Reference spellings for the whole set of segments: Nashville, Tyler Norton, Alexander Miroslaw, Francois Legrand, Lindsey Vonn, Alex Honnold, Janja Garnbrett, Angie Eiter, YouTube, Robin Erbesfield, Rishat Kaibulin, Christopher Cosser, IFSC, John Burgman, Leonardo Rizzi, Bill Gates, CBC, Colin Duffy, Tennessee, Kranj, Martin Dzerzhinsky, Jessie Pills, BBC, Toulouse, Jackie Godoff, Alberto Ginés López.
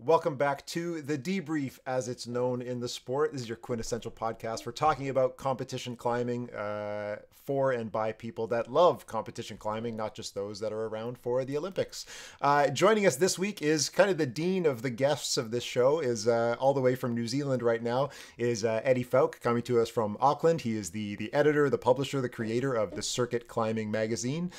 Welcome back to The Debrief, as it's known in the sport. This is your quintessential podcast. We're talking about competition climbing for and by people that love competition climbing, not just those that are around for the Olympics. Joining us this week is kind of the dean of the guests of this show, is all the way from New Zealand right now, is Eddie Fowke, coming to us from Auckland. He is the editor, the publisher, the creator of the Circuit Climbing magazine.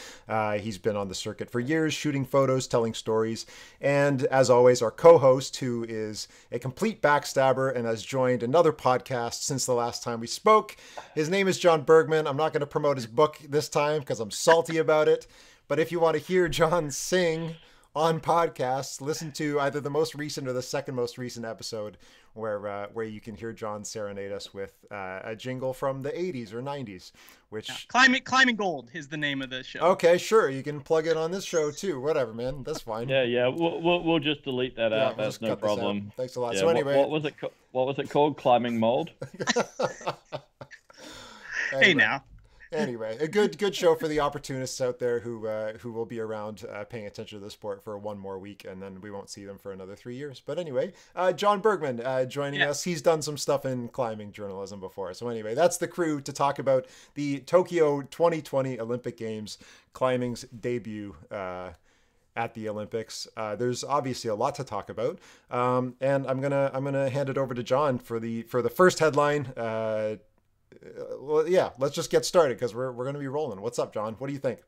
He's been on the circuit for years, shooting photos, telling stories, and as always, our co-host, who is a complete backstabber and has joined another podcast since the last time we spoke. His name is John Burgman. I'm not going to promote his book this time because I'm salty about it. But if you want to hear John sing on podcasts, listen to either the most recent or the second most recent episode where you can hear John serenade us with a jingle from the 80s or 90s. Which... yeah, climbing Gold is the name of the show. Okay, sure, you can plug it on this show too. Whatever, man, that's fine. Yeah, yeah, we'll just delete that out. We'll that's no problem. Thanks a lot. Yeah, so anyway, what was it called? Climbing Mold. Anyway. Hey now. Anyway, a good show for the opportunists out there who will be around paying attention to the sport for one more week, and then we won't see them for another 3 years. But anyway, John Burgman joining us. He's done some stuff in climbing journalism before. So anyway, that's the crew to talk about the Tokyo 2020 Olympic Games, climbing's debut at the Olympics. There's obviously a lot to talk about, and I'm gonna hand it over to John for the first headline. Well, yeah, let's just get started because we're going to be rolling. What's up, John? What do you think?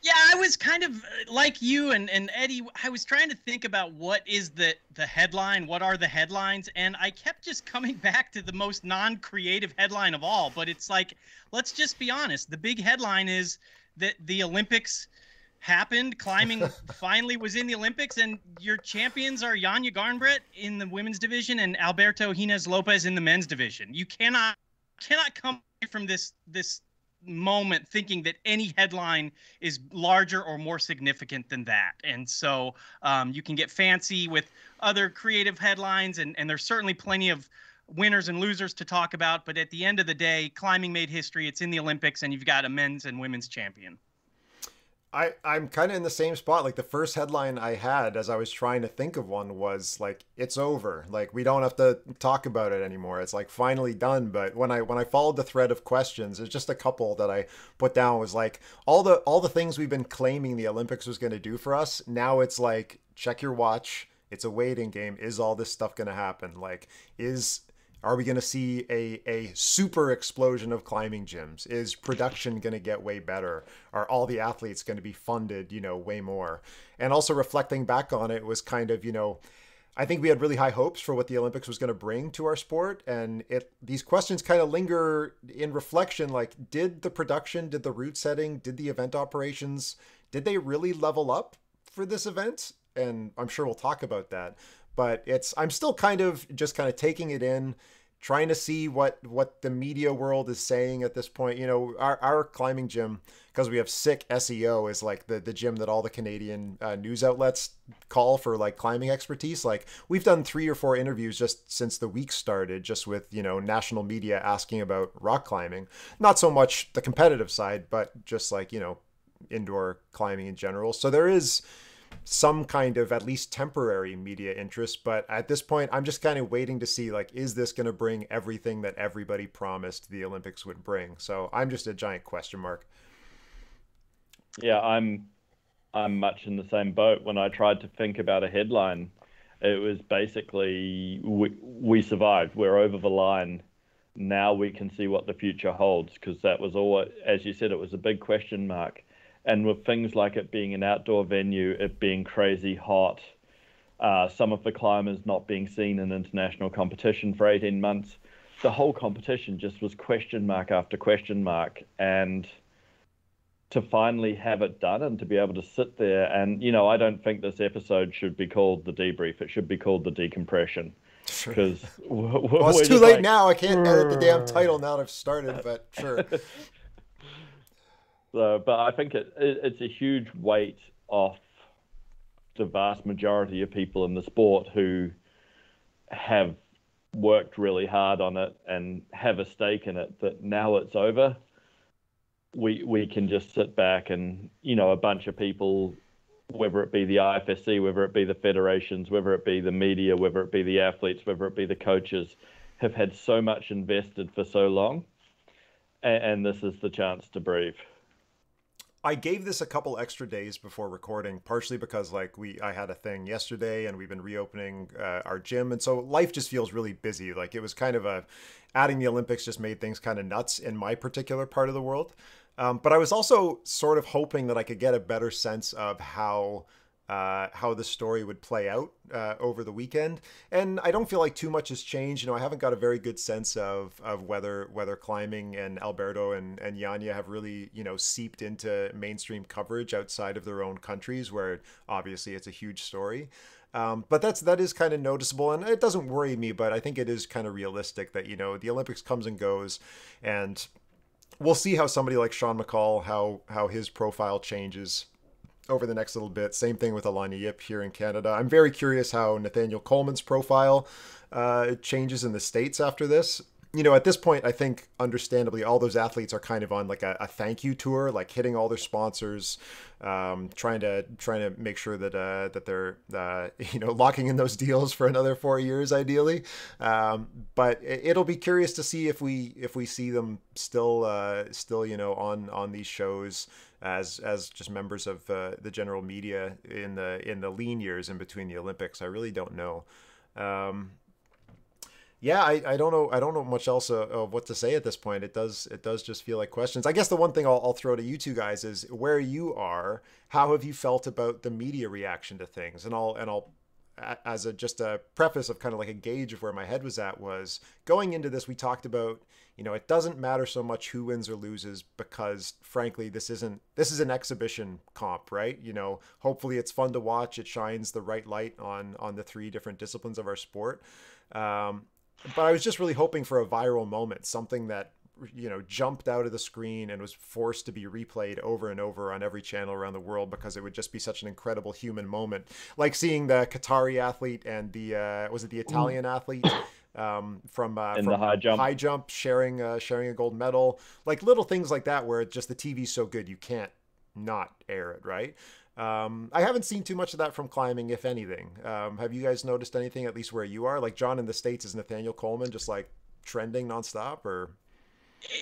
Yeah, I was kind of like you and Eddie. I was trying to think about what is the headline, what are the headlines, and I kept just coming back to the most non-creative headline of all. But it's like, let's just be honest. The big headline is that the Olympics happened. Climbing finally was in the Olympics, and your champions are Janja Garnbrett in the women's division and Alberto Ginés López in the men's division. You cannot come from this moment thinking that any headline is larger or more significant than that. And so you can get fancy with other creative headlines, and there's certainly plenty of winners and losers to talk about. But at the end of the day, climbing made history. It's in the Olympics, and you've got a men's and women's champion. I'm kind of in the same spot. Like, the first headline I had as I was trying to think of one was like, it's over. Like, we don't have to talk about it anymore. It's like finally done. But when I followed the thread of questions, there's just a couple that I put down was like, all the things we've been claiming the Olympics was going to do for us. Now it's like, check your watch. It's a waiting game. Is all this stuff going to happen? Like, are we going to see a super explosion of climbing gyms? Is production going to get way better? Are all the athletes going to be funded, you know, way more? And also reflecting back on it was kind of, you know, I think we had really high hopes for what the Olympics was going to bring to our sport. And these questions kind of linger in reflection, like, did the production, did the route setting, did the event operations, did they really level up for this event? And I'm sure we'll talk about that. But I'm still kind of taking it in, trying to see what the media world is saying at this point. You know, our climbing gym, because we have sick SEO, is like the gym that all the Canadian news outlets call for, like, climbing expertise. Like, we've done 3 or 4 interviews just since the week started, just with, you know, national media asking about rock climbing. Not so much the competitive side, but just like, you know, indoor climbing in general. So there is some kind of at least temporary media interest, but at this point I'm just kind of waiting to see, like, is this going to bring everything that everybody promised the Olympics would bring? So I'm just a giant question mark. Yeah, I'm much in the same boat. When I tried to think about a headline, it was basically we survived, we're over the line, now we can see what the future holds, because that was all, as you said, it was a big question mark. And with things like it being an outdoor venue, it being crazy hot, some of the climbers not being seen in international competition for 18 months, the whole competition just was question mark after question mark. And to finally have it done and to be able to sit there and, you know, I don't think this episode should be called The Debrief. It should be called The Decompression. Because well, it's too late, like, now. I can't edit the damn title now that I've started, but sure. So, but I think it's a huge weight off the vast majority of people in the sport who have worked really hard on it and have a stake in it, that now it's over. We can just sit back and, you know, a bunch of people whether it be the IFSC, whether it be the federations, whether it be the media, whether it be the athletes, whether it be the coaches, have had so much invested for so long. And this is the chance to breathe. I gave this a couple extra days before recording, partially because like I had a thing yesterday and we've been reopening our gym. And so life just feels really busy. Like it was kind of adding the Olympics just made things kind of nuts in my particular part of the world. But I was also sort of hoping that I could get a better sense of how the story would play out over the weekend. And I don't feel like too much has changed. You know, I haven't got a very good sense of whether climbing and Alberto and Janja have really, you know, seeped into mainstream coverage outside of their own countries, where obviously it's a huge story. But that is kind of noticeable, and it doesn't worry me, but I think it is kind of realistic that, you know, the Olympics comes and goes, and we'll see how somebody like Sean McColl, how his profile changes over the next little bit. Same thing with Alannah Yip here in Canada. I'm very curious how Nathaniel Coleman's profile changes in the States after this. You know, at this point, I think, understandably, all those athletes are kind of on like a thank you tour, like hitting all their sponsors, trying to make sure that that they're you know, locking in those deals for another 4 years ideally. But it'll be curious to see if we see them still you know on these shows as just members of the general media in the lean years in between the Olympics. I really don't know. Yeah, I don't know much else of what to say at this point. It does just feel like questions. I guess the one thing I'll throw to you two guys is where you are. How have you felt about the media reaction to things? And I'll as just a preface of kind of like a gauge of where my head was at was going into this. We talked about, you know, it doesn't matter so much who wins or loses because frankly this is an exhibition comp, right? You know, hopefully it's fun to watch. It shines the right light on the three different disciplines of our sport. But I was just really hoping for a viral moment, something that, you know, jumped out of the screen and was forced to be replayed over and over on every channel around the world, because it would just be such an incredible human moment. Like seeing the Qatari athlete and the, was it the Italian athlete from the high jump sharing a gold medal, like little things like that, where just the TV's so good, you can't not air it, right? I haven't seen too much of that from climbing, if anything. Have you guys noticed anything, at least where you are? Like John in the States, is Nathaniel Coleman just like trending nonstop, or?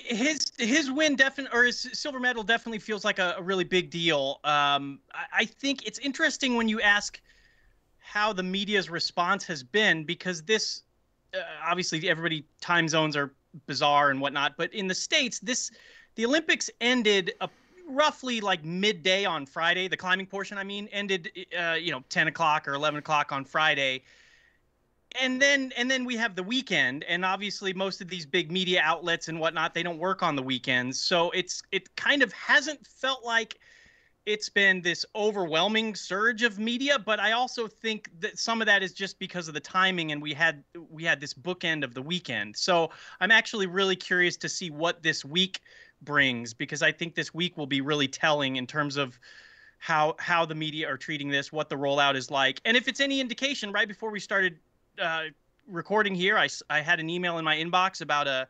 His win definitely, or his silver medal definitely feels like a really big deal. I think it's interesting when you ask how the media's response has been, because this, obviously everybody, time zones are bizarre and whatnot, but in the States, the Olympics ended roughly like midday on Friday. The climbing portion, I mean, ended, you know, 10 o'clock or 11 o'clock on Friday. And then we have the weekend, and obviously most of these big media outlets and whatnot, they don't work on the weekends. So it kind of hasn't felt like it's been this overwhelming surge of media, but I also think that some of that is just because of the timing, and we had this bookend of the weekend. So I'm actually really curious to see what this week brings, because I think this week will be really telling in terms of how the media are treating this, what the rollout is like. And if it's any indication, right before we started recording here, I had an email in my inbox about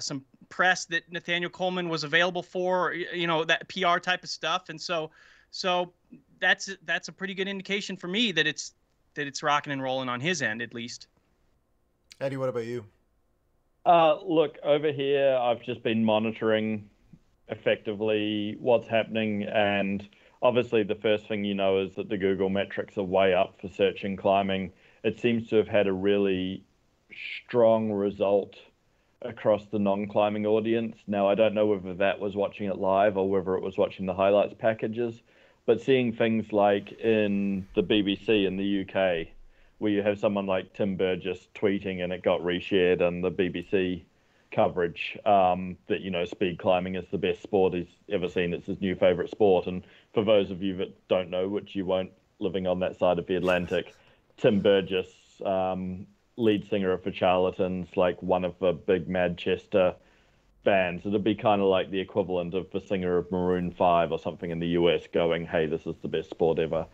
some press that Nathaniel Coleman was available for, you know, that PR type of stuff. And so that's a pretty good indication for me that it's rocking and rolling on his end, at least. Eddie, what about you? Look, over here, I've just been monitoring effectively what's happening. And obviously the first thing you know is that the Google metrics are way up for searching climbing. It seems to have had a really strong result across the non-climbing audience. Now, I don't know whether that was watching it live or whether it was watching the highlights packages, but seeing things like in the BBC in the UK, where you have someone like Tim Burgess tweeting and it got reshared and the BBC coverage that, you know, speed climbing is the best sport he's ever seen. It's his new favorite sport. And for those of you that don't know, which you won't, living on that side of the Atlantic, Tim Burgess, lead singer of The Charlatans, like one of the big Manchester bands. It'd be kind of like the equivalent of the singer of Maroon 5 or something in the US going, hey, this is the best sport ever.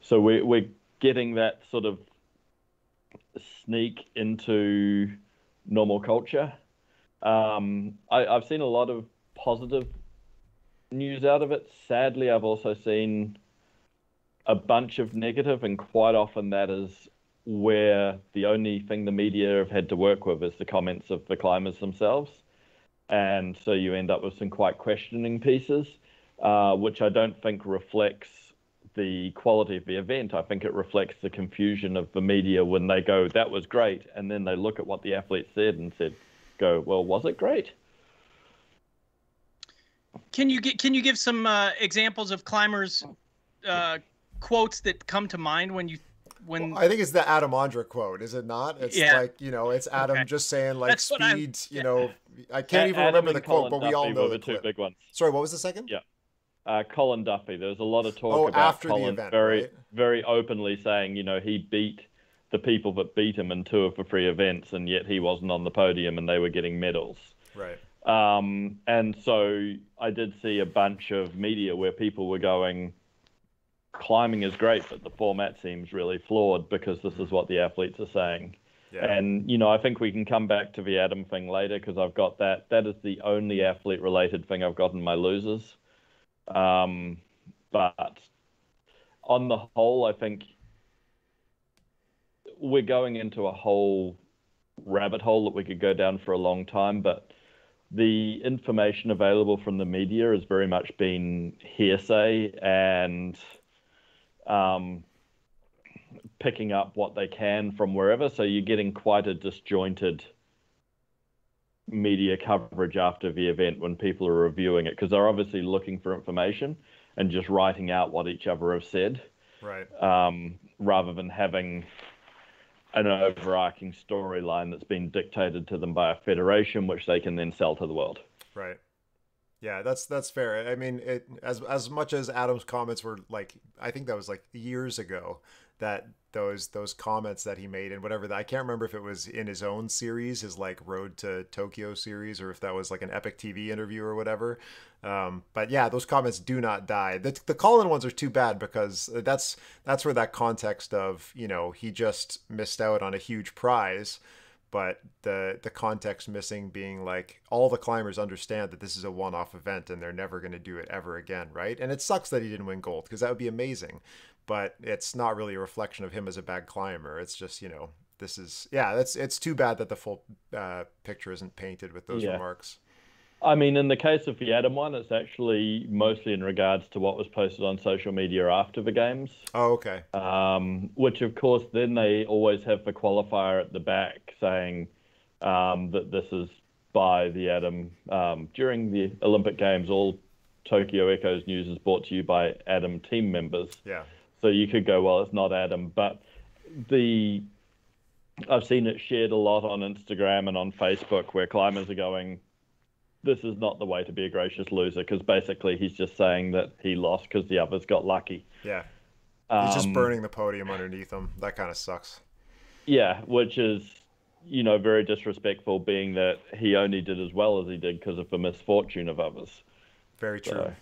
So we're getting that sort of sneak into normal culture. I've seen a lot of positive news out of it. Sadly, I've also seen a bunch of negative, and quite often that is where the only thing the media have had to work with is the comments of the climbers themselves. And so you end up with some quite questioning pieces, which I don't think reflects the quality of the event. I think it reflects the confusion of the media when they go, that was great, and then they look at what the athlete said and go, well, was it great? Can you give some examples of climbers quotes that come to mind when you Well, I think it's the Adam Ondra quote, is it not? It's like, you know, it's Adam just saying, like, that's speed, you know, I can't even remember the quote, but we all know the two big ones. Sorry, what was the second? Yeah. Colin Duffy. There was a lot of talk about Colin the event, very openly saying, you know, he beat the people that beat him in two of the three events, and yet he wasn't on the podium and they were getting medals. Right. And so I did see a bunch of media where people were going, climbing is great, but the format seems really flawed because this is what the athletes are saying. Yeah. And, you know, I think we can come back to the Adam thing later because I've got that. That is the only athlete-related thing I've got in my losers. But on the whole, I think we're going into a whole rabbit hole that we could go down for a long time, but the information available from the media has very much been hearsay and picking up what they can from wherever. So you're getting quite a disjointed media coverage after the event when people are reviewing it, because they're obviously looking for information and just writing out what each other have said, right? Rather than having an overarching storyline that's been dictated to them by a federation, which they can then sell to the world. Right. Yeah, that's fair. I mean, as much as Adam's comments were like, I think that was like years ago that those comments that he made and whatever, that I can't remember if it was in his own series, his like Road to Tokyo series, or if that was like an Epic TV interview or whatever. But yeah, those comments do not die. The Colin ones are too bad because that's where that context of, you know, he just missed out on a huge prize. But the context missing being like, all the climbers understand that this is a one-off event and they're never going to do it ever again, right? And it sucks that he didn't win gold because that would be amazing. But it's not really a reflection of him as a bad climber. It's just, you know, this is, yeah, that's, it's too bad that the full picture isn't painted with those remarks. I mean, in the case of the Adam one, it's actually mostly in regards to what was posted on social media after the games. Oh, okay. Which, of course, then they always have the qualifier at the back saying that this is by the Adam. During the Olympic Games, all Tokyo Echoes news is brought to you by Adam team members. Yeah. So you could go, well, it's not Adam, but the I've seen it shared a lot on Instagram and on Facebook where climbers are going, this is not the way to be a gracious loser, because basically he's just saying that he lost because the others got lucky. Yeah. He's just burning the podium underneath him. That kind of sucks. Yeah, which is, you know, very disrespectful, being that he only did as well as he did because of the misfortune of others. Very true. So.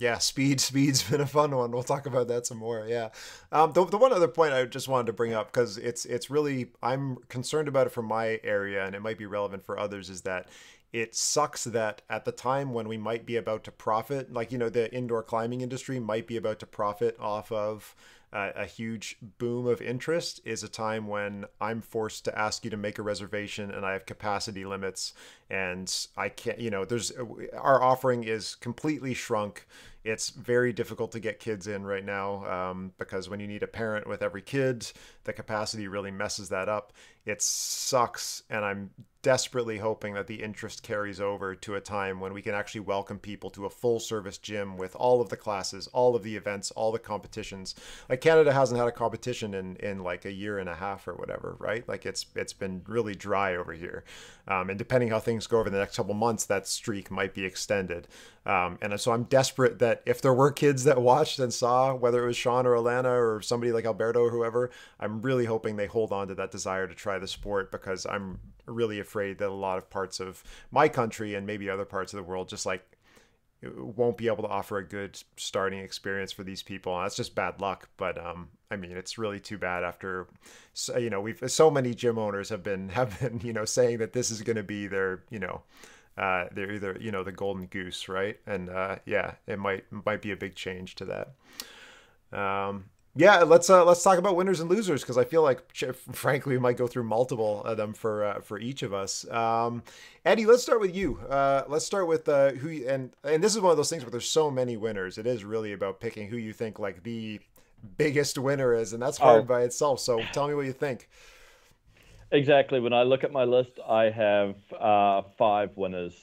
Yeah, speed's been a fun one. We'll talk about that some more. Yeah. The one other point I just wanted to bring up, because it's really, I'm concerned about it from my area and it might be relevant for others, is that it sucks that at the time when we might be about to profit, like, you know, the indoor climbing industry might be about to profit off of a huge boom of interest, is a time when I'm forced to ask you to make a reservation and I have capacity limits and I can't, you know, there's, our offering is completely shrunk. It's very difficult to get kids in right now because when you need a parent with every kid, the capacity really messes that up. It sucks, and I'm desperately hoping that the interest carries over to a time when we can actually welcome people to a full-service gym with all of the classes, all of the events, all the competitions. Like, Canada hasn't had a competition in like a year and a half or whatever, right? Like, it's been really dry over here. And depending how things go over the next couple months, that streak might be extended. And so I'm desperate that if there were kids that watched and saw, whether it was Sean or Alannah or somebody like Alberto or whoever, I'm really hoping they hold on to that desire to try the sport, because I'm really afraid that a lot of parts of my country and maybe other parts of the world just like won't be able to offer a good starting experience for these people. And that's just bad luck. But I mean, it's really too bad after, you know, we've, so many gym owners have been, you know, saying that this is going to be their, you know, they're either, you know, the golden goose, right? And yeah, it might be a big change to that. Yeah, let's talk about winners and losers, because I feel like, frankly, we might go through multiple of them for each of us. Eddie, let's start with you. Let's start with who, and this is one of those things where there's so many winners. It is really about picking who you think like the biggest winner is, and that's hard by itself. So tell me what you think. Exactly. When I look at my list, I have 5 winners,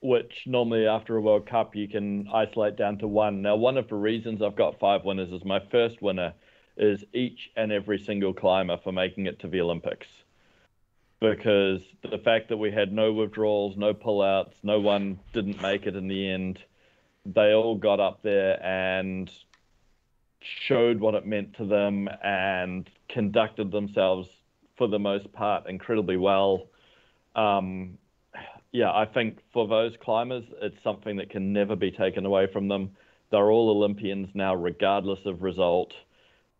which normally after a World Cup you can isolate down to one. Now, one of the reasons I've got 5 winners is my first winner is each and every single climber for making it to the Olympics. Because the fact that we had no withdrawals, no pullouts, no one didn't make it in the end, they all got up there and showed what it meant to them and conducted themselves, for the most part, incredibly well. Yeah, I think for those climbers, it's something that can never be taken away from them. They're all Olympians now, regardless of result,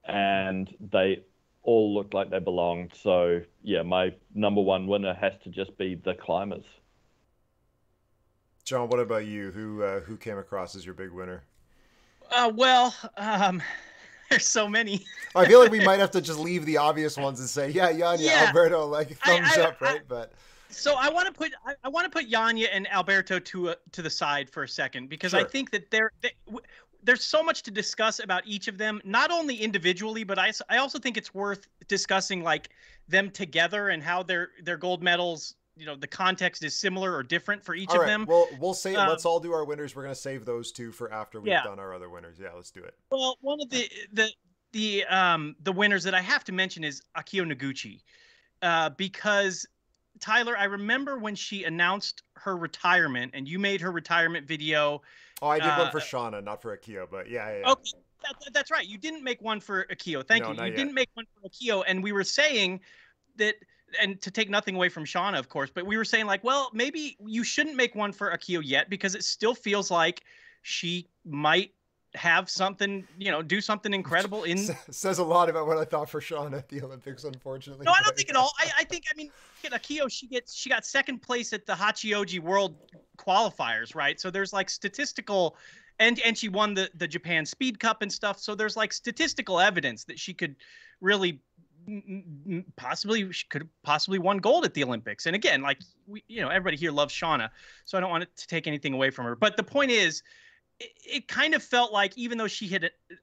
and they all look like they belong. So, yeah, my #1 winner has to just be the climbers. John, what about you? Who came across as your big winner? There's so many. I feel like we might have to just leave the obvious ones and say, yeah, Janja, yeah. Alberto, like thumbs up, right? So I want to put Janja and Alberto to the side for a second, because I think that there's so much to discuss about each of them, not only individually, but I also think it's worth discussing like them together and how their gold medals, you know, the context is similar or different for each of them. Well, we'll say let's all do our winners. We're going to save those two for after we've done our other winners. Yeah, let's do it. Well, one of the winners that I have to mention is Akiyo Noguchi, because Tyler, I remember when she announced her retirement, and you made her retirement video. Oh, I did one for Shauna, not for Akiyo, but yeah. Okay, that's right. You didn't make one for Akiyo. Thank you. You didn't make one for Akiyo, and we were saying that, and to take nothing away from Shauna, of course, but we were saying like, well, maybe you shouldn't make one for Akiyo yet, because it still feels like she might have something, you know, do something incredible. In says a lot about what I thought for Shauna at the Olympics, unfortunately. No, I don't think at all. I mean, Akiyo, she got 2nd place at the Hachioji World qualifiers, right? So there's like statistical, and she won the Japan Speed Cup and stuff. So there's like statistical evidence that she could really possibly won gold at the Olympics. And again, like everybody here loves Shauna, so I don't want it to take anything away from her. But the point is, it kind of felt like even though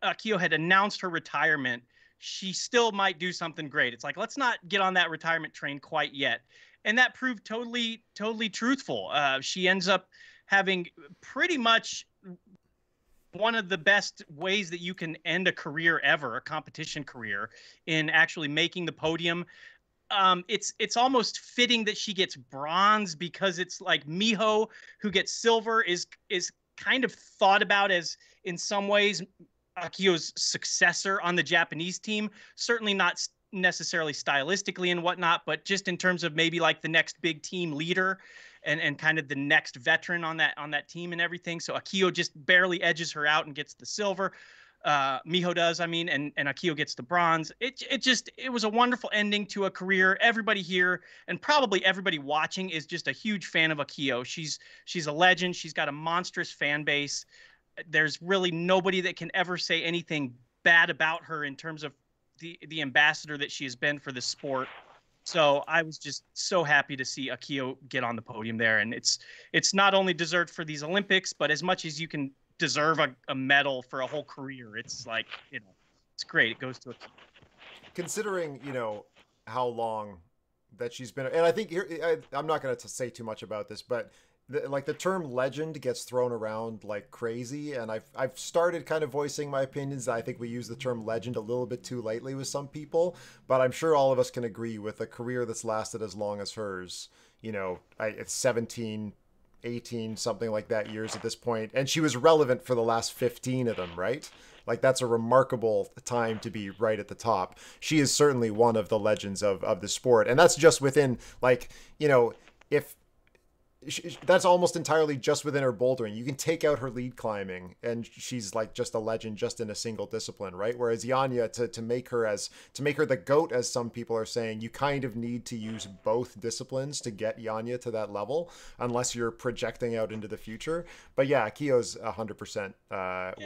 Akiyo had announced her retirement, she still might do something great. It's like, let's not get on that retirement train quite yet. And that proved totally truthful. She ends up having pretty much one of the best ways that you can end a career ever, a competition career, in actually making the podium. It's almost fitting that she gets bronze, because it's like Miho, who gets silver, is kind of thought about as, in some ways, Akiyo's successor on the Japanese team. Certainly not necessarily stylistically and whatnot, but just in terms of maybe like the next big team leader and kind of the next veteran on that team and everything. So Akiyo just barely edges her out and gets the silver. Miho does, and Akiyo gets the bronze. It was a wonderful ending to a career. Everybody here, and probably everybody watching, is just a huge fan of Akiyo. She's a legend. She's got a monstrous fan base. There's really nobody that can ever say anything bad about her in terms of the ambassador that she has been for the sport. So I was just so happy to see Akiyo get on the podium there, and it's not only dessert for these Olympics, but as much as you can deserve a medal for a whole career, it's like, it's great. It goes to a... Considering, how long that she's been, and I think I'm not going to say too much about this, but the term legend gets thrown around like crazy. And I've started kind of voicing my opinions. I think we use the term legend a little bit too lightly with some people, but I'm sure all of us can agree with a career that's lasted as long as hers, it's 17, 18, something like that, years at this point, and she was relevant for the last 15 of them, right? Like, that's a remarkable time to be right at the top. She is certainly one of the legends of the sport, and that's just within, like, if that's almost entirely just within her bouldering. You can take out her lead climbing and she's like just a legend just in a single discipline, right? Whereas Janja, to make her the GOAT, as some people are saying, you kind of need to use both disciplines to get Janja to that level, unless you're projecting out into the future. But yeah, Akiyo's 100%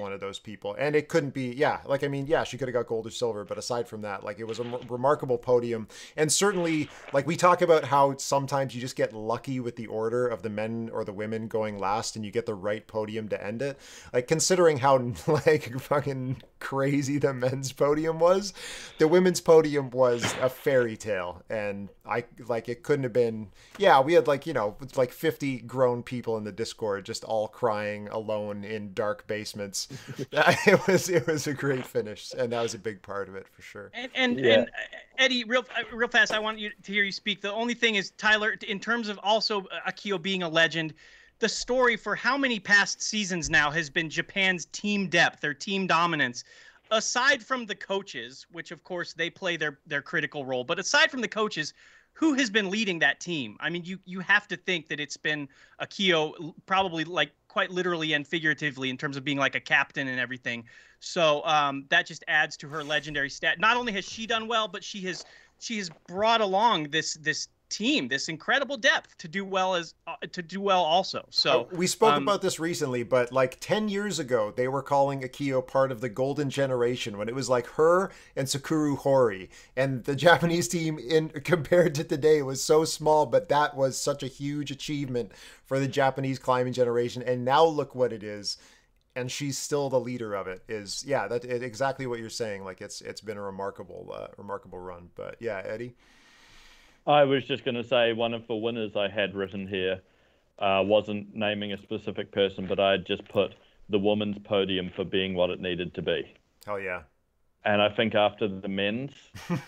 one of those people. And it couldn't be, yeah, like, I mean, yeah, she could have got gold or silver, but aside from that, like, it was a remarkable podium. And certainly, like, we talk about how sometimes you just get lucky with the order of the men or the women going last and you get the right podium to end it. Like, considering how like fucking crazy the men's podium was, the women's podium was a fairy tale. And I, like, it couldn't have been, yeah, we had like, you know, like 50 grown people in the Discord just all crying alone in dark basements. it was a great finish, and that was a big part of it for sure. And Eddie, real fast, I want you to hear you speak. The only thing is, Tyler, in terms of also Akiyo being a legend, the story for how many past seasons now has been Japan's team depth, their team dominance, aside from the coaches, which of course they play their critical role, but aside from the coaches, who has been leading that team? I mean, you have to think that it's been Akiyo, probably, like, quite literally and figuratively, in terms of being like a captain and everything. So that just adds to her legendary stat. Not only has she done well, but she has brought along this team, this incredible depth, to do well also. So we spoke about this recently, but like 10 years ago they were calling Akiyo part of the golden generation, when it was like her and Sakuru Hori, and the Japanese team in compared to today was so small, but that was such a huge achievement for the Japanese climbing generation. And now look what it is, and she's still the leader of it. Is, yeah, that exactly what you're saying. Like, it's been a remarkable run. But yeah, Eddie, I was just going to say, one of the winners I had written here wasn't naming a specific person, but I had just put the women's podium for being what it needed to be. Hell yeah. And I think after the men's,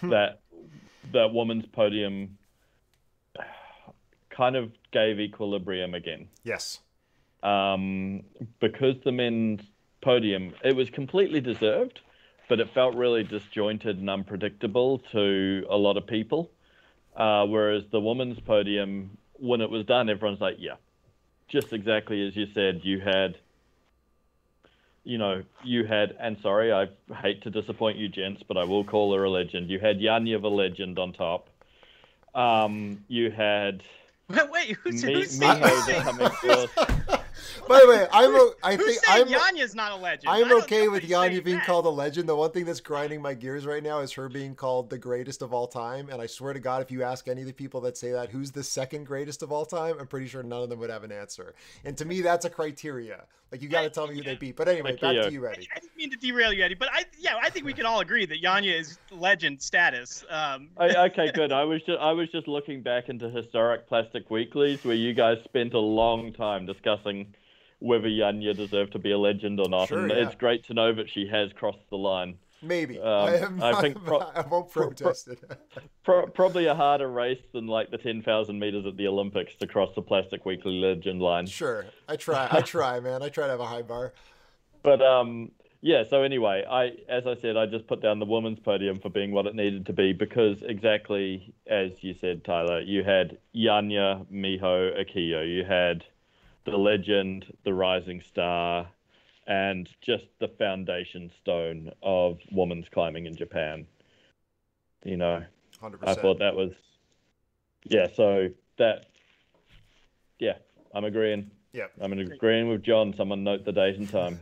that women's podium kind of gave equilibrium again. Yes. Because the men's podium, it was completely deserved, but it felt really disjointed and unpredictable to a lot of people. Whereas the women's podium, when it was done, everyone's like, yeah, just exactly as you said. You had, and sorry, I hate to disappoint you gents, but I will call her a legend. You had Janja the legend on top. You had... Wait, who's saying that? By the way, I think Janja's not a legend. I'm okay with Janja being called a legend. The one thing that's grinding my gears right now is her being called the greatest of all time. And I swear to God, if you ask any of the people that say that, who's the second greatest of all time, I'm pretty sure none of them would have an answer. And to me, that's a criteria. Like, you got to tell me who they beat. But anyway, back to you, Eddie. I didn't mean to derail you, Eddie, but I think we can all agree that Janja is legend status. Okay, good. I was just looking back into historic Plastic Weeklies where you guys spent a long time discussing whether Janja deserved to be a legend or not. Sure, and it's great to know that she has crossed the line. Maybe. I won't protest it. Probably a harder race than like the 10,000 meters at the Olympics to cross the Plastic Weekly legend line. Sure. I try, man. I try to have a high bar. But yeah, so anyway, as I said, I just put down the women's podium for being what it needed to be, because exactly as you said, Tyler, you had Janja, Miho, Akiyo. You had the legend, the rising star, and just the foundation stone of women's climbing in Japan. You know, 100%. I thought that was, yeah, so that, yeah, I'm agreeing. Yeah, I'm agreeing with John. Someone note the date and time.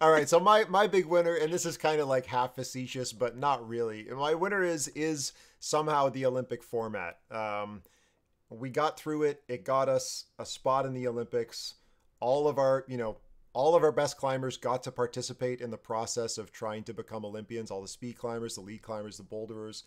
All right, so my big winner, and this is kind of like half facetious, but not really. My winner is somehow the Olympic format. We got through it. It got us a spot in the Olympics. All of our best climbers got to participate in the process of trying to become Olympians. All the speed climbers, the lead climbers, the boulderers.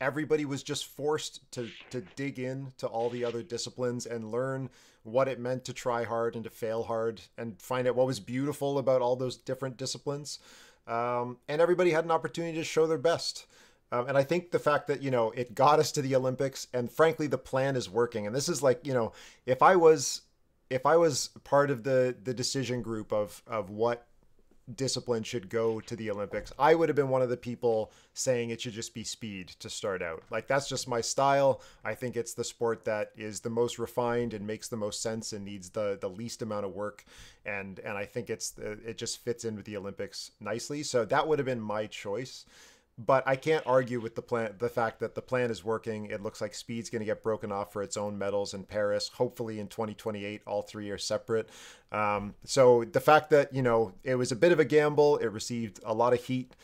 Everybody was just forced to dig in to all the other disciplines and learn what it meant to try hard and to fail hard and find out what was beautiful about all those different disciplines. And everybody had an opportunity to show their best. And I think the fact that, you know, it got us to the Olympics, and frankly, the plan is working. And this is like, you know, if I was part of the decision group of what discipline should go to the Olympics. I would have been one of the people saying it should just be speed to start out. Like, that's just my style. I think it's the sport that is the most refined and makes the most sense and needs the least amount of work. And I think it just fits in with the Olympics nicely. So that would have been my choice. But I can't argue with the plan, the fact that the plan is working. It looks like speed's going to get broken off for its own medals in Paris. Hopefully in 2028, all three are separate. So the fact that, you know, it was a bit of a gamble. It received a lot of heat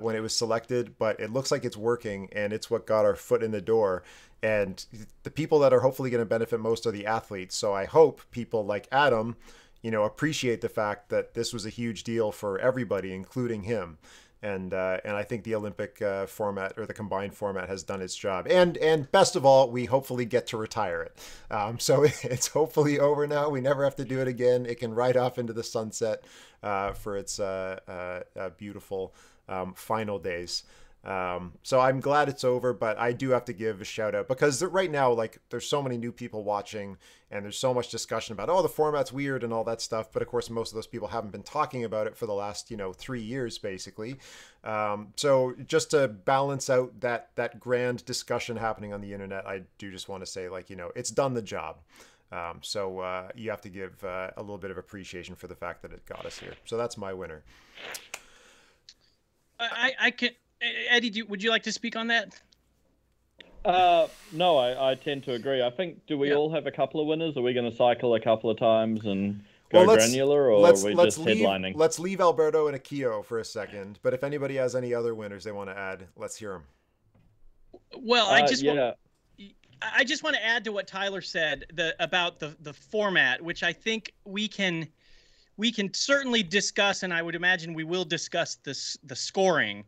when it was selected, but it looks like it's working, and it's what got our foot in the door. And the people that are hopefully going to benefit most are the athletes. So I hope people like Adam, you know, appreciate the fact that this was a huge deal for everybody, including him. And I think the Olympic format, or the combined format, has done its job. And best of all, we hopefully get to retire it. So it's hopefully over now. We never have to do it again. It can ride off into the sunset for its beautiful final days. So I'm glad it's over, but I do have to give a shout out, because right now, like, there's so many new people watching, and there's so much discussion about, oh, the format's weird and all that stuff. But of course, most of those people haven't been talking about it for the last, you know, 3 years, basically. So just to balance out that grand discussion happening on the internet, I do just want to say, like, you know, it's done the job. So you have to give a little bit of appreciation for the fact that it got us here. So that's my winner. I can't. Eddie, would you like to speak on that? No, I tend to agree. I think, do we all have a couple of winners? Are we going to cycle a couple of times and go granular, or are we just headlining? Let's leave Alberto and Akiyo for a second, but if anybody has any other winners they want to add, let's hear them. Well, I just want to add to what Tyler said about the format, which I think we can certainly discuss, and I would imagine we will discuss the scoring.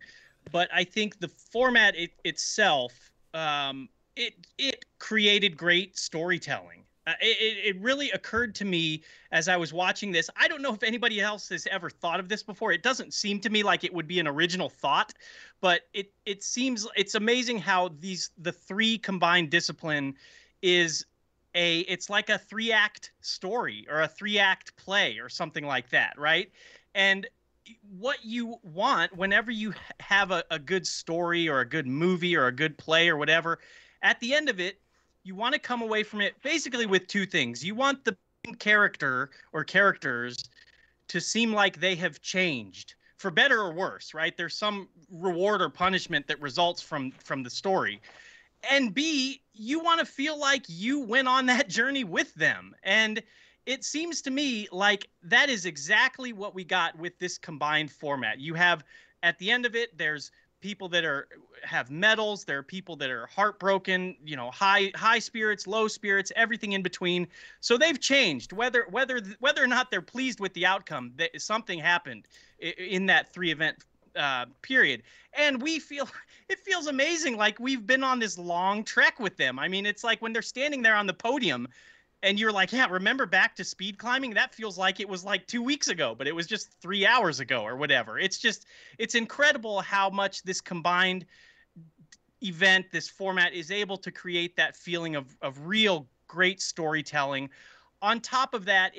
But I think the format itself, it created great storytelling. It really occurred to me as I was watching this. I don't know if anybody else has ever thought of this before. It doesn't seem to me like it would be an original thought, but it seems it's amazing how the three combined discipline is it's like a three-act story or a three-act play or something like that, right? And what you want whenever you have a good story or a good movie or a good play or whatever, at the end of it, you want to come away from it basically with two things. You want the character or characters to seem like they have changed, for better or worse, right? There's some reward or punishment that results from the story. And B, you want to feel like you went on that journey with them. And it seems to me like that is exactly what we got with this combined format. You have, at the end of it, there's people that have medals. There are people that are heartbroken, you know, high spirits, low spirits, everything in between. So they've changed. Whether or not they're pleased with the outcome, that something happened in that three-event period. And it feels amazing, like we've been on this long trek with them. I mean, it's like when they're standing there on the podium, and you're like, yeah, remember back to speed climbing? That feels like it was like 2 weeks ago, but it was just 3 hours ago or whatever. It's just, it's incredible how much this combined event, this format, is able to create that feeling of real great storytelling. On top of that,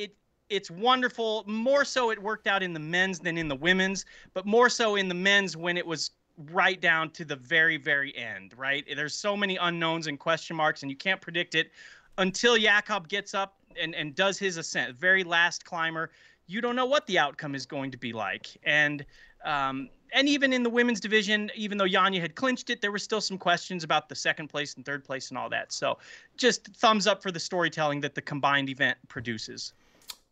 it's wonderful. More so it worked out in the men's than in the women's, but more so in the men's when it was right down to the very, very end, right? There's so many unknowns and question marks, and you can't predict it until Jakob gets up and does his ascent, very last climber. You don't know what the outcome is going to be like. And even in the women's division, even though Janja had clinched it, there were still some questions about the second place and third place and all that. So just thumbs up for the storytelling that the combined event produces.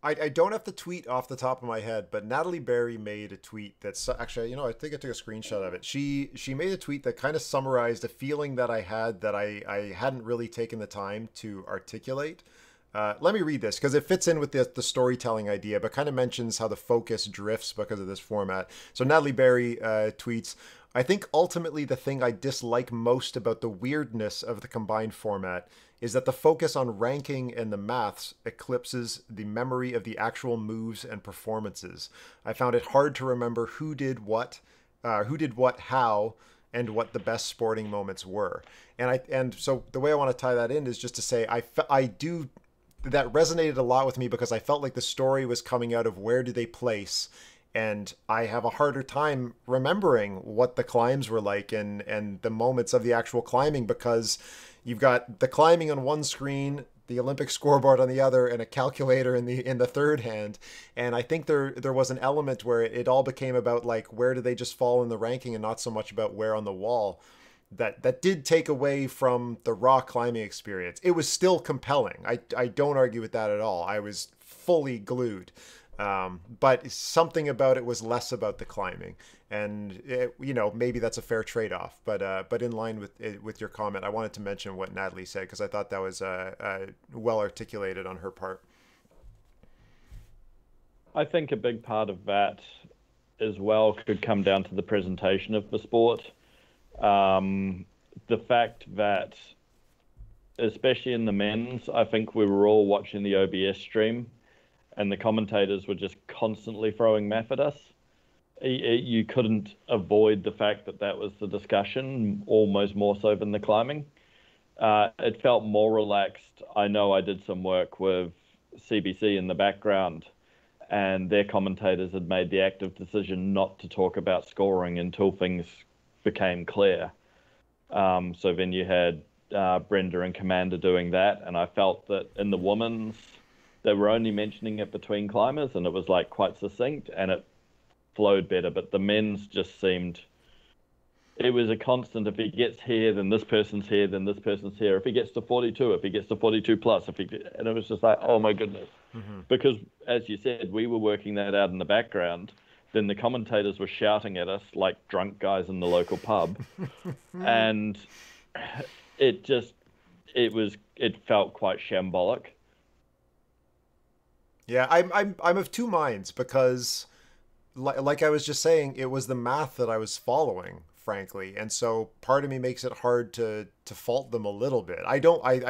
I don't have the tweet off the top of my head, but Natalie Berry made a tweet that's actually, you know, I think I took a screenshot of it. She made a tweet that kind of summarized a feeling that I had that I hadn't really taken the time to articulate. Let me read this because it fits in with the storytelling idea, but kind of mentions how the focus drifts because of this format. So Natalie Berry tweets, "I think ultimately the thing I dislike most about the weirdness of the combined format is that the focus on ranking and the maths eclipses the memory of the actual moves and performances. I found it hard to remember who did what, how, and what the best sporting moments were." And so the way I want to tie that in is just to say that resonated a lot with me because I felt like the story was coming out of where do they place And I have a harder time remembering what the climbs were like and the moments of the actual climbing, because you've got the climbing on one screen, the Olympic scoreboard on the other, and a calculator in the third hand. And I think there was an element where it all became about, like, where do they just fall in the ranking and not so much about where on the wall. That did take away from the raw climbing experience. It was still compelling. I don't argue with that at all. I was fully glued. But something about it was less about the climbing, and it, you know, maybe that's a fair trade-off. But in line with your comment, I wanted to mention what Natalie said, because I thought that was well articulated on her part. I think a big part of that as well could come down to the presentation of the sport. The fact that, especially in the men's, I think we were all watching the OBS stream, and the commentators were just constantly throwing math at us. You couldn't avoid the fact that that was the discussion, almost more so than the climbing. It felt more relaxed. I know I did some work with CBC in the background, and their commentators had made the active decision not to talk about scoring until things became clear. So then you had Brenda and Commander doing that, and I felt that in the women's, they were only mentioning it between climbers, and it was like quite succinct and it flowed better. But the men's just seemed, it was a constant. If he gets here, then this person's here, then this person's here. If he gets to 42, if he gets to 42 plus, and it was just like, oh my goodness. Mm-hmm. Because as you said, we were working that out in the background. Then the commentators were shouting at us like drunk guys in the local pub. And it felt quite shambolic. Yeah, I'm of two minds, because like I was just saying, it was the math that I was following, frankly. And so part of me makes it hard to fault them a little bit. I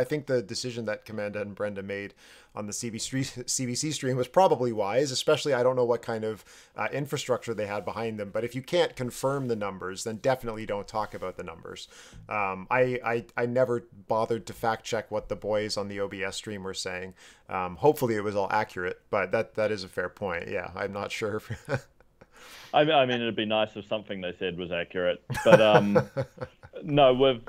think the decision that Commander and Brenda made on the CBC stream was probably wise, especially I don't know what kind of infrastructure they had behind them. But if you can't confirm the numbers, then definitely don't talk about the numbers. I never bothered to fact check what the boys on the OBS stream were saying. Hopefully it was all accurate, but that is a fair point. Yeah, I'm not sure. I mean, it'd be nice if something they said was accurate, but no, with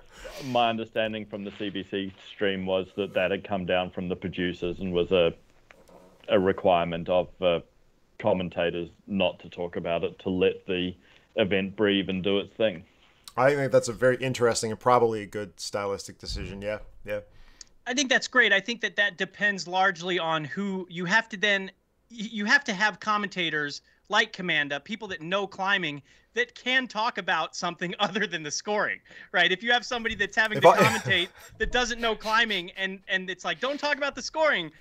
my understanding from the CBC stream was that had come down from the producers and was a requirement of commentators not to talk about it, to let the event breathe and do its thing. I think that's a very interesting and probably a good stylistic decision. Yeah, yeah. I think that's great. I think that depends largely on who you have to have commentators like Commander, people that know climbing, that can talk about something other than the scoring, right? If you have somebody that's having to commentate that doesn't know climbing, and it's like, don't talk about the scoring,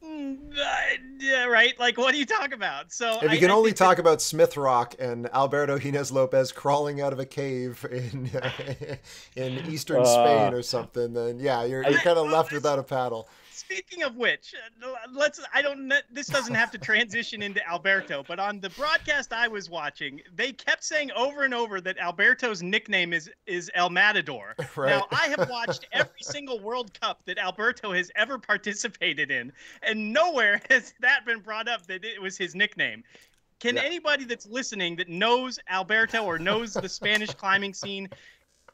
right? Like, what do you talk about? So if you can only talk about Smith Rock and Alberto Ginés López crawling out of a cave in eastern Spain or something, then yeah, you're kind of left without a paddle. Speaking of which, this doesn't have to transition into Alberto, but on the broadcast I was watching, they kept saying over and over that Alberto's nickname is El Matador. Right. Now, I have watched every single World Cup that Alberto has ever participated in, and nowhere has that been brought up that it was his nickname. Can anybody that's listening that knows Alberto or knows the Spanish climbing scene,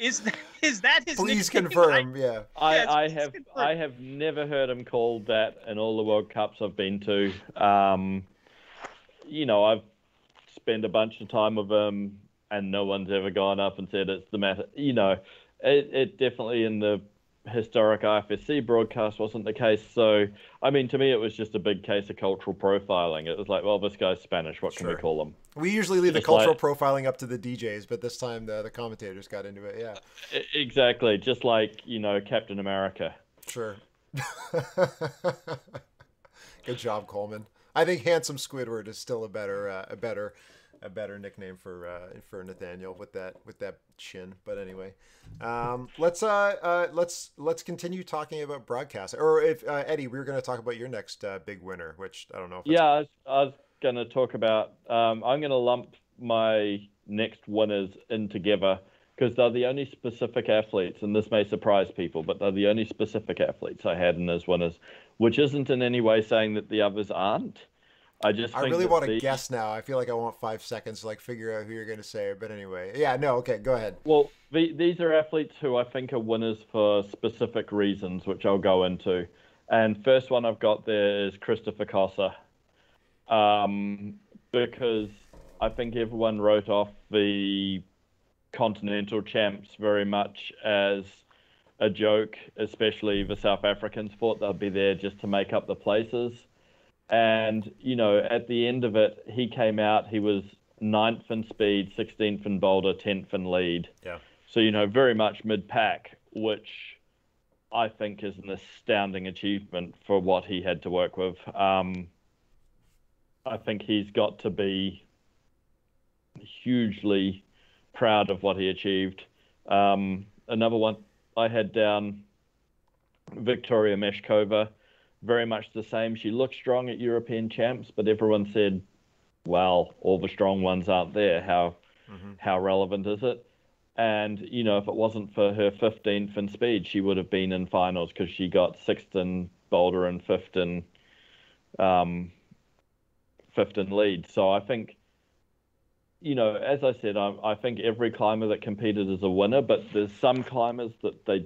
is that his nickname? Please confirm. Yeah. I have never heard him called that in all the World Cups I've been to. You know, I've spent a bunch of time with him, and no one's ever gone up and said it's the matter. You know, it definitely in the historic IFSC broadcast wasn't the case. So, I mean, to me, it was just a big case of cultural profiling. It was like, well, this guy's Spanish. What can we call him? We usually leave the cultural profiling up to the DJs, but this time the commentators got into it. Yeah, exactly. Just like, you know, Captain America. Sure. Good job, Coleman. I think Handsome Squidward is still a better nickname for Nathaniel with that chin. But anyway, let's continue talking about broadcast. Or if Eddie, we were going to talk about your next big winner, which I don't know. I was going to talk about. I'm going to lump my next winners in together, because they're the only specific athletes, and this may surprise people, but they're the only specific athletes I had in those winners, which isn't in any way saying that the others aren't. I really want to guess now. I feel like I want 5 seconds to like figure out who you're going to say. But anyway, yeah, no, okay, go ahead. Well, these are athletes who I think are winners for specific reasons, which I'll go into. And first one I've got there is Christopher Cosser, because I think everyone wrote off the continental champs very much as a joke, especially the South Africans thought they'd be there just to make up the places. And, you know, at the end of it, he came out, he was 9th in speed, 16th in boulder, 10th in lead. Yeah. So, you know, very much mid-pack, which I think is an astounding achievement for what he had to work with. I think he's got to be hugely proud of what he achieved. Another one I had down, Victoria Meshkova, very much the same. She looked strong at European champs, but everyone said, well, all the strong ones aren't there. How relevant is it? And, you know, if it wasn't for her 15th in speed, she would have been in finals because she got 6th in boulder and 5th in, 5th in lead. So I think, you know, as I said, I think every climber that competed is a winner, but there's some climbers that they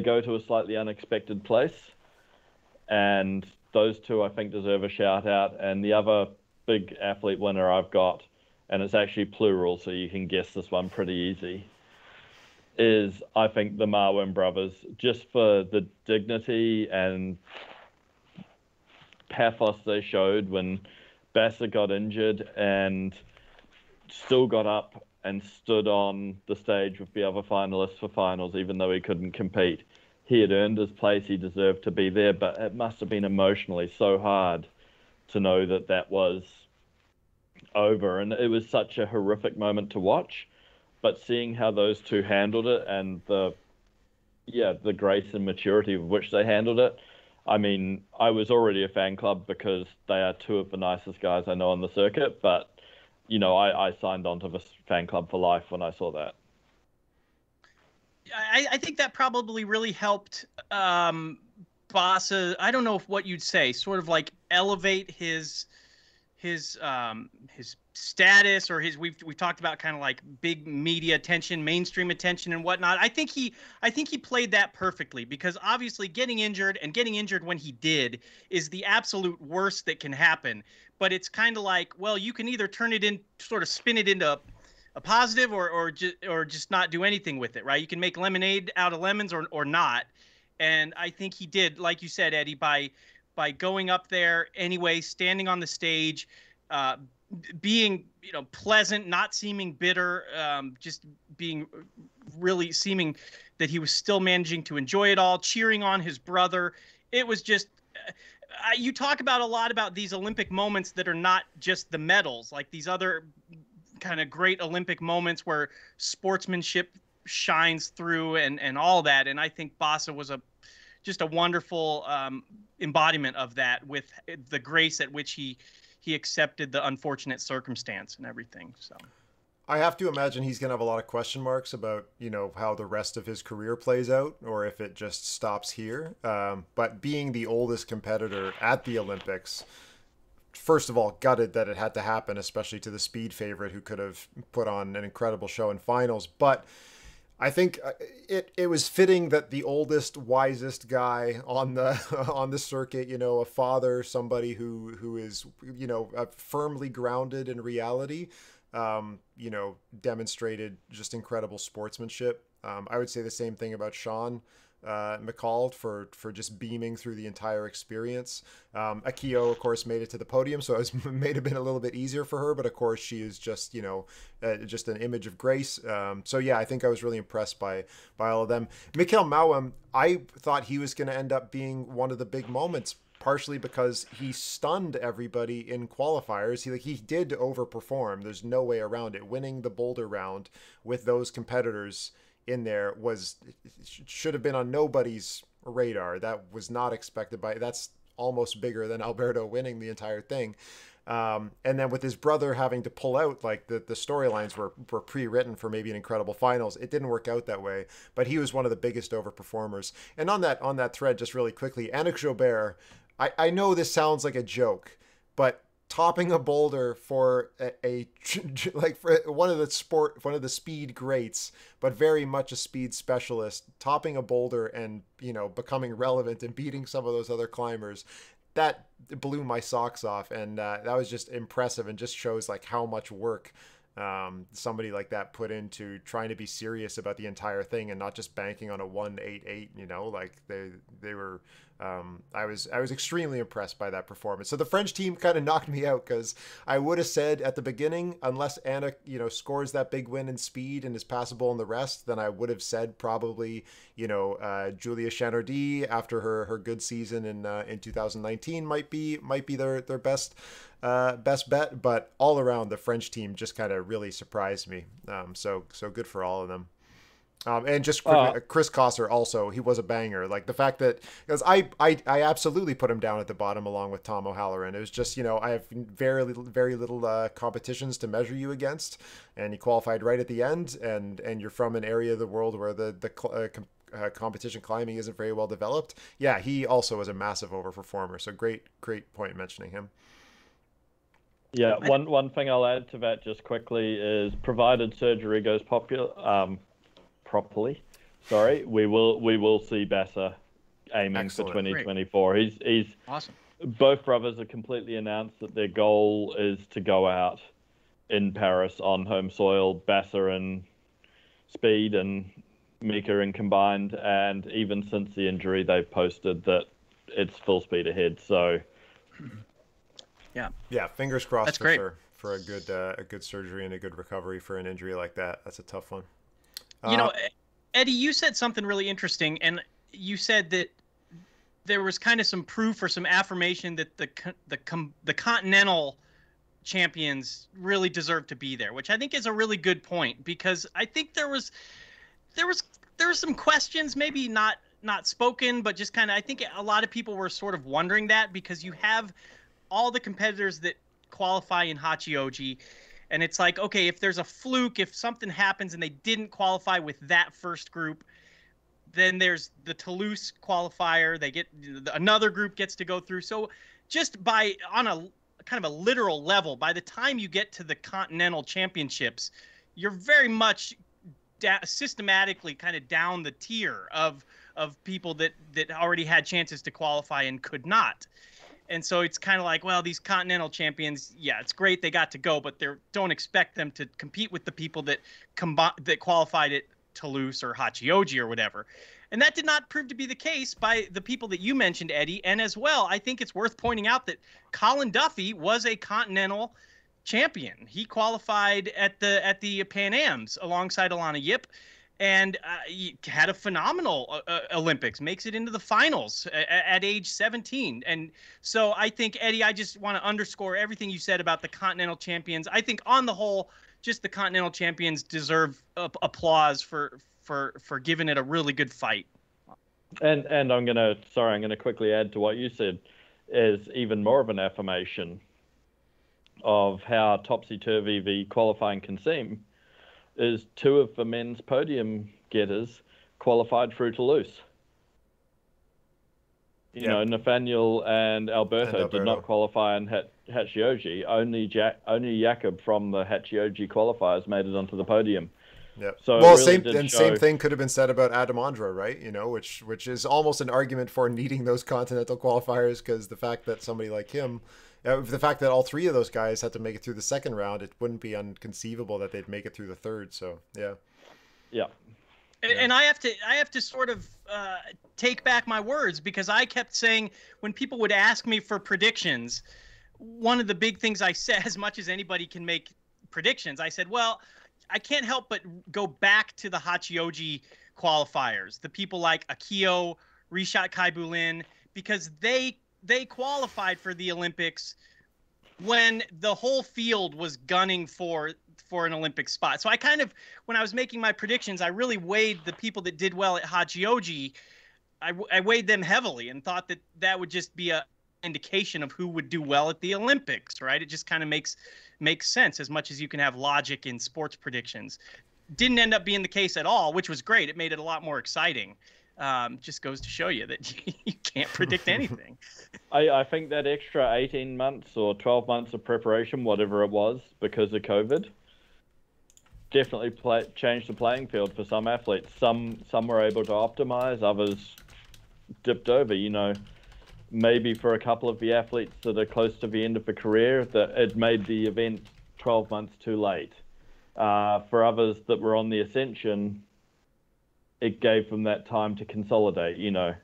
go to a slightly unexpected place. And those two, I think, deserve a shout out. And the other big athlete winner I've got, and it's actually plural, so you can guess this one pretty easy, is I think the Mawem brothers, just for the dignity and pathos they showed when Bassa got injured and still got up and stood on the stage with the other finalists for finals, even though he couldn't compete. He had earned his place, he deserved to be there, but it must have been emotionally so hard to know that that was over. And it was such a horrific moment to watch, but seeing how those two handled it and the grace and maturity with which they handled it, I mean, I was already a fan club because they are two of the nicest guys I know on the circuit, but you know, I signed on to this fan club for life when I saw that. I think that probably really helped Bassa, I don't know if what you'd say, sort of like elevate his status or his, we've talked about kind of like big media attention, mainstream attention and whatnot. I think he played that perfectly, because obviously getting injured when he did is the absolute worst that can happen. But it's kind of like, well, you can either turn it in, sort of spin it into a positive, or just not do anything with it, right? You can make lemonade out of lemons or not. And I think he did, like you said, Eddie, by going up there anyway, standing on the stage, being, you know, pleasant, not seeming bitter, just being really seeming that he was still managing to enjoy it all, cheering on his brother. It was just, you talk about a lot about these Olympic moments that are not just the medals, like these other kind of great Olympic moments where sportsmanship shines through and all that. And I think Bassa was just a wonderful embodiment of that, with the grace at which he accepted the unfortunate circumstance and everything. So I have to imagine he's going to have a lot of question marks about, you know, how the rest of his career plays out, or if it just stops here. But being the oldest competitor at the Olympics, first of all, gutted that it had to happen, especially to the speed favorite who could have put on an incredible show in finals. But I think it was fitting that the oldest, wisest guy on the circuit, you know, a father, somebody who is, you know, firmly grounded in reality, you know, demonstrated just incredible sportsmanship. I would say the same thing about Sean McColl for just beaming through the entire experience. Akiyo, of course, made it to the podium, so it may have been a little bit easier for her, but of course she is just, you know, just an image of grace. So yeah, I think I was really impressed by all of them. Mikhail Mawem, I thought he was going to end up being one of the big moments, partially because he stunned everybody in qualifiers. He did overperform. There's no way around it. Winning the boulder round with those competitors in there should have been on nobody's radar. That was not expected. That's almost bigger than Alberto winning the entire thing. And then with his brother having to pull out, like the storylines were pre-written for maybe an incredible finals. It didn't work out that way, but he was one of the biggest overperformers. And on that thread, just really quickly, Annick Joubert, I know this sounds like a joke, but topping a boulder for one of the speed greats, but very much a speed specialist, topping a boulder and, you know, becoming relevant and beating some of those other climbers, that blew my socks off. And that was just impressive, and just shows like how much work somebody like that put into trying to be serious about the entire thing and not just banking on a 1.88, you know, like they were, I was extremely impressed by that performance. So the French team kind of knocked me out, because I would have said at the beginning, unless Anna, you know, scores that big win in speed and is passable in the rest, then I would have said probably, you know, Julia Chanardi, after her good season in 2019, might be their best best bet. But all around, the French team just kind of really surprised me. So good for all of them. And just Chris Cosser also, he was a banger. Like the fact that, because I absolutely put him down at the bottom along with Tom O'Halloran. It was just, you know, I have very little competitions to measure you against, and he qualified right at the end. And you're from an area of the world where the competition climbing isn't very well developed. Yeah, he also was a massive overperformer. So great point mentioning him. Yeah, one thing I'll add to that just quickly is, provided surgery goes properly, sorry, we will see Bassa aiming for 2024. Great. He's awesome. Both brothers have completely announced that their goal is to go out in Paris on home soil. Bassa in speed and Mika in combined, and even since the injury, they've posted that it's full speed ahead. So yeah, fingers crossed. That's great. For a good surgery and a good recovery for an injury like that. That's a tough one. You know, Eddie, you said something really interesting, and you said that there was kind of some proof or some affirmation that the continental champions really deserve to be there, which I think is a really good point, because I think there were some questions, maybe not spoken, but just kind of, I think a lot of people were sort of wondering that, because you have all the competitors that qualify in Hachioji. And it's like, okay, if there's a fluke, if something happens and they didn't qualify with that first group, then there's the Toulouse qualifier. They get another group gets to go through. So just by on a kind of a literal level, by the time you get to the continental championships, you're very much systematically kind of down the tier of people that already had chances to qualify and could not. And so it's kind of like, well, these continental champions, yeah, it's great they got to go, but don't expect them to compete with the people that qualified at Toulouse or Hachioji or whatever. And that did not prove to be the case by the people that you mentioned, Eddie. And as well, I think it's worth pointing out that Colin Duffy was a continental champion. He qualified at the Pan Ams alongside Alannah Yip, and he had a phenomenal Olympics, makes it into the finals at age 17. And so I think, Eddie, I just want to underscore everything you said about the continental champions. I think on the whole, just the continental champions deserve applause for giving it a really good fight. And I'm going to quickly add to what you said, is even more of an affirmation of how topsy-turvy the qualifying can seem, is two of the men's podium getters qualified through Toulouse. You know, Nathaniel and Alberto did not qualify in Hachioji. Only Jakob from the Hachioji qualifiers made it onto the podium. Yeah. So well, really same thing could have been said about Adam Ondra, right? You know, which is almost an argument for needing those continental qualifiers, because the fact that somebody like him, the fact that all three of those guys had to make it through the second round, it wouldn't be inconceivable that they'd make it through the third. So yeah. And I have to sort of take back my words, because I kept saying, when people would ask me for predictions, one of the big things I said, as much as anybody can make predictions, I said, well, I can't help but go back to the Hachioji qualifiers, the people like Akiyo, Rishat Kaibulin, because they qualified for the Olympics when the whole field was gunning for an Olympic spot. So I kind of, when I was making my predictions, I really weighed the people that did well at Hachioji. I weighed them heavily and thought that would just be a indication of who would do well at the Olympics, right? It just kind of makes sense, as much as you can have logic in sports predictions. Didn't end up being the case at all, which was great. It made it a lot more exciting. Just goes to show you that you can't predict anything. I think that extra 18 months or 12 months of preparation, whatever it was, because of COVID, definitely changed the playing field for some athletes. Some were able to optimize, others dipped over, you know. Maybe for a couple of the athletes that are close to the end of the career, that it made the event 12 months too late. For others that were on the ascension, it gave them that time to consolidate, you know.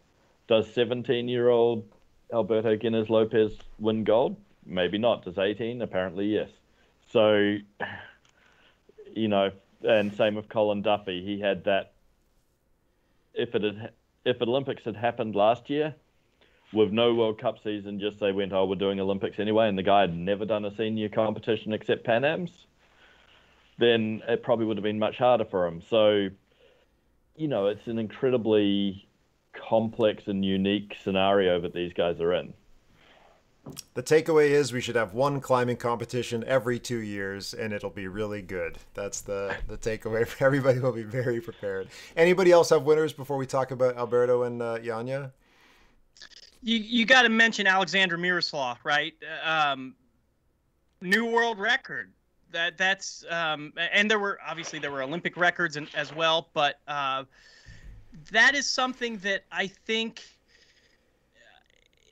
Does 17-year-old Alberto Ginés López win gold? Maybe not. Does 18? Apparently, yes. So, you know, and same with Colin Duffy. He had that, if Olympics had happened last year, with no World Cup season, just they went, oh, we're doing Olympics anyway, and the guy had never done a senior competition except Pan Am's, then it probably would have been much harder for him. So, you know, it's an incredibly complex and unique scenario that these guys are in. The takeaway is we should have one climbing competition every 2 years, and it'll be really good. That's the takeaway. Everybody will be very prepared. Anybody else have winners before we talk about Alberto and Janja? You got to mention Alexander Miroslaw, right? New world record. That's and there were Olympic records as well, but that is something that I think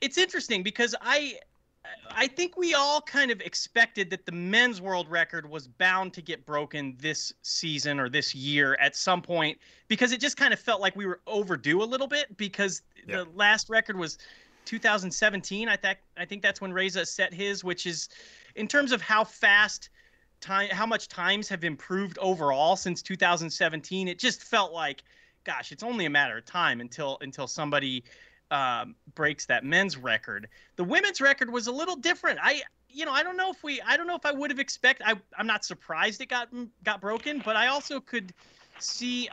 it's interesting because I think we all kind of expected that the men's world record was bound to get broken this season or this year at some point, because it just kind of felt like we were overdue a little bit, because the last record was 2017. I think that's when Reza set his, which is in terms of how fast time, how much times have improved overall since 2017. It just felt like, gosh, it's only a matter of time until somebody breaks that men's record. The women's record was a little different. I don't know if I would have expected. I'm not surprised it got broken, but I also could see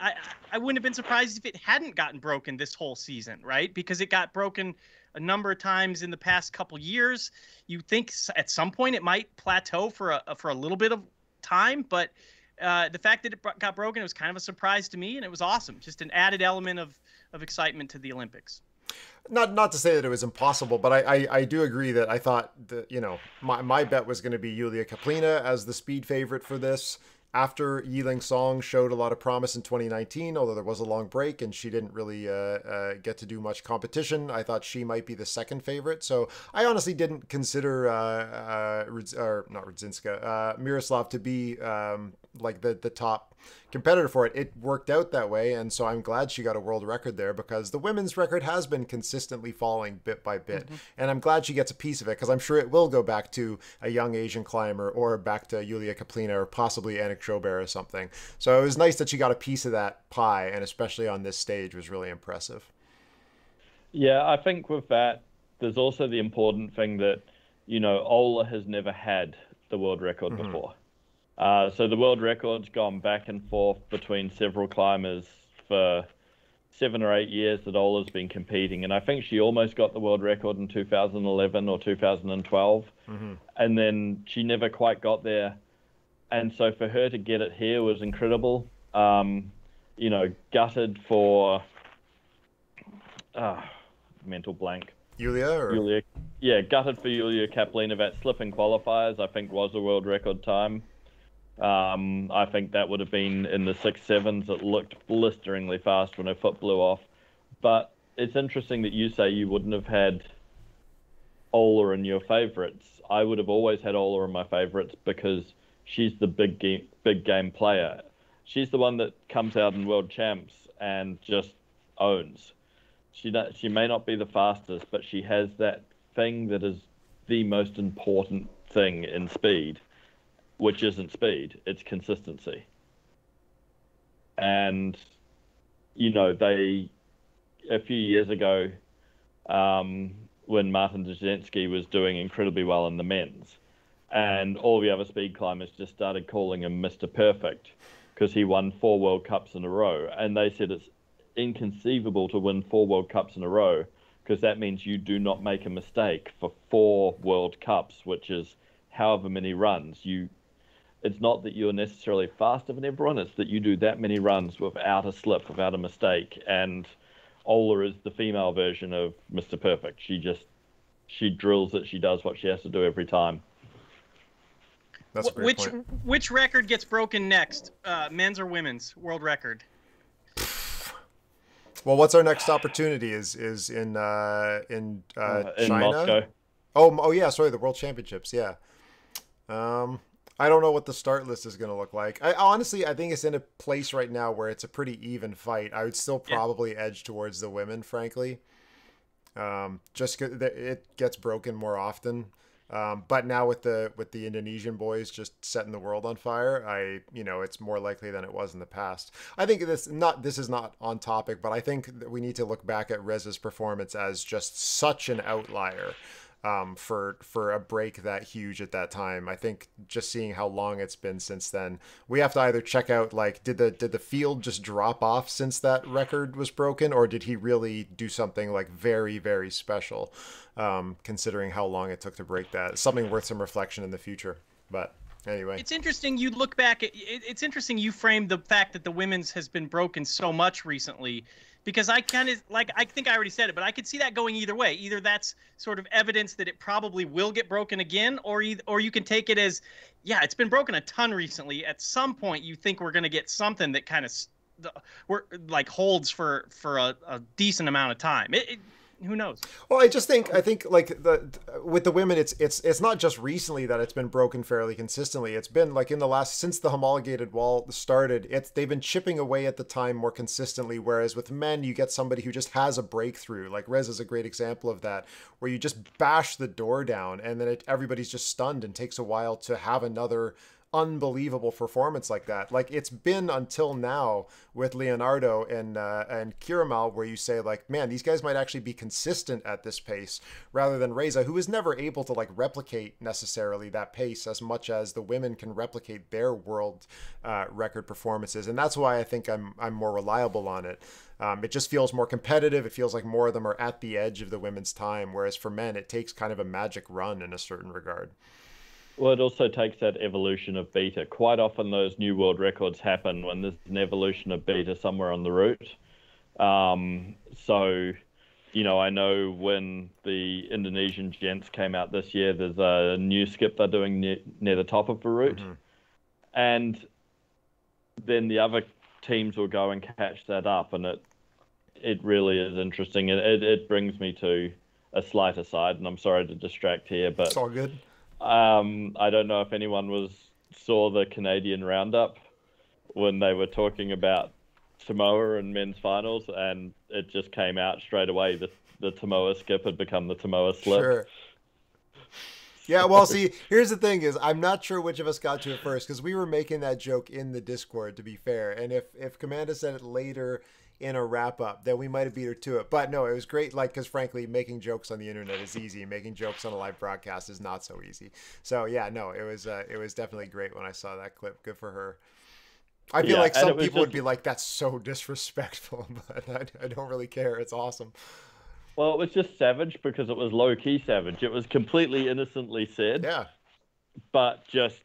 I wouldn't have been surprised if it hadn't gotten broken this whole season, right? Because it got broken a number of times in the past couple years. You think at some point it might plateau for a little bit of time, but the fact that it got broken, it was kind of a surprise to me, and it was awesome. Just an added element of excitement to the Olympics. Not to say that it was impossible, but I do agree that I thought that, you know, my bet was going to be Yulia Kaplina as the speed favorite for this. After Yiling Song showed a lot of promise in 2019, although there was a long break and she didn't really get to do much competition, I thought she might be the second favorite. So I honestly didn't consider Miroslav to be like the top competitor for it. It worked out that way, and so I'm glad she got a world record there, because the women's record has been consistently falling bit by bit. Mm-hmm. And I'm glad she gets a piece of it, because I'm sure it will go back to a young Asian climber, or back to Yulia Kaplina, or possibly Anna Schobert or something. So it was nice that she got a piece of that pie, and especially on this stage was really impressive. Yeah, I think with that, there's also the important thing that, you know, Ola has never had the world record mm-hmm. before. So the world record's gone back and forth between several climbers for 7 or 8 years that Ola's been competing. And I think she almost got the world record in 2011 or 2012. Mm-hmm. And then she never quite got there. And so for her to get it here was incredible. You know, gutted for mental blank. Yulia? Yeah, gutted for Yulia Kaplina. That slip in qualifiers, I think, was a world record time. I think that would have been in the 6.7s. It looked blisteringly fast when her foot blew off. But it's interesting that you say you wouldn't have had Ola in your favorites. I would have always had Ola in my favorites, because she's the big game player. She's the one that comes out in world champs and just owns. She may not be the fastest, but she has that thing that is the most important thing in speed, which isn't speed, it's consistency. And, you know, a few years ago, when Martin Dzerzhinsky was doing incredibly well in the men's, and all the other speed climbers just started calling him Mr. Perfect, because he won 4 World Cups in a row. And they said it's inconceivable to win 4 World Cups in a row, because that means you do not make a mistake for 4 World Cups, which is however many runs. It's not that you're necessarily faster than everyone, it's that you do that many runs without a slip, without a mistake. And Ola is the female version of Mr. Perfect. She drills it. She does what she has to do every time. That's a great point. Which record gets broken next? Men's or women's world record? Well, what's our next opportunity? Is in China? Moscow. Oh yeah, sorry, the World Championships. Yeah. I don't know what the start list is going to look like. Honestly, I think it's in a place right now where it's a pretty even fight. I would still probably edge towards the women, frankly. Just 'cause it gets broken more often. But now with the Indonesian boys just setting the world on fire, it's more likely than it was in the past. I think this is not on topic, but I think that we need to look back at Reza's performance as just such an outlier. For a break that huge at that time. I think just seeing how long it's been since then, we have to either check out, like, did the field just drop off since that record was broken, or did he really do something like very, very special, considering how long it took to break that? It's something worth some reflection in the future. But anyway, it's interesting you look back at, it's interesting you framed the fact that the women's has been broken so much recently. Because I kind of, like, I think I already said it, but I could see that going either way. Either that's sort of evidence that it probably will get broken again, or you can take it as, yeah, it's been broken a ton recently. At some point, you think we're going to get something that kind of, like, holds for a decent amount of time. Who knows? Well, I think like with the women, it's not just recently that it's been broken fairly consistently. It's been like since the homologated wall started, they've been chipping away at the time more consistently. Whereas with men, you get somebody who just has a breakthrough. Like Rez is a great example of that, where you just bash the door down and then everybody's just stunned and takes a while to have another unbelievable performance like that. Like, it's been until now with Leonardo and Kiramal, where you say, like, man, these guys might actually be consistent at this pace, rather than Reza, who is never able to, like, replicate necessarily that pace as much as the women can replicate their world record performances. And that's why I think I'm more reliable on it. It just feels more competitive. It feels like more of them are at the edge of the women's time, whereas for men, it takes kind of a magic run in a certain regard. Well, it also takes that evolution of beta. Quite often those new world records happen when there's an evolution of beta somewhere on the route. So, I know when the Indonesian gents came out this year, there's a new skip they're doing near the top of the route. Mm-hmm. And then the other teams will go and catch that up. And it really is interesting. It brings me to a slight aside, and I'm sorry to distract here, but it's all good. I don't know if anyone saw the Canadian roundup when they were talking about Tomoa and men's finals, and it just came out straight away that the Tomoa skip had become the Tomoa slip. Sure. Yeah, well, see, here's the thing is, I'm not sure which of us got to it first, because we were making that joke in the Discord, to be fair, and if Commander said it later in a wrap-up, then we might have beat her to it. But no, it was great, like, because frankly, making jokes on the internet is easy. Making jokes on a live broadcast is not so easy. So yeah, no, it was definitely great when I saw that clip. Good for her. I feel like some people would be like, that's so disrespectful, but I don't really care. It's awesome. Well, it was just savage because it was low-key savage. It was completely innocently said. Yeah. But just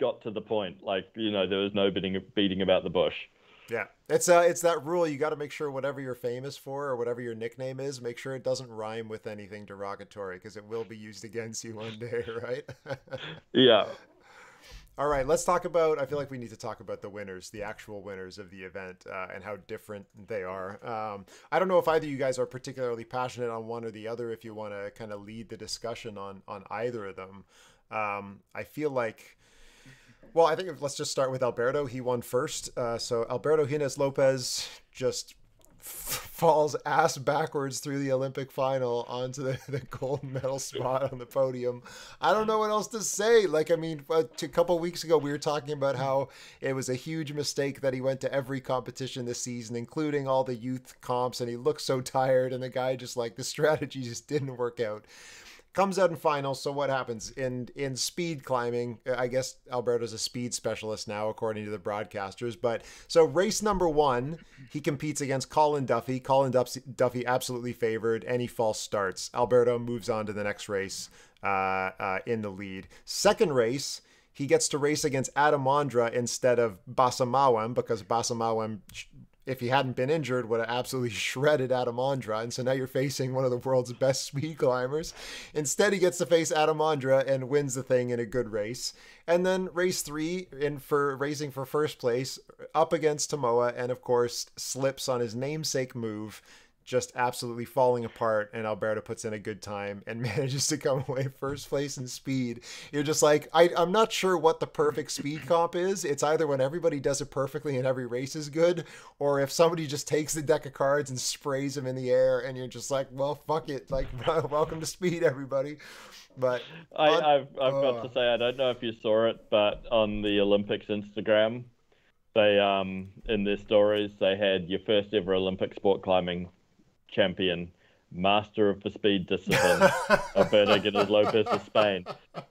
got to the point. Like, there was no beating about the bush. Yeah, it's that rule. You got to make sure whatever you're famous for or whatever your nickname is, make sure it doesn't rhyme with anything derogatory, because it will be used against you one day, right? Yeah. All right, let's talk about, I feel like we need to talk about the winners, the actual winners of the event, and how different they are. I don't know if either of you guys are particularly passionate on one or the other, if you want to kind of lead the discussion on either of them. I feel like... Well, I think let's just start with Alberto. He won first. So Alberto Ginés López just falls ass backwards through the Olympic final onto the gold medal spot on the podium. I don't know what else to say. Like, I mean, a couple of weeks ago, we were talking about how it was a huge mistake that he went to every competition this season, including all the youth comps, and he looked so tired, and the guy just, like, the strategy just didn't work out. Comes out in finals, so what happens? In speed climbing, I guess Alberto's a speed specialist now, according to the broadcasters. But so race number one, he competes against Colin Duffy. Colin Duffy absolutely favored, any false starts. Alberto moves on to the next race in the lead. Second race, he gets to race against Adam Ondra instead of Bassa Mawem, because Bassa Mawem if he hadn't been injured, would have absolutely shredded Adam Ondra. And so now you're facing one of the world's best speed climbers. Instead, he gets to face Adam Ondra and wins the thing in a good race. And then race three, in for racing for first place, up against Tomoa, and of course slips on his namesake move, just absolutely falling apart, and Alberto puts in a good time and manages to come away first place in speed. You're just like, I'm not sure what the perfect speed comp is. It's either when everybody does it perfectly and every race is good, or if somebody just takes the deck of cards and sprays them in the air, and you're just like, well, fuck it. Like, welcome to speed, everybody. But I've got to say, I don't know if you saw it, but on the Olympics Instagram, they in their stories, they had your first ever Olympic sport climbing champion, master of the speed discipline, Alberto Ginés López of Spain.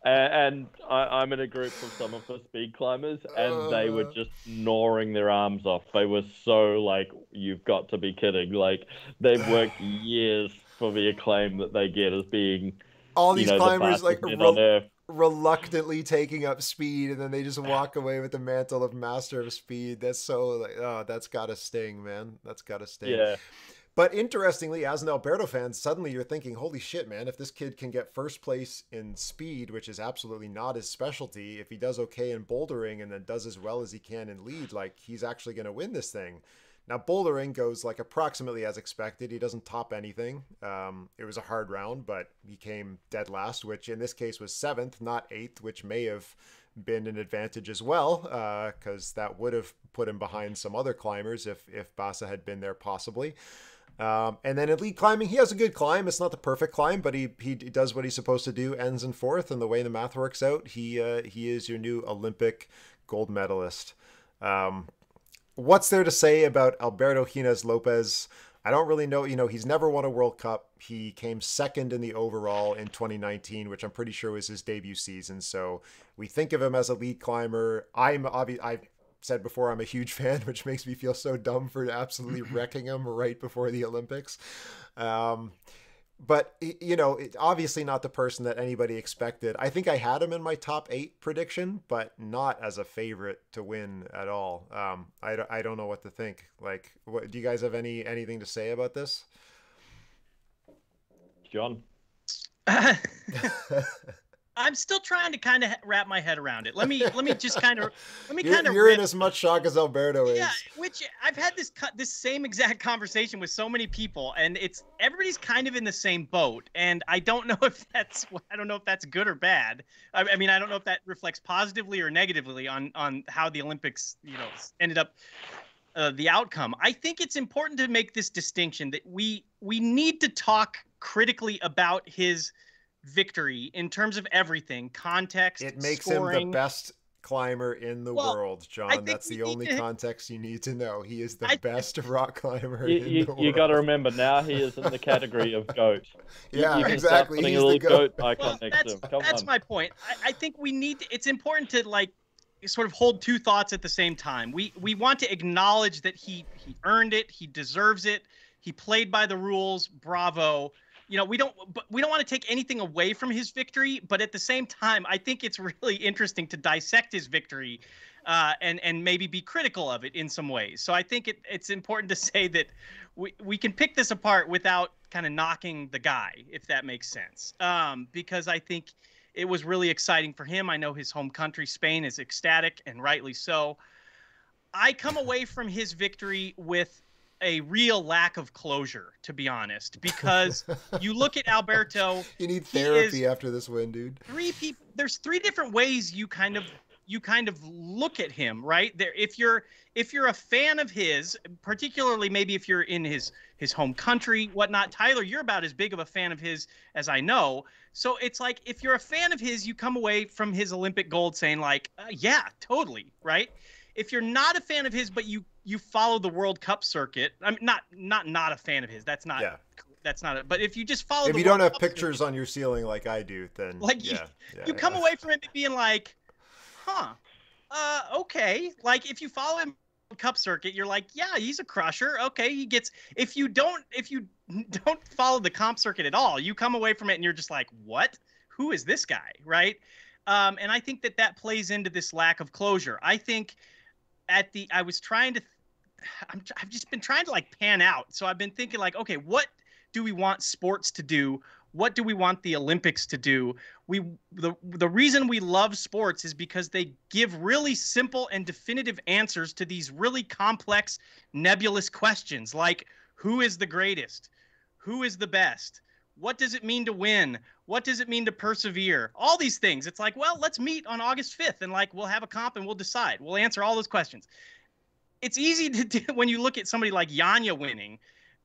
And I'm in a group of some of the speed climbers, and they were just gnawing their arms off. They were so like, you've got to be kidding. Like, they've worked years for the acclaim that they get as being all these climbers, like, reluctantly taking up speed, and then they just walk away with the mantle of master of speed. That's so like, oh, that's gotta sting, man. That's gotta sting. Yeah. But interestingly, as an Alberto fan, suddenly you're thinking, holy shit, man, if this kid can get first place in speed, which is absolutely not his specialty, if he does okay in bouldering and then does as well as he can in lead, like, he's actually going to win this thing. Now, bouldering goes like approximately as expected. He doesn't top anything. It was a hard round, but he came dead last, which in this case was 7th, not 8th, which may have been an advantage as well, because that would have put him behind some other climbers if Bassa had been there possibly. And then in lead climbing, he has a good climb. It's not the perfect climb, but he does what he's supposed to do, ends in 4th, and the way the math works out, he is your new Olympic gold medalist. What's there to say about Alberto Ginés López? I don't really know. You know, he's never won a World Cup. He came 2nd in the overall in 2019, which I'm pretty sure was his debut season. So we think of him as a lead climber. I've said before, I'm a huge fan, which makes me feel so dumb for absolutely wrecking him right before the Olympics. But, you know, obviously not the person that anybody expected. I think I had him in my top 8 prediction, but not as a favorite to win at all. I don't know what to think. Like, what, do you guys have anything to say about this? John? I'm still trying to kind of wrap my head around it. Let me just kind of, you're in as much shock as Alberto is. Yeah, which I've had this same exact conversation with so many people, and it's, everybody's kind of in the same boat. And I don't know if that's good or bad. I mean, I don't know if that reflects positively or negatively on how the Olympics, you know, ended up the outcome. I think it's important to make this distinction that we need to talk critically about his victory in terms of everything, context, it makes scoring him the best climber in the world, John. That's the only context you need to know. He is the best rock climber in the world. You got to remember, now he is in the category of GOAT. Yeah, exactly. He's the GOAT. That's my point. I think we need to, it's important to like sort of hold two thoughts at the same time. We want to acknowledge that he earned it, he deserves it, he played by the rules. Bravo. You know, we don't want to take anything away from his victory, but at the same time, I think it's really interesting to dissect his victory and maybe be critical of it in some ways. So I think it's important to say that we can pick this apart without kind of knocking the guy, if that makes sense, because I think it was really exciting for him. I know his home country, Spain, is ecstatic, and rightly so. I come away from his victory with a real lack of closure, to be honest, because you look at Alberto. You need therapy after this win, dude. There's 3 different ways you kind of look at him, right? There, if you're a fan of his, particularly maybe if you're in his home country, whatnot. Tyler, you're about as big of a fan of his as I know. So it's like, if you're a fan of his, you come away from his Olympic gold saying like, yeah, totally, right? If you're not a fan of his, but you follow the World Cup circuit, I mean, not a fan of his. That's not, yeah, that's not it. But if you just follow, if the you World don't have Cup pictures circuit on your ceiling like I do, then like you come away from it being like, huh, okay. Like if you follow him Cup circuit, you're like, yeah, he's a crusher. Okay, he gets. If you don't follow the comp circuit at all, you come away from it and you're just like, what? Who is this guy? Right? And I think that plays into this lack of closure. I think I was trying to I've just been trying to like pan out. So I've been thinking like, okay, what do we want sports to do? What do we want the Olympics to do? The reason we love sports is because they give really simple and definitive answers to these really complex, nebulous questions like who is the greatest? Who is the best? What does it mean to win? What does it mean to persevere? All these things. It's like, well, let's meet on August 5th and like we'll have a comp and we'll decide. We'll answer all those questions. It's easy to do when you look at somebody like Janja winning.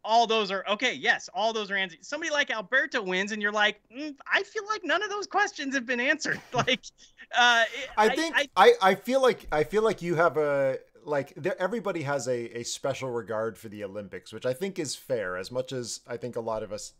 All those are, okay, yes, all those are answered. Somebody like Alberto wins, and you're like, I feel like none of those questions have been answered. Like, I feel like you have a, like, everybody has a special regard for the Olympics, which I think is fair, as much as I think a lot of us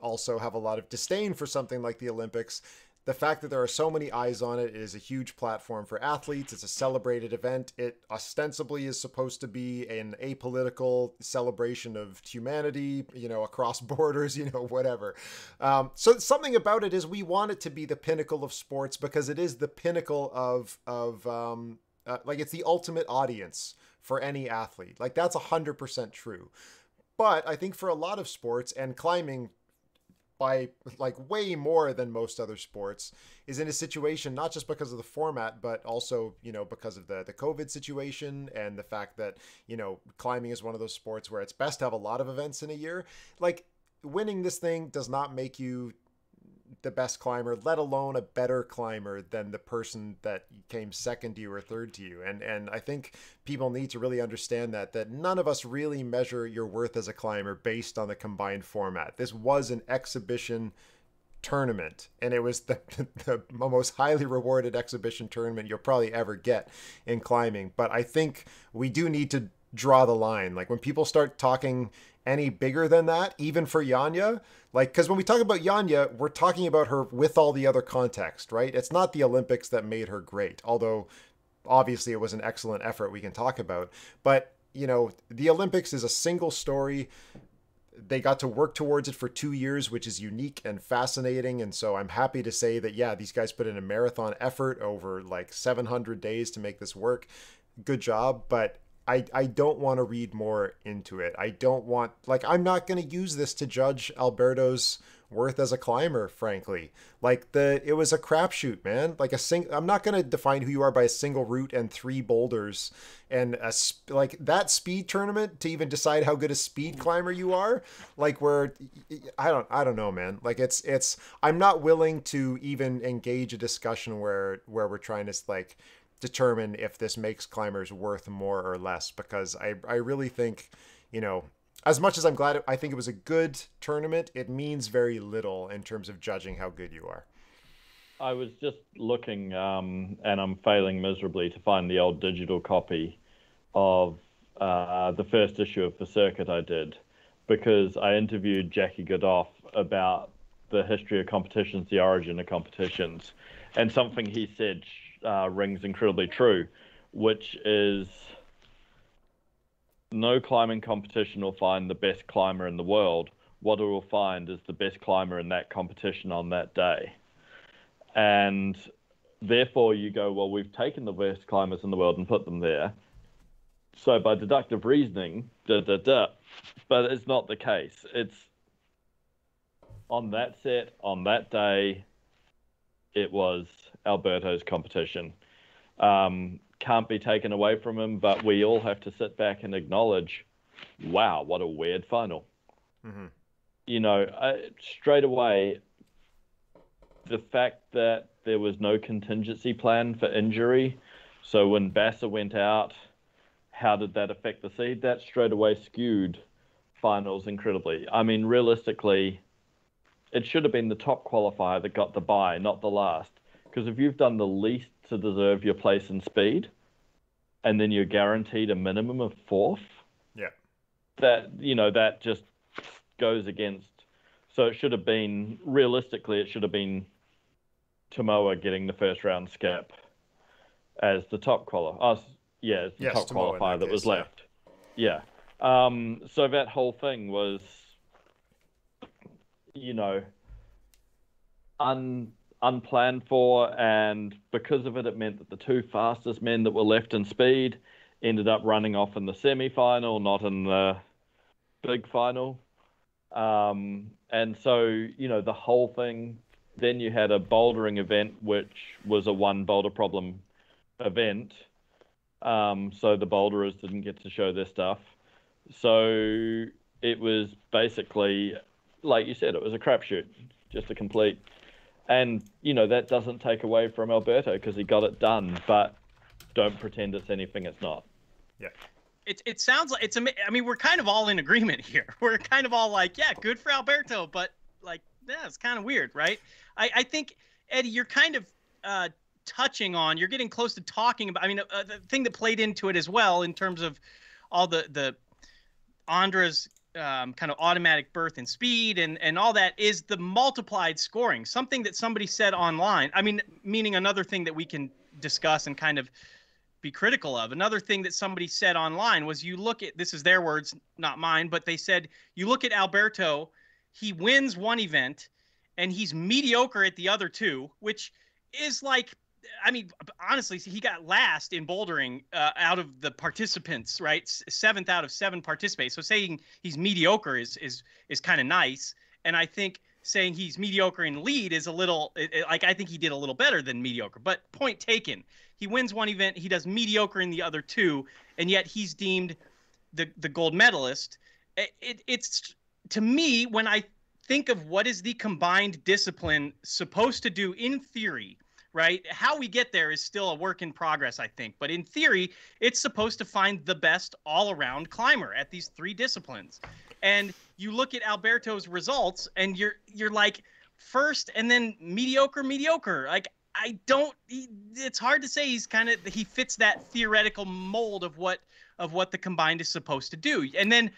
also have a lot of disdain for something like the Olympics. The fact that there are so many eyes on it, it is a huge platform for athletes. It's a celebrated event. It ostensibly is supposed to be an apolitical celebration of humanity, you know, across borders, you know, whatever. So something about it is we want it to be the pinnacle of sports because it is the pinnacle of like it's the ultimate audience for any athlete. Like that's 100% true. But I think for a lot of sports, and climbing by like way more than most other sports, is in a situation, not just because of the format, but also, you know, because of the COVID situation and the fact that, you know, climbing is one of those sports where it's best to have a lot of events in a year. Like winning this thing does not make you the best climber, let alone a better climber than the person that came second to you or third to you. And I think people need to really understand that none of us really measure your worth as a climber based on the combined format. This was an exhibition tournament, and it was the most highly rewarded exhibition tournament you'll probably ever get in climbing. But I think we do need to draw the line. Like when people start talking any bigger than that, even for Janja, like, because when we talk about Janja, we're talking about her with all the other context, right? It's not the Olympics that made her great, although obviously it was an excellent effort we can talk about. But, you know, the Olympics is a single story. They got to work towards it for 2 years, which is unique and fascinating. And so I'm happy to say that, yeah, these guys put in a marathon effort over like 700 days to make this work. Good job. But I don't want to read more into it. I don't want, like, I'm not going to use this to judge Alberto's worth as a climber, frankly. Like, it was a crapshoot, man. Like, I'm not going to define who you are by a single route and 3 boulders. And, like, that speed tournament to even decide how good a speed climber you are, like, I don't know, man. Like, I'm not willing to even engage a discussion where we're trying to, like, determine if this makes climbers worth more or less, because I really think, you know, as much as I'm glad I think it was a good tournament, it means very little in terms of judging how good you are. I was just looking, and I'm failing miserably to find the old digital copy of the first issue of The Circuit I did, because I interviewed Jackie Godoff about the history of competitions, the origin of competitions, and something he said rings incredibly true, which is no climbing competition will find the best climber in the world. What it will find is the best climber in that competition on that day. And therefore you go, well, we've taken the best climbers in the world and put them there. So by deductive reasoning, but it's not the case. It's on that set, on that day, it was Alberto's competition. Can't be taken away from him, but we all have to sit back and acknowledge, wow, what a weird final. Mm-hmm. You know, straight away, the fact that there was no contingency plan for injury. So when Bassa went out, how did that affect the seed? That straight away skewed finals incredibly. I mean, realistically, it should have been the top qualifier that got the bye, not the last. Because if you've done the least to deserve your place in speed, and then you're guaranteed a minimum of 4th, yeah, that, you know, that just goes against. So it should have been, realistically, it should have been Tomoa getting the first round skip as the top qualifier. Yeah, it's the top qualifier that was left. Yeah. So that whole thing was, you know, unplanned for, and because of it, it meant that the 2 fastest men that were left in speed ended up running off in the semi-final, not in the big final. And so, you know, the whole thing, then you had a bouldering event, which was a one boulder problem event. So the boulderers didn't get to show their stuff. So it was basically, like you said, it was a crapshoot, just a complete. And, you know, that doesn't take away from Alberto because he got it done, but don't pretend it's anything it's not. Yeah. It sounds like it's, I mean, we're kind of all in agreement here. We're kind of all like, yeah, good for Alberto, but like, yeah, it's kind of weird, right? I think, Eddie, you're kind of touching on, you're getting close to talking about, I mean, the thing that played into it as well in terms of all the Ondra's kind of automatic berth and speed and all that is the multiplied scoring, something that somebody said online. I mean, meaning another thing that we can discuss and kind of be critical of. Another thing that somebody said online was you look at, this is their words, not mine, but they said, you look at Alberto, he wins one event and he's mediocre at the other two, which is like, I mean, honestly, he got last in bouldering out of the participants, right? 7th out of 7 participants. So saying he's mediocre is kind of nice. And I think saying he's mediocre in lead is a little, like, I think he did a little better than mediocre, but point taken. He wins one event, he does mediocre in the other two, and yet he's deemed the gold medalist. It's, to me, when I think of what is the combined discipline supposed to do in theory, right? How we get there is still a work in progress, I think. But in theory, it's supposed to find the best all-around climber at these 3 disciplines. And you look at Alberto's results, and you're like, first, and then mediocre. Like, I don't. It's hard to say he's kind of, he fits that theoretical mold of what the combined is supposed to do. And then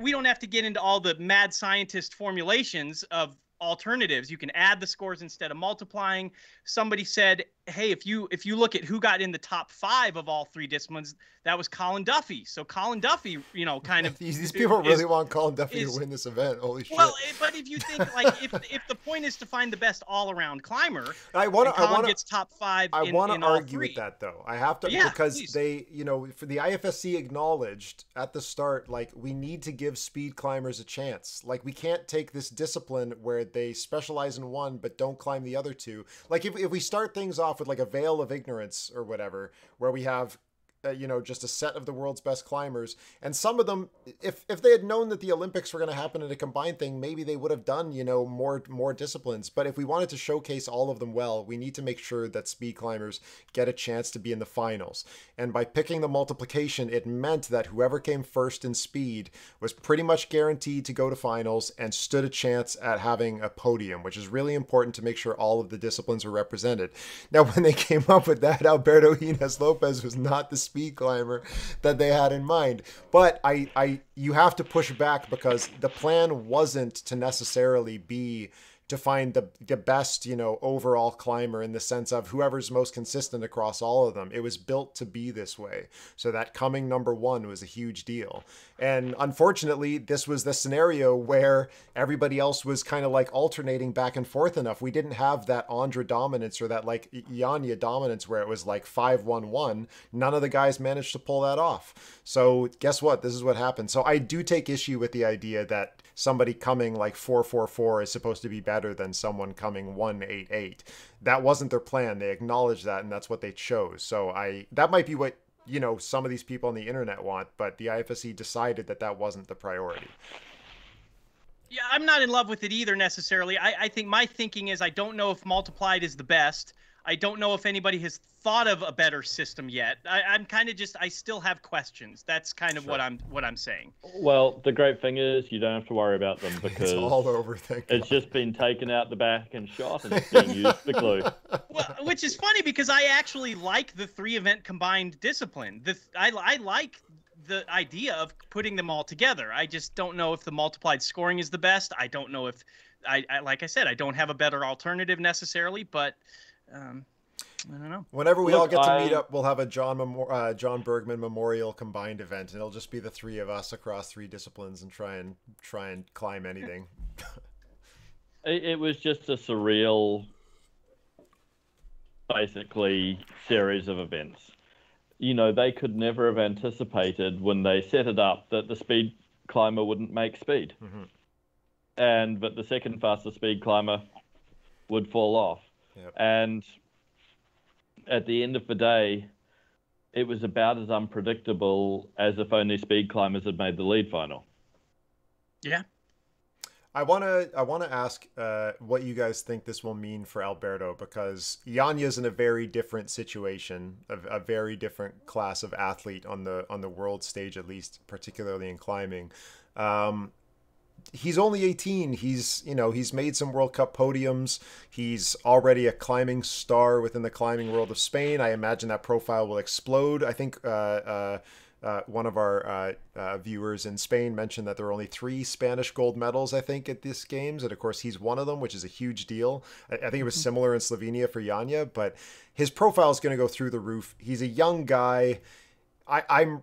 we don't have to get into all the mad scientist formulations of alternatives. You can add the scores instead of multiplying. Somebody said, hey, if you look at who got in the top 5 of all 3 disciplines, that was Colin Duffy. So Colin Duffy, you know, kind of these people really want Colin Duffy to win this event. Holy shit. Well, but if you think like if the point is to find the best all-around climber, Colin gets top 5. I want to argue with that though. I have to, yeah, because please. They, you know, for the IFSC acknowledged at the start, like, we need to give speed climbers a chance. Like, we can't take this discipline where they specialize in one but don't climb the other two. Like, if we start things off with like a veil of ignorance or whatever, where we have you know, just a set of the world's best climbers, and some of them, if they had known that the Olympics were going to happen in a combined thing, maybe they would have done, you know, more disciplines. But if we wanted to showcase all of them well, we need to make sure that speed climbers get a chance to be in the finals. And by picking the multiplication, it meant that whoever came first in speed was pretty much guaranteed to go to finals and stood a chance at having a podium, which is really important to make sure all of the disciplines were represented. Now, when they came up with that, Alberto Ginés López was not the speed climber that they had in mind, but you have to push back because the plan wasn't to necessarily be to find the best, you know, overall climber in the sense of whoever's most consistent across all of them. It was built to be this way, so that coming number 1 was a huge deal. And unfortunately, this was the scenario where everybody else was kind of like alternating back and forth enough. We didn't have that Ondra dominance or that like Janja dominance where it was like 5-1-1. None of the guys managed to pull that off. So guess what? This is what happened. So I do take issue with the idea that somebody coming like 4-4-4 is supposed to be better than someone coming 1-8-8. That wasn't their plan. They acknowledged that, and that's what they chose. So that might be what, you know, some of these people on the internet want, but the IFSC decided that that wasn't the priority. Yeah, I'm not in love with it either necessarily. I think my thinking is I don't know if multiplied is the best. I don't know if anybody has thought of a better system yet. I'm kind of just, I still have questions. That's kind of what I'm saying. Well, the great thing is you don't have to worry about them because it's all over. It's just been taken out the back and shot and it's being used for glue. Well, which is funny because I actually like the 3 event combined discipline. I like the idea of putting them all together. I just don't know if the multiplied scoring is the best. I don't know if I like I said, I don't have a better alternative necessarily, but I don't know. Whenever we all get to meet up, we'll have a John Burgman Memorial combined event, and it'll just be the 3 of us across 3 disciplines and try and climb anything. It was just a surreal, basically, series of events. you know, they could never have anticipated when they set it up that the speed climber wouldn't make speed. Mm-hmm. And that the second fastest speed climber would fall off. Yep. And at the end of the day, it was about as unpredictable as if only speed climbers had made the lead final. Yeah. I want to ask what you guys think this will mean for Alberto, because Janja's in a very different situation, a very different class of athlete on the world stage, at least, particularly in climbing. He's only 18. He's made some World Cup podiums. He's already a climbing star within the climbing world of Spain. I imagine that profile will explode. I think one of our viewers in Spain mentioned that there are only 3 Spanish gold medals, I think, at these games. And of course, he's one of them, which is a huge deal. I think it was similar in Slovenia for Janja, but his profile is going to go through the roof. He's a young guy. I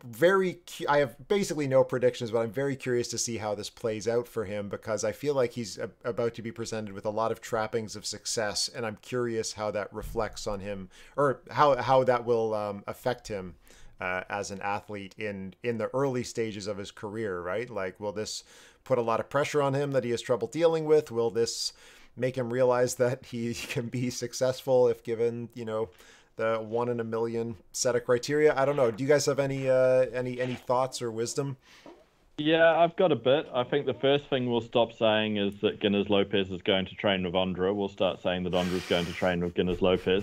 have basically no predictions, but I'm very curious to see how this plays out for him, because I feel like he's about to be presented with a lot of trappings of success, and I'm curious how that reflects on him, or how that will affect him as an athlete in the early stages of his career, right? Like, will this put a lot of pressure on him that he has trouble dealing with? Will this make him realize that he can be successful if given, you know, the 1 in a million set of criteria? I don't know. Do you guys have any thoughts or wisdom? Yeah, I've got a bit. I think the first thing we'll stop saying is that Ginés López is going to train with Ondra. We'll start saying that Ondra is going to train with Ginés López,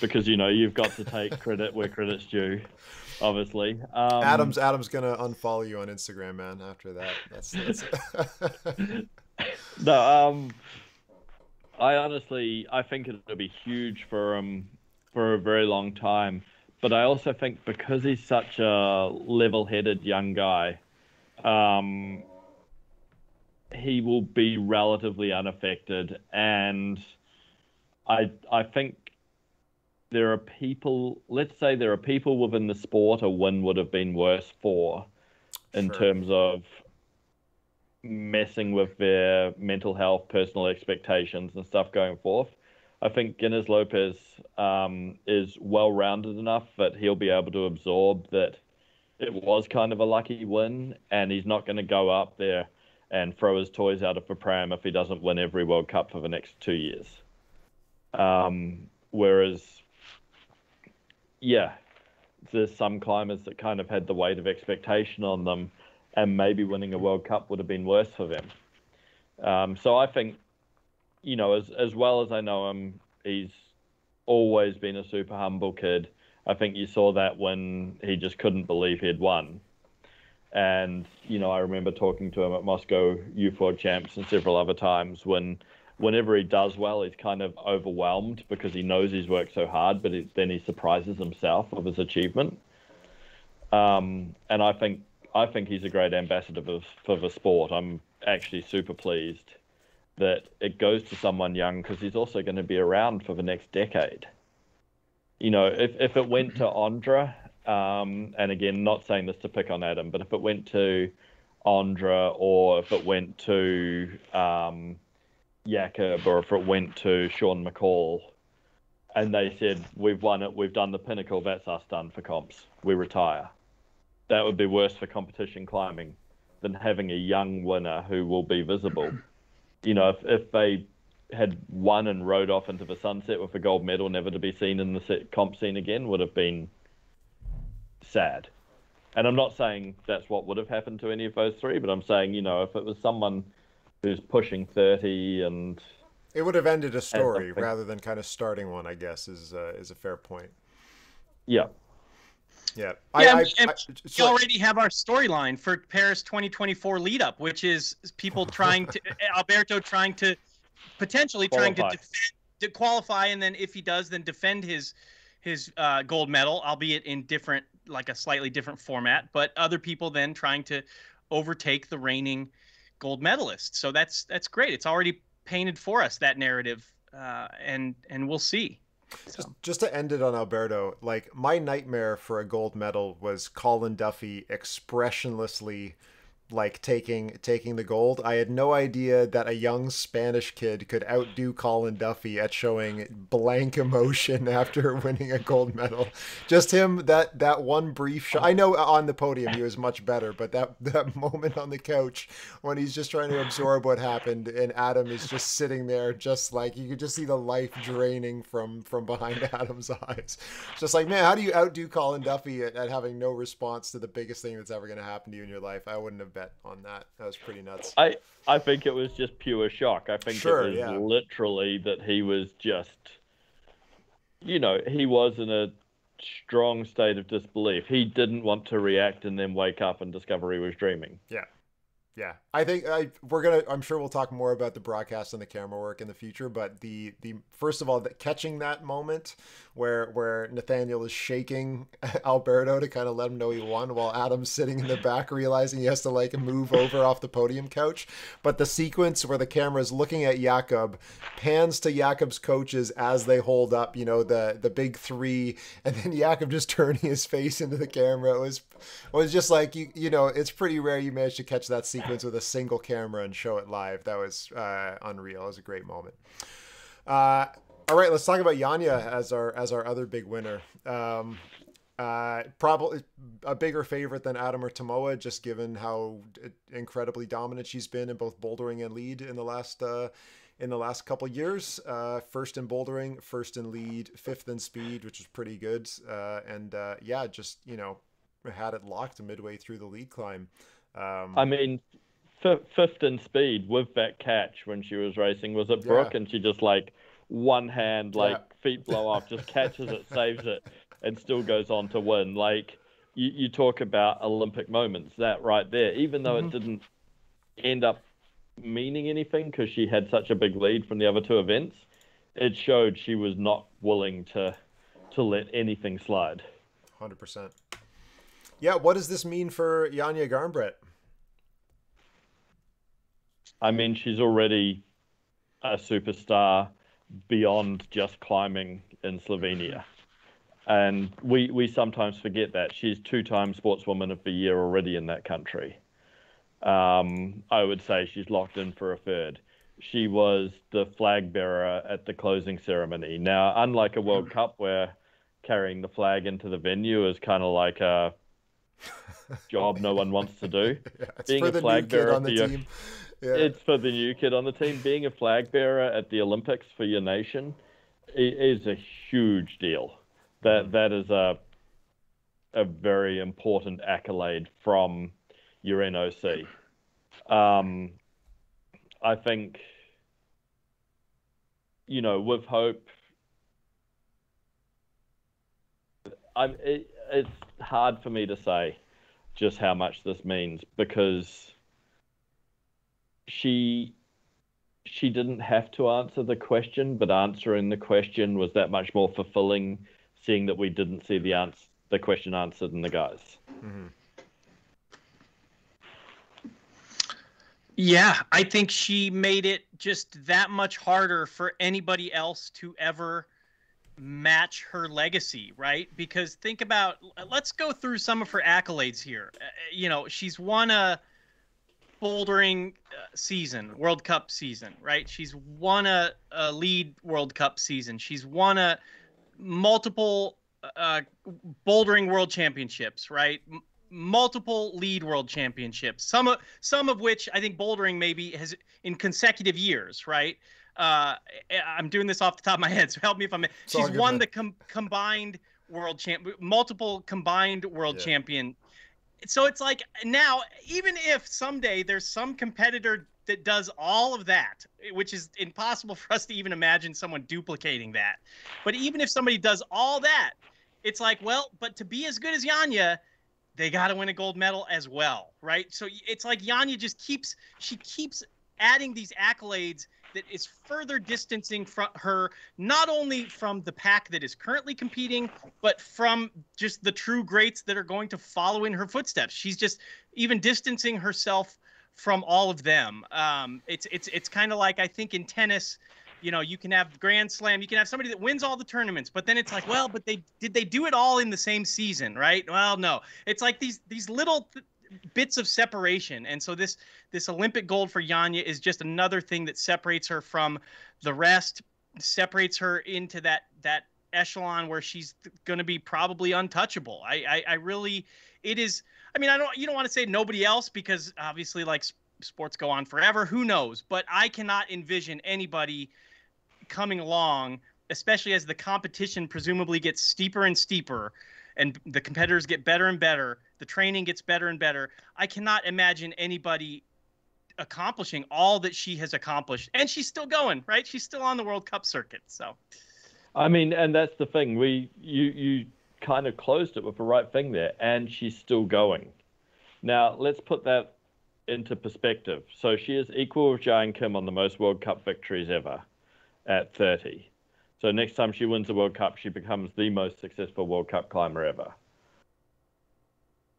because, you know, you've got to take credit where credit's due, obviously. Adam's gonna unfollow you on Instagram, man. After that, that's... No. I think it'll be huge for him for a very long time. But I also think because he's such a level-headed young guy, he will be relatively unaffected. And I think there are people, let's say there are people within the sport a win would have been worse for in terms of messing with their mental health, personal expectations and stuff going forth. I think Ginés López is well-rounded enough that he'll be able to absorb that it was kind of a lucky win, and he's not going to go up there and throw his toys out of the pram if he doesn't win every World Cup for the next 2 years. Whereas, yeah, there's some climbers that kind of had the weight of expectation on them, and maybe winning a World Cup would have been worse for them. So I think, you know, as well as I know him, he's always been a super humble kid. I think you saw that when he just couldn't believe he'd won. And, you know, I remember talking to him at Moscow Youth World Champs and several other times when whenever he does well, he's kind of overwhelmed because he knows he's worked so hard, but then he surprises himself of his achievement. And I think he's a great ambassador for the sport. I'm actually super pleased that it goes to someone young, because he's also going to be around for the next decade. You know, if it went to Ondra, and again, not saying this to pick on Adam, but if it went to Ondra, or if it went to Jakob, or if it went to Sean McColl, and they said, we've won it, we've done the pinnacle, that's us done for comps, we retire. That would be worse for competition climbing than having a young winner who will be visible. You know, if they had won and rode off into the sunset with a gold medal, never to be seen in the comp scene again, would have been sad. And I'm not saying that's what would have happened to any of those three, but I'm saying, you know, if it was someone who's pushing 30 and... It would have ended a story rather than kind of starting one, I guess, is a fair point. Yeah. Yeah, we already have our storyline for Paris 2024 lead up, which is people trying to Alberto trying to potentially qualify. Trying to defend, to qualify, and then if he does, then defend his gold medal, albeit in different, like a slightly different format. But other people then trying to overtake the reigning gold medalist. So that's great. It's already painted for us, that narrative, and we'll see. Just to end it on Alberto, like, my nightmare for a gold medal was Colin Duffy expressionlessly like taking the gold. I had no idea that a young Spanish kid could outdo Colin Duffy at showing blank emotion after winning a gold medal. Just him, that one brief shot. I know on the podium he was much better, but that moment on the couch when he's just trying to absorb what happened and Adam is just sitting there, just like, you could just see the life draining from behind Adam's eyes. Just like, man, how do you outdo Colin Duffy at having no response to the biggest thing that's ever going to happen to you in your life? I wouldn't have bet on that. That was pretty nuts. I think it was just pure shock. I think it was literally that he was just, you know, he was in a strong state of disbelief. He didn't want to react and then wake up and discover he was dreaming. Yeah. Yeah, I think I'm sure we'll talk more about the broadcast and the camera work in the future, but the first of all, catching that moment where Nathaniel is shaking Alberto to kind of let him know he won, while Adam's sitting in the back realizing he has to like move over off the podium couch. But the sequence where the camera is looking at Jakob, pans to Jakob's coaches as they hold up, you know, the big three, and then Jakob just turning his face into the camera. It was just like, you know, it's pretty rare you manage to catch that sequence with a single camera and show it live. That was unreal. It was a great moment. All right, let's talk about Janja as our other big winner. Probably a bigger favorite than Adam or Tomoa, just given how incredibly dominant she's been in both bouldering and lead in the last couple of years. First in bouldering, first in lead, fifth in speed, which is pretty good. Yeah, just, you know, had it locked midway through the lead climb. I mean, fifth in speed with that catch when she was racing was at Brooke, and she just like one hand, like feet blow off, just catches it, saves it, and still goes on to win. Like you talk about Olympic moments, that right there, even though it didn't end up meaning anything because she had such a big lead from the other two events, it showed she was not willing to let anything slide. 100%. Yeah, what does this mean for Janja Garnbrett? I mean, she's already a superstar beyond just climbing in Slovenia. And we sometimes forget that. She's two-time Sportswoman of the Year already in that country. I would say she's locked in for a third. She was the flag bearer at the closing ceremony. Now, unlike a World Cup where carrying the flag into the venue is kind of like a job no one wants to do. Yeah, being a flag bearer on the team. Yeah. It's for the new kid on the team. Being a flag bearer at the Olympics for your nation is a huge deal. That is a very important accolade from your NOC. I think, you know, with hope, it's hard for me to say just how much this means, because she didn't have to answer the question, but answering the question was that much more fulfilling, seeing that we didn't see the question answered in the guys. Mm-hmm. Yeah, I think she made it just that much harder for anybody else to ever match her legacy, right? Because think about, let's go through some of her accolades here. You know, she's won a bouldering season, World Cup season, right? She's won a lead World Cup season. She's won a multiple bouldering world championships, right? Multiple lead world championships, some of which I think bouldering maybe has in consecutive years, right? I'm doing this off the top of my head, so help me if I'm... She's won the combined world multiple combined world champion. So it's like, now, even if someday there's some competitor that does all of that, which is impossible for us to even imagine someone duplicating that. But even if somebody does all that, it's like, well, but to be as good as Janja, they got to win a gold medal as well, right? So it's like Janja just keeps adding these accolades that is further distancing from her, not only from the pack that is currently competing, but from just the true greats that are going to follow in her footsteps. She's just even distancing herself from all of them. It's kind of like, I think in tennis, you know, you can have Grand Slam, you can have somebody that wins all the tournaments, but then it's like, well, but they do it all in the same season, right? Well, no, it's like these little bits of separation. And so this Olympic gold for Janja is just another thing that separates her from the rest, separates her into that echelon where she's going to be probably untouchable. I really, it is, I mean, you don't want to say nobody else, because obviously like sports go on forever, who knows, but I cannot envision anybody coming along, especially as the competition presumably gets steeper and steeper and the competitors get better and better, the training gets better and better. I cannot imagine anybody accomplishing all that she has accomplished. And she's still going, right? She's still on the World Cup circuit. So, I mean, and that's the thing. You kind of closed it with the right thing there, and she's still going. Now, let's put that into perspective. So she is equal with Jae and Kim on the most World Cup victories ever at 30. So next time she wins the World Cup, she becomes the most successful World Cup climber ever.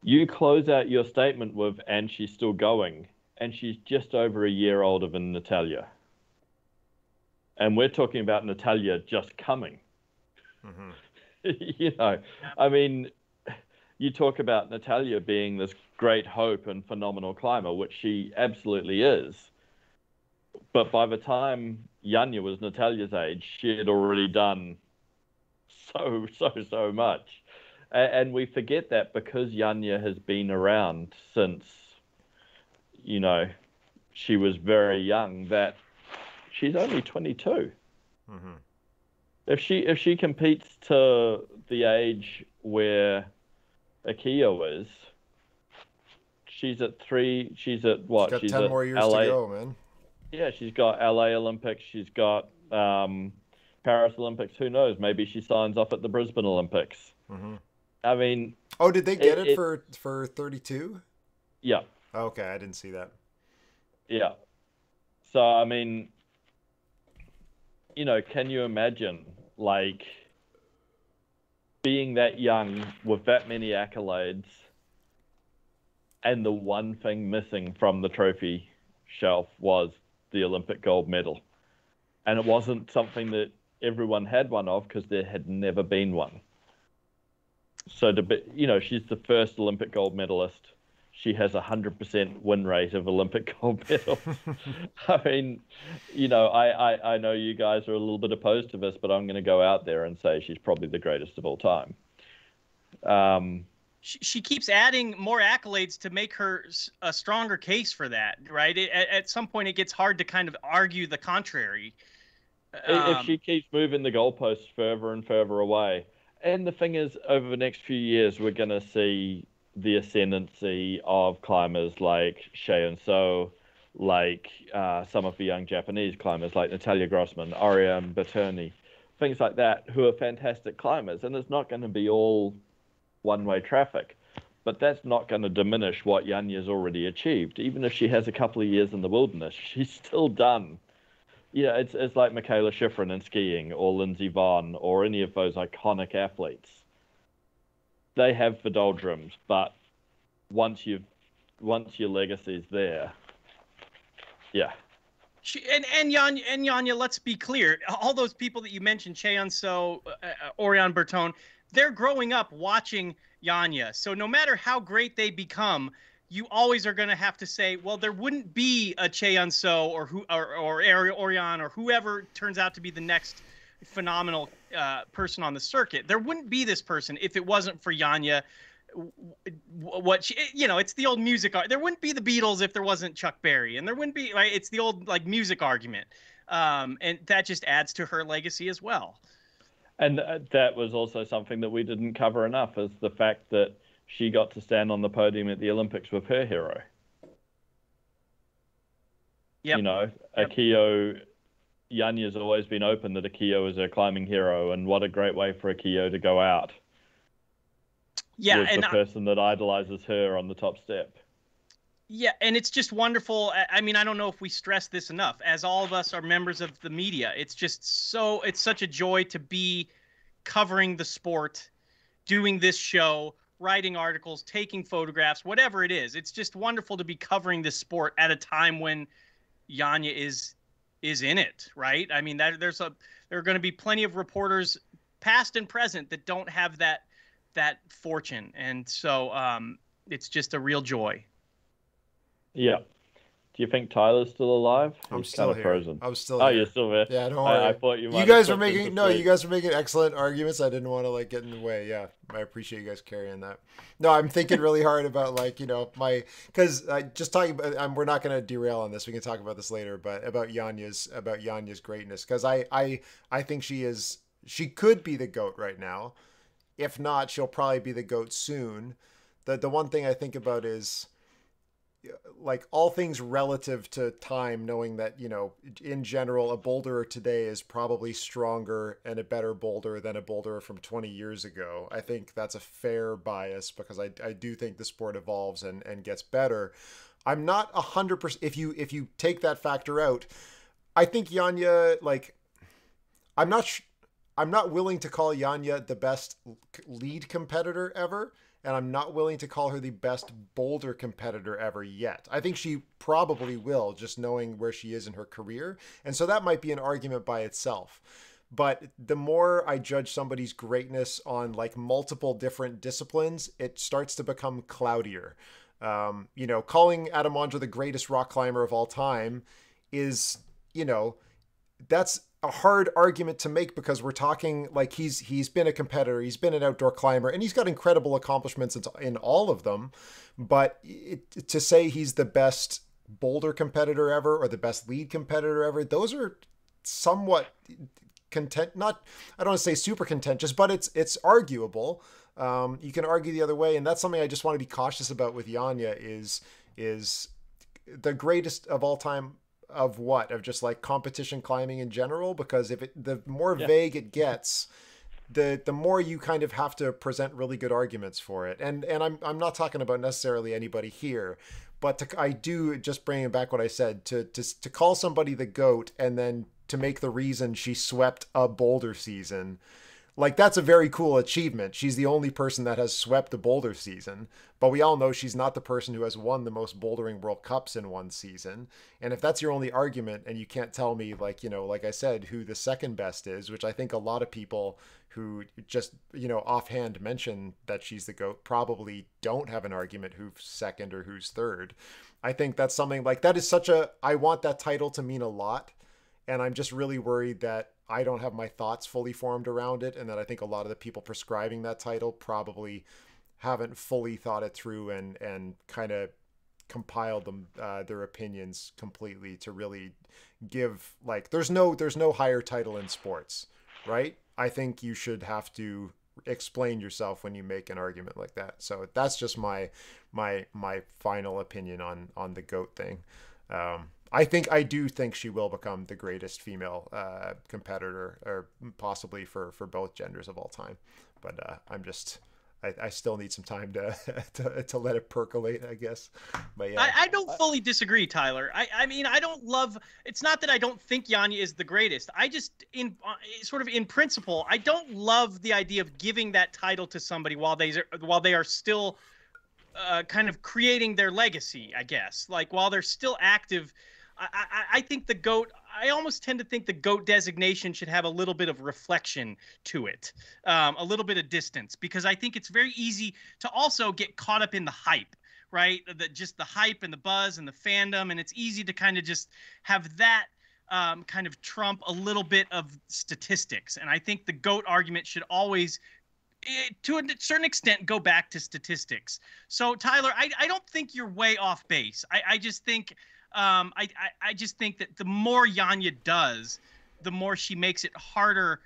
You close out your statement with, and she's still going, and she's just over a year older than Natalia. And we're talking about Natalia just coming. Mm-hmm. You know, I mean, you talk about Natalia being this great hope and phenomenal climber, which she absolutely is. But by the time Janja was Natalia's age, she had already done so much. And we forget that because Janja has been around since, you know, she was very young, that she's only 22. Mm-hmm. If she competes to the age where Akiyo is, she's at three, she's at what? She's got 10 more years to go, man. Yeah, she's got LA Olympics, she's got Paris Olympics. Who knows? Maybe she signs off at the Brisbane Olympics. Mm-hmm. I mean, oh, did they get it for 32? Yeah. Okay, I didn't see that. Yeah. So I mean, you know, can you imagine like being that young with that many accolades, and the one thing missing from the trophy shelf was the Olympic gold medal, and it wasn't something that everyone had one of because there had never been one. So to be, you know, she's the first Olympic gold medalist. She has 100% win rate of Olympic gold medal. I mean, you know, I know you guys are a little bit opposed to this, but I'm going to go out there and say she's probably the greatest of all time. She keeps adding more accolades to make her a stronger case for that, right? At some point, it gets hard to kind of argue the contrary. If she keeps moving the goalposts further and further away. And the thing is, over the next few years, we're going to see the ascendancy of climbers like Chaeyon So, like some of the young Japanese climbers like Natalia Grossman, Ariane Berterni, things like that, who are fantastic climbers. And it's not going to be all one-way traffic, but that's not going to diminish what Janja's already achieved. Even if she has a couple of years in the wilderness, she's still done. You know, it's like Michaela Schifrin in skiing, or Lindsey Vonn, or any of those iconic athletes. They have the doldrums, but once your legacy's there, yeah. And Janja, let's be clear, all those people that you mentioned, Chaeyon So, Orion Bertone, they're growing up watching Janja. So no matter how great they become, you always are going to have to say, well, there wouldn't be a Chaeyon So or Orion or whoever turns out to be the next phenomenal person on the circuit. There wouldn't be this person if it wasn't for Janja. What she, you know, it's the old music. There wouldn't be the Beatles if there wasn't Chuck Berry, and there wouldn't be, like, it's the old like music argument, and that just adds to her legacy as well. And that was also something that we didn't cover enough, is the fact that she got to stand on the podium at the Olympics with her hero. Yep. You know, yep. Akiyo. Janja's always been open that Akiyo is her climbing hero, and what a great way for Akiyo to go out. Yeah, with and the person that idolizes her on the top step. Yeah, and it's just wonderful. I mean, I don't know if we stress this enough, as all of us are members of the media. It's just so, it's such a joy to be covering the sport, doing this show, writing articles, taking photographs, whatever it is. It's just wonderful to be covering this sport at a time when Janja is in it, right? I mean, there are going to be plenty of reporters, past and present, that don't have that fortune, and so it's just a real joy. Yeah. Do you think Tyler's still alive? I'm still here. Frozen. I'm still here. Oh, you're still there. Yeah, don't worry. I thought you might. You guys were making you guys were making excellent arguments. I didn't want to like get in the way. Yeah, I appreciate you guys carrying that. No, I'm thinking really hard about like because I just talking about. We're not going to derail on this. We can talk about this later. But about Janja's greatness, because I think she could be the GOAT right now. If not, she'll probably be the GOAT soon. The one thing I think about is, like, all things relative to time, knowing that, you know, in general, a boulderer today is probably stronger and a better boulder than a boulderer from 20 years ago. I think that's a fair bias, because I do think the sport evolves and gets better. I'm not 100%. If you take that factor out, I think Janja, like, I'm not willing to call Janja the best lead competitor ever. And I'm not willing to call her the best boulder competitor ever yet. I think she probably will, just knowing where she is in her career. And so that might be an argument by itself. But the more I judge somebody's greatness on like multiple different disciplines, it starts to become cloudier. You know, calling Adam Ondra the greatest rock climber of all time is, you know, that's a hard argument to make, because we're talking like he's been a competitor, he's been an outdoor climber, and he's got incredible accomplishments in all of them. But to say he's the best boulder competitor ever or the best lead competitor ever, those are somewhat content, not, I don't want to say super contentious, but it's arguable. You can argue the other way, and that's something I just want to be cautious about with Janja is the greatest of all time. Of what? Of just like competition climbing in general? Because if it, the more vague it gets, the more you kind of have to present really good arguments for it. And I'm not talking about necessarily anybody here, but I do just bringing back what I said, to call somebody the GOAT and then to make the reason she swept a boulder season. Like, that's a very cool achievement. She's the only person that has swept the boulder season, but we all know she's not the person who has won the most bouldering World Cups in one season. And if that's your only argument, and you can't tell me, like, you know, like I said, who the second best is, which I think a lot of people who just, you know, offhand mention that she's the GOAT probably don't have an argument who's second or who's third. I think that's something like that is such a, I want that title to mean a lot. And I'm just really worried that I don't have my thoughts fully formed around it, and that I think a lot of the people prescribing that title probably haven't fully thought it through and kind of compiled them their opinions completely to really give, like, there's no higher title in sports, right? I think you should have to explain yourself when you make an argument like that. So that's just my final opinion on the GOAT thing. I do think she will become the greatest female competitor, or possibly for both genders of all time. But I still need some time to let it percolate, I guess. But yeah, I don't fully disagree, Tyler. I mean, I don't love. It's not that I don't think Janja is the greatest. I just in principle, I don't love the idea of giving that title to somebody while they are still kind of creating their legacy, I guess. Like, while they're still active. I think the GOAT, I almost tend to think the GOAT designation should have a little bit of reflection to it, a little bit of distance, because I think it's very easy to also get caught up in the hype, right? Just the hype and the buzz and the fandom, and it's easy to kind of just have that kind of trump a little bit of statistics. And I think the GOAT argument should always, to a certain extent, go back to statistics. So, Tyler, I don't think you're way off base. I just think... I just think that the more Janja does, the more she makes it harder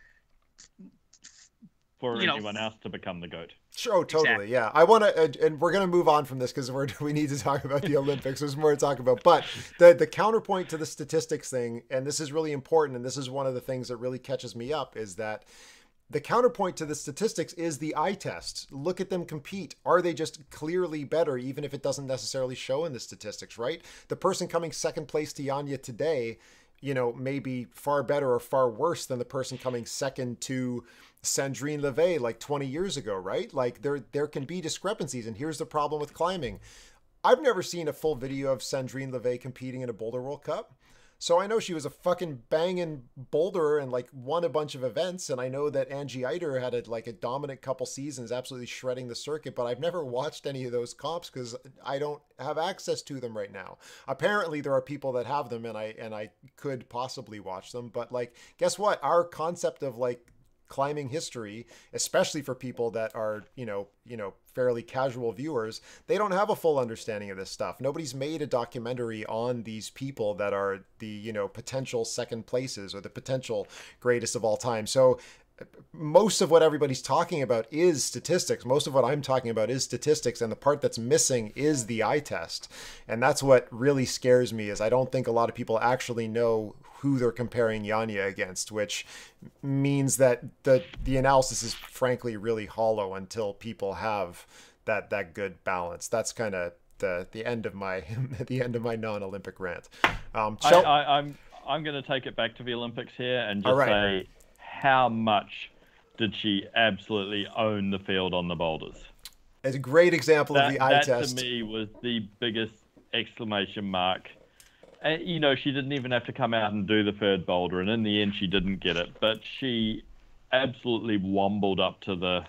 for anyone else to become the GOAT. Sure, oh, totally, exactly. Yeah. I want to, and we're going to move on from this because we need to talk about the Olympics. There's more to talk about, but the counterpoint to the statistics thing, and this is really important, and this is one of the things that really catches me up, is that the counterpoint to the statistics is the eye test. Look at them compete. Are they just clearly better, even if it doesn't necessarily show in the statistics, right? The person coming second place to Janja today, you know, may be far better or far worse than the person coming second to Sandrine Levay like 20 years ago, right? Like, there can be discrepancies, and here's the problem with climbing. I've never seen a full video of Sandrine Levay competing in a Boulder World Cup. So I know she was a fucking banging boulderer and like won a bunch of events. And I know that Angie Eiter had a dominant couple seasons, absolutely shredding the circuit. But I've never watched any of those comps because I don't have access to them right now. Apparently there are people that have them, and I could possibly watch them. But like, guess what? Our concept of like climbing history, especially for people that are, you know, fairly casual viewers, they don't have a full understanding of this stuff. Nobody's made a documentary on these people that are the, you know, potential second places or the potential greatest of all time. So most of what everybody's talking about is statistics. Most of what I'm talking about is statistics, and the part that's missing is the eye test. And that's what really scares me, is I don't think a lot of people actually know who they're comparing Janja against, which means that the analysis is frankly really hollow until people have that good balance. That's kind of the end of my non-Olympic rant. I'm going to take it back to the Olympics here and just say, how much did she absolutely own the field on the boulders? It's a great example of the eye test. That to me was the biggest exclamation mark. You know, she didn't even have to come out and do the third boulder, and in the end she didn't get it, but she absolutely wombled up to the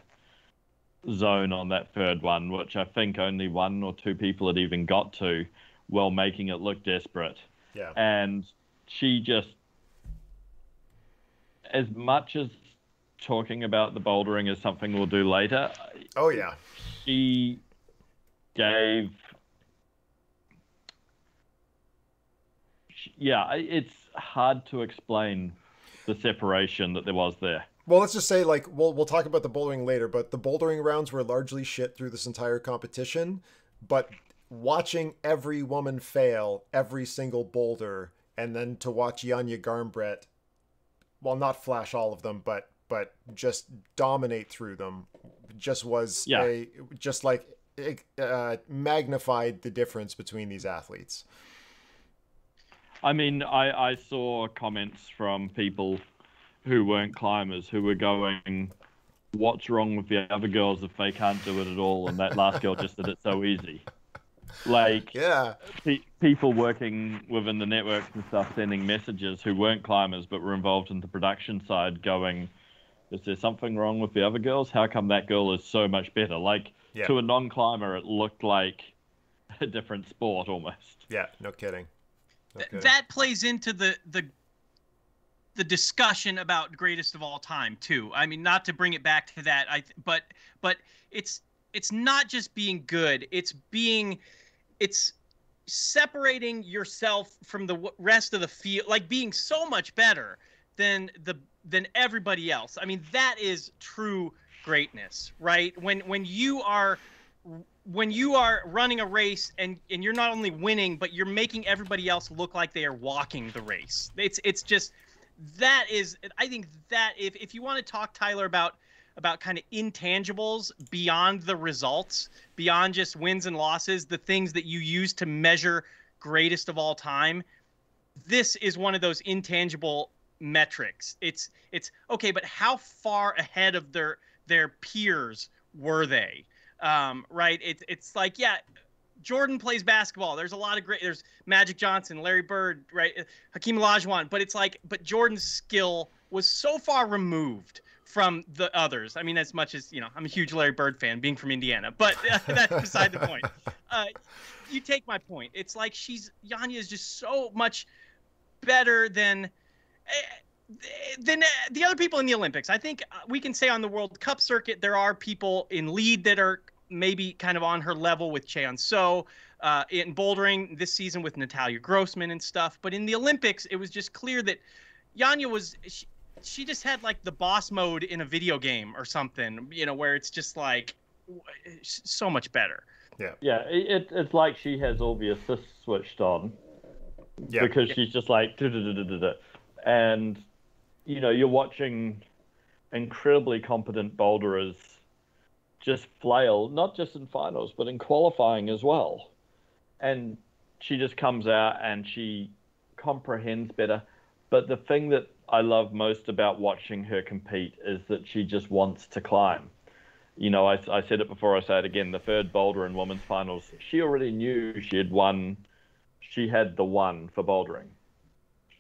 zone on that third one, which I think only one or two people had even got to, while making it look desperate. Yeah. And she just, as much as talking about the bouldering is something we'll do later, oh yeah, she gave, yeah, it's hard to explain the separation that there was there. Well, let's just say, like, we'll talk about the bouldering later, but the bouldering rounds were largely shit through this entire competition. But watching every woman fail every single boulder, and then to watch Janja Garnbrett, well, not flash all of them, but just dominate through them, just was, yeah, magnified the difference between these athletes. I mean, I saw comments from people who weren't climbers who were going, what's wrong with the other girls if they can't do it at all? And that last girl just did it so easy. Like, yeah, people working within the networks and stuff sending messages who weren't climbers but were involved in the production side going, is there something wrong with the other girls? How come that girl is so much better? Like, yeah, to a non-climber, it looked like a different sport almost. Yeah, no kidding. No kidding. That plays into the discussion about greatest of all time too. I mean, not to bring it back to that, but it's not just being good, it's separating yourself from the rest of the field, like being so much better than everybody else. I mean, that is true greatness, right? When you are running a race and you're not only winning, but you're making everybody else look like they are walking the race. It's just, that is, I think that if you want to talk, Tyler, about kind of intangibles beyond the results, beyond just wins and losses, the things that you use to measure greatest of all time, this is one of those intangible metrics. It's okay, but how far ahead of their peers were they? Right? It's like, yeah, Jordan plays basketball. There's a lot of great, there's Magic Johnson, Larry Bird, right? Hakeem Olajuwon, but it's like, but Jordan's skill was so far removed from the others. I mean, as much as, you know, I'm a huge Larry Bird fan, being from Indiana, but that's beside the point. You take my point. It's like Janja is just so much better than the other people in the Olympics. I think we can say on the World Cup circuit, there are people in lead that are maybe kind of on her level with Chaeyon So, in bouldering this season with Natalia Grossman and stuff. But in the Olympics, it was just clear that Janja was, she just had like the boss mode in a video game or something, you know, where it's just like so much better. Yeah. Yeah. It's like she has all the assists switched on, yeah, because she's just like, duh, duh, duh, duh, duh. And, you know, you're watching incredibly competent boulderers just flail, not just in finals, but in qualifying as well. And she just comes out and she comprehends better. But the thing that I love most about watching her compete is that she just wants to climb. You know, I said it before, I say it again, the third boulder in women's finals, she already knew she had won. She had the one for bouldering.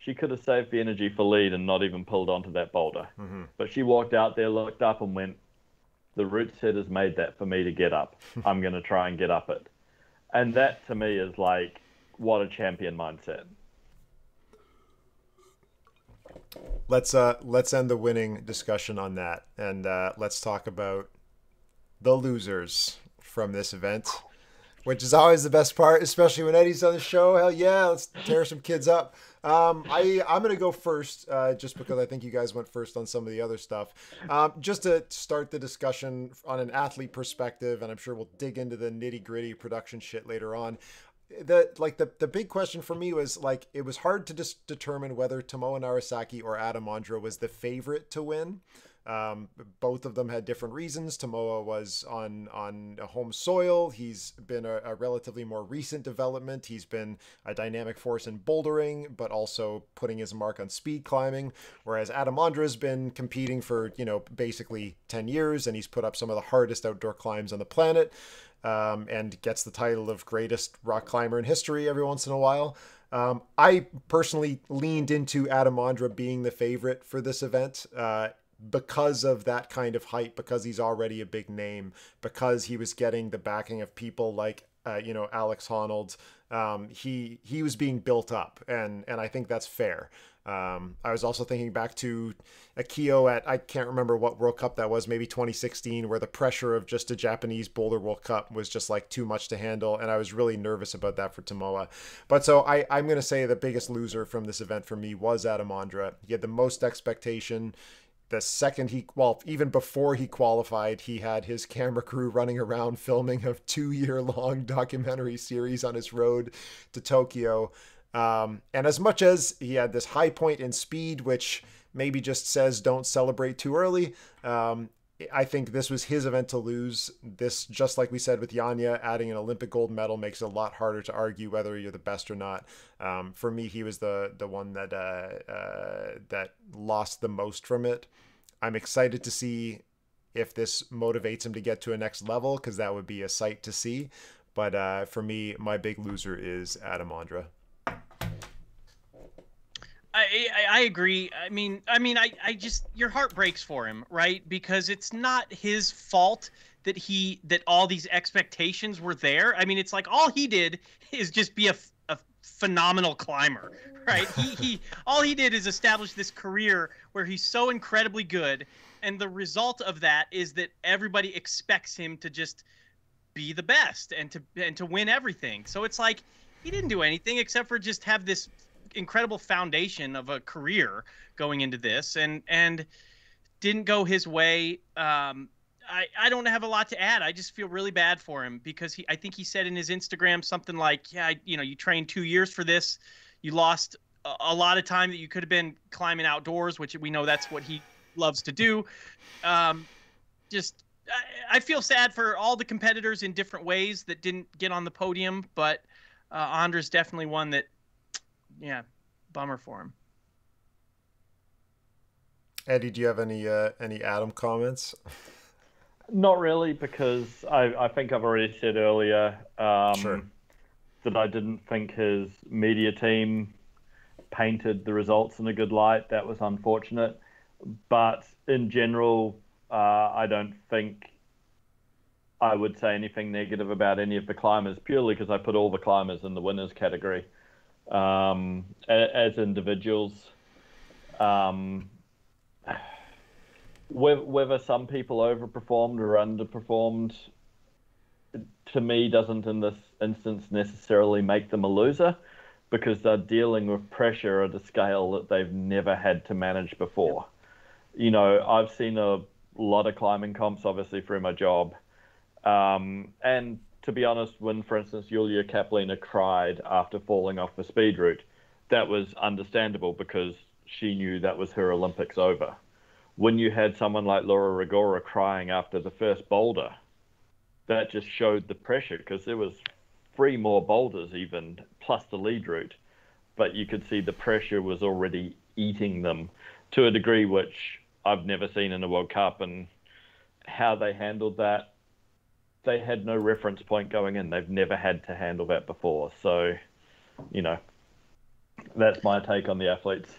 She could have saved the energy for lead and not even pulled onto that boulder. Mm-hmm. But she walked out there, looked up and went, the roots head has made that for me to get up. I'm going to try and get up it. And that to me is like, what a champion mindset. Let's end the winning discussion on that. And let's talk about the losers from this event, which is always the best part, especially when Eddie's on the show. Hell yeah, let's tear some kids up. I'm going to go first just because I think you guys went first on some of the other stuff. Just to start the discussion on an athlete perspective, and I'm sure we'll dig into the nitty-gritty production shit later on. The big question for me was, like, it was hard to just determine whether Tomoa Narasaki or Adam Ondra was the favorite to win. Both of them had different reasons. Tomoa was on a home soil. He's been a relatively more recent development. He's been a dynamic force in bouldering, but also putting his mark on speed climbing. Whereas Adam Ondra's been competing for, you know, basically 10 years, and he's put up some of the hardest outdoor climbs on the planet, and gets the title of greatest rock climber in history every once in a while. I personally leaned into Adam Ondra being the favorite for this event, because of that kind of hype, because he's already a big name, because he was getting the backing of people like, you know, Alex Honnold. He was being built up, and I think that's fair. I was also thinking back to Akiyo at, I can't remember what World Cup that was, maybe 2016, where the pressure of just a Japanese Boulder World Cup was just like too much to handle. And I was really nervous about that for Tomoa. But so I'm going to say the biggest loser from this event for me was Adam Ondra. He had the most expectation. The second he, well, even before he qualified, he had his camera crew running around filming a 2-year-long documentary series on his road to Tokyo. And as much as he had this high point in speed, which maybe just says don't celebrate too early, I think this was his event to lose. This, just like we said with Janja, adding an Olympic gold medal makes it a lot harder to argue whether you're the best or not. For me, he was the one that that lost the most from it. I'm excited to see if this motivates him to get to a next level, because that would be a sight to see. But for me, my big loser is Adam Ondra. I agree. I mean, I just, your heart breaks for him, right? Because it's not his fault that that all these expectations were there. I mean, it's like all he did is just be a phenomenal climber, right? He all he did is establish this career where he's so incredibly good, and the result of that is that everybody expects him to just be the best and to win everything. So it's like he didn't do anything except for just have this incredible foundation of a career going into this, and didn't go his way. I don't have a lot to add. I just feel really bad for him, because I think he said in his Instagram something like, yeah, you know, you trained 2 years for this. You lost a lot of time that you could have been climbing outdoors, which we know that's what he loves to do. I feel sad for all the competitors in different ways that didn't get on the podium, but Ondra's definitely one that, yeah, bummer for him. Eddie, do you have any Adam comments? Not really, because I think I've already said earlier that I didn't think his media team painted the results in a good light. That was unfortunate. But in general, I don't think I would say anything negative about any of the climbers, purely because I put all the climbers in the winners category. As individuals, whether some people overperformed or underperformed, to me doesn't in this instance necessarily make them a loser, because they're dealing with pressure at a scale that they've never had to manage before. You know, I've seen a lot of climbing comps, obviously, through my job, and to be honest, when, for instance, Yulia Kaplina cried after falling off the speed route, that was understandable because she knew that was her Olympics over. When you had someone like Laura Rigora crying after the first boulder, that just showed the pressure, because there was 3 more boulders even, plus the lead route. But you could see the pressure was already eating them to a degree which I've never seen in a World Cup, and how they handled that, they had no reference point going in. They've never had to handle that before. So, you know, That's my take on the athletes.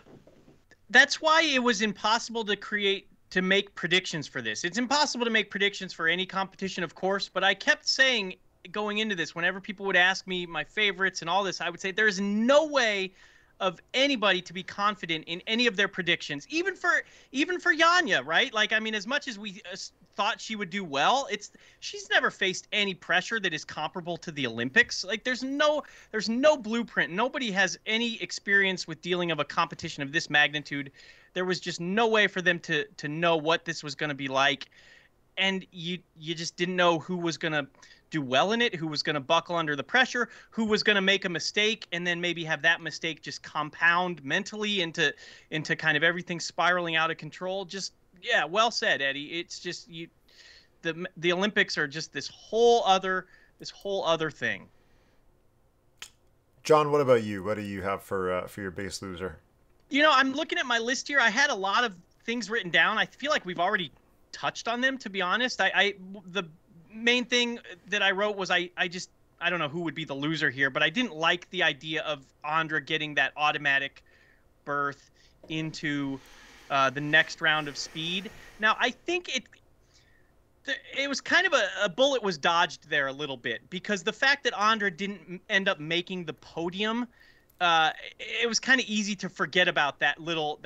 That's why it was impossible to make predictions for this. It's impossible to make predictions for any competition, of course, but I kept saying going into this, whenever people would ask me my favorites and all this, I would say there's no way of anybody to be confident in any of their predictions, even for Janja, right? Like, I mean, as much as we thought she would do well, she's never faced any pressure that is comparable to the Olympics. Like, there's no blueprint. Nobody has any experience with dealing of a competition of this magnitude. There was just no way for them to know what this was going to be like, and you just didn't know who was going to do well in it, who was going to buckle under the pressure, who was going to make a mistake, and then maybe have that mistake just compound mentally into kind of everything spiraling out of control. Just, yeah, well said, Eddie. It's just the Olympics are just this whole other thing. John, what about you? What do you have for your biggest loser? You know, I'm looking at my list here. I had a lot of things written down. I feel like we've already touched on them, to be honest. The main thing that I wrote was I don't know who would be the loser here, but I didn't like the idea of Ondra getting that automatic berth into the next round of speed. Now, I think it was kind of a bullet was dodged there a little bit, because the fact that Ondra didn't end up making the podium, it was kind of easy to forget about that little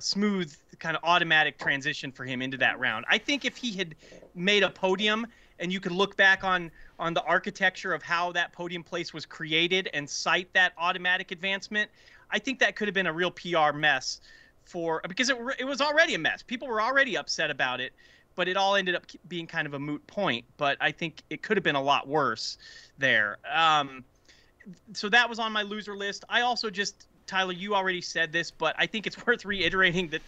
smooth kind of automatic transition for him into that round. I think if he had made a podium, and you could look back on the architecture of how that podium place was created and cite that automatic advancement, I think that could have been a real PR mess because it was already a mess. People were already upset about it, but it all ended up being kind of a moot point. But I think it could have been a lot worse there. So that was on my loser list. I also just, Tyler, you already said this, but I think it's worth reiterating that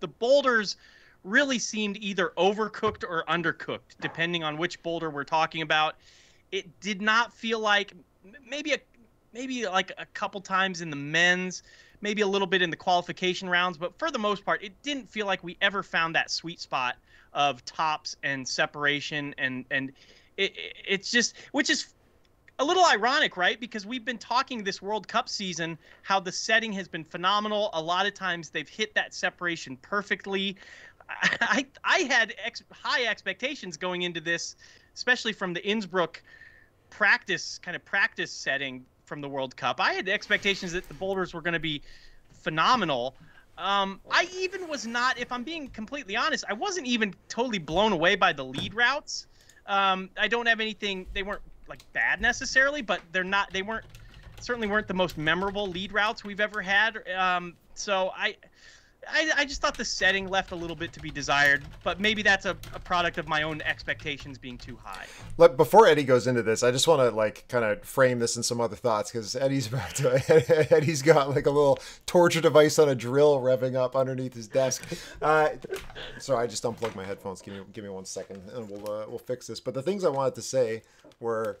the boulders really seemed either overcooked or undercooked, depending on which boulder we're talking about. It did not feel like, maybe like a couple times in the men's, maybe a little bit in the qualification rounds, but for the most part, it didn't feel like we ever found that sweet spot of tops and separation, and it's just, which is a little ironic, right? Because we've been talking this World Cup season how the setting has been phenomenal. A lot of times they've hit that separation perfectly. I had high expectations going into this, especially from the Innsbruck practice setting from the World Cup. I had expectations that the boulders were going to be phenomenal. I even was not, if I'm being completely honest, I wasn't even totally blown away by the lead routes. I don't have anything. They weren't like bad necessarily, but they certainly weren't the most memorable lead routes we've ever had. So I just thought the setting left a little bit to be desired, but maybe that's a product of my own expectations being too high. Look, before Eddie goes into this, I just want to like kind of frame this in some other thoughts, because Eddie's got like a little torture device on a drill revving up underneath his desk. Sorry, I just unplugged my headphones. Give me 1 second, and we'll fix this. But the things I wanted to say were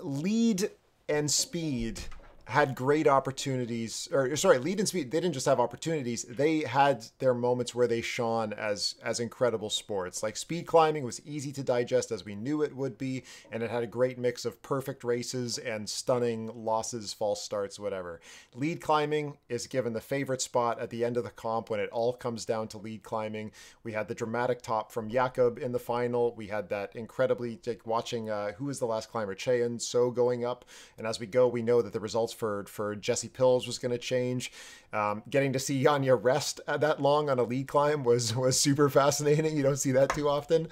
lead and speed had great opportunities, or sorry, lead and speed, they didn't just have opportunities, they had their moments where they shone as incredible sports. Like, speed climbing was easy to digest, as we knew it would be, and it had a great mix of perfect races and stunning losses, false starts, whatever. Lead climbing is given the favorite spot at the end of the comp when it all comes down to lead climbing. We had the dramatic top from Jakob in the final. We had that incredibly, like, watching who was the last climber, Chaeyon So, going up, and as we go, we know that the results for Jesse Pills was going to change. Getting to see Janja rest that long on a lead climb was super fascinating. You don't see that too often.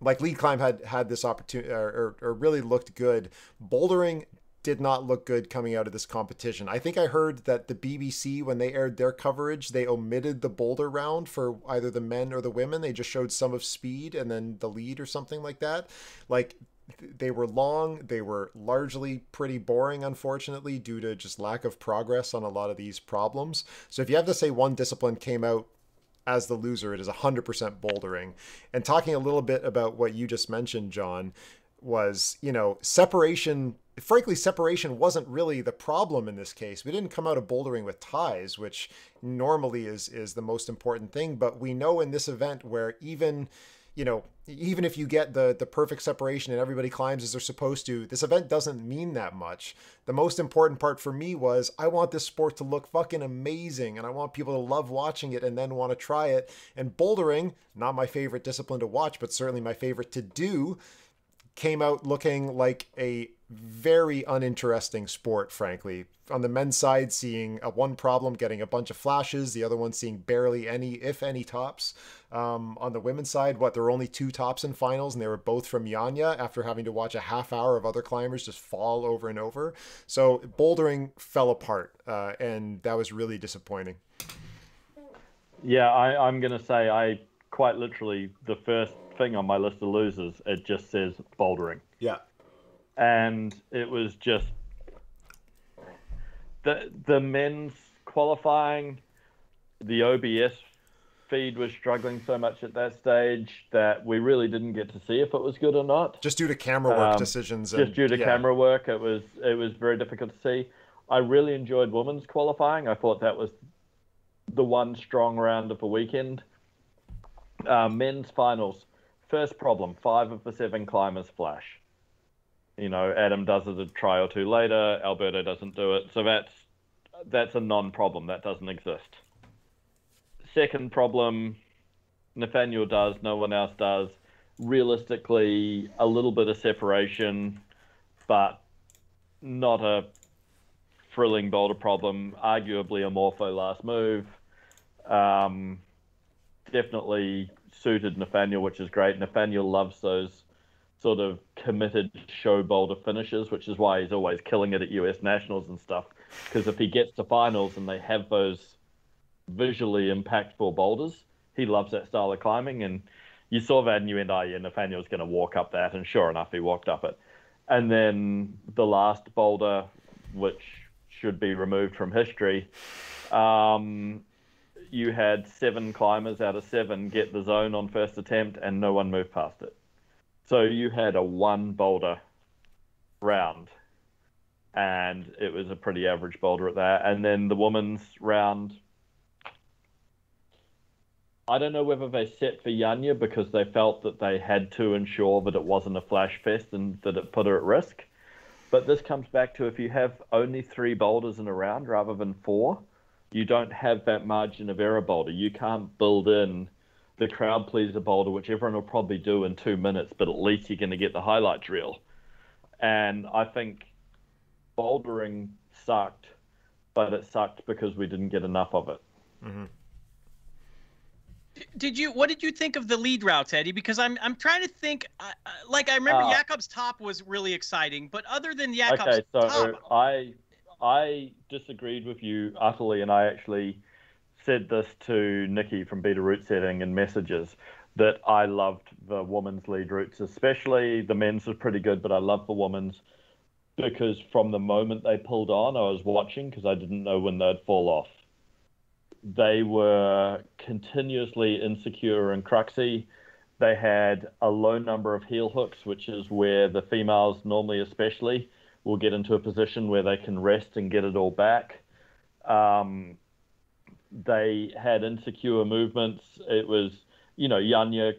Like, lead climb had this opportunity, or really looked good. Bouldering did not look good coming out of this competition. I think I heard that the BBC, when they aired their coverage, they omitted the boulder round for either the men or the women. They just showed some of speed and then the lead or something like that. Like, they were long, they were largely pretty boring, unfortunately, due to just lack of progress on a lot of these problems. So if you have to say one discipline came out as the loser, it is 100% bouldering. And talking a little bit about what you just mentioned, John, was, you know, separation. Frankly, separation wasn't really the problem in this case. We didn't come out of bouldering with ties, which normally is the most important thing. But we know in this event where even you know, even if you get the perfect separation and everybody climbs as they're supposed to, this event doesn't mean that much. The most important part for me was I want this sport to look fucking amazing, and I want people to love watching it and then want to try it. And bouldering, not my favorite discipline to watch, but certainly my favorite to do, came out looking like a very uninteresting sport, frankly. On the men's side, seeing one problem getting a bunch of flashes, the other one seeing barely any, if any, tops. On the women's side, there were only 2 tops in finals, and they were both from Janja after having to watch a half hour of other climbers just fall over and over. So bouldering fell apart, and that was really disappointing. Yeah, I'm going to say I quite literally, the first thing on my list of losers, it just says bouldering. Yeah. And it was just the men's qualifying, the OBS feed was struggling so much at that stage that we really didn't get to see if it was good or not. Just due to camera work decisions. Just due to camera work, it was very difficult to see. I really enjoyed women's qualifying. I thought that was the one strong round of the weekend. Men's finals, first problem, 5 of the 7 climbers flash. You know, Adam does it a try or two later. Alberto doesn't do it. So that's a non-problem. That doesn't exist. Second problem, Nathaniel does. No one else does. Realistically, a little bit of separation, but not a thrilling boulder problem. Arguably a morpho last move. Definitely suited Nathaniel, which is great. Nathaniel loves those sort of committed show boulder finishes, which is why he's always killing it at US Nationals and stuff, because if he gets to finals and they have those visually impactful boulders, he loves that style of climbing. And you saw that and you went, oh yeah, Nathaniel's going to walk up that, and sure enough, he walked up it. And then the last boulder, which should be removed from history, you had 7 climbers out of 7 get the zone on first attempt and no one moved past it. So you had a 1 boulder round, and it was a pretty average boulder at that. And then the women's round, I don't know whether they set for Janja because they felt that they had to ensure that it wasn't a flash fest and that it put her at risk. But this comes back to, if you have only 3 boulders in a round rather than 4, you don't have that margin of error boulder. You can't build in the crowd pleaser boulder, which everyone will probably do in 2 minutes, but at least you're going to get the highlights reel. And I think bouldering sucked, but it sucked because we didn't get enough of it. Mm-hmm. What did you think of the lead routes, Eddie? Because I'm trying to think, like, I remember Jakob's top was really exciting, but other than Jakob's top... I disagreed with you utterly, and I actually said this to Nikki from Beta Route Setting in messages, that I loved the women's lead routes, especially. The men's was pretty good, but I loved the women's because from the moment they pulled on, I was watching because I didn't know when they'd fall off. They were continuously insecure and cruxy. They had a low number of heel hooks, which is where the females normally especially will get into a position where they can rest and get it all back. They had insecure movements. It was, you know, Janja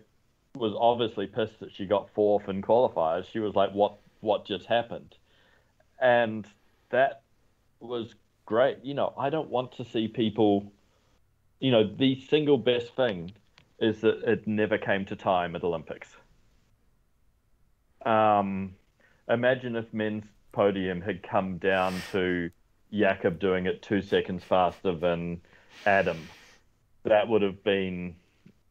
was obviously pissed that she got 4th in qualifiers. She was like, what just happened? And that was great. You know, I don't want to see people, you know, the single best thing is that it never came to time at Olympics. Imagine if men's podium had come down to Jakob doing it 2 seconds faster than Adam. That would have been,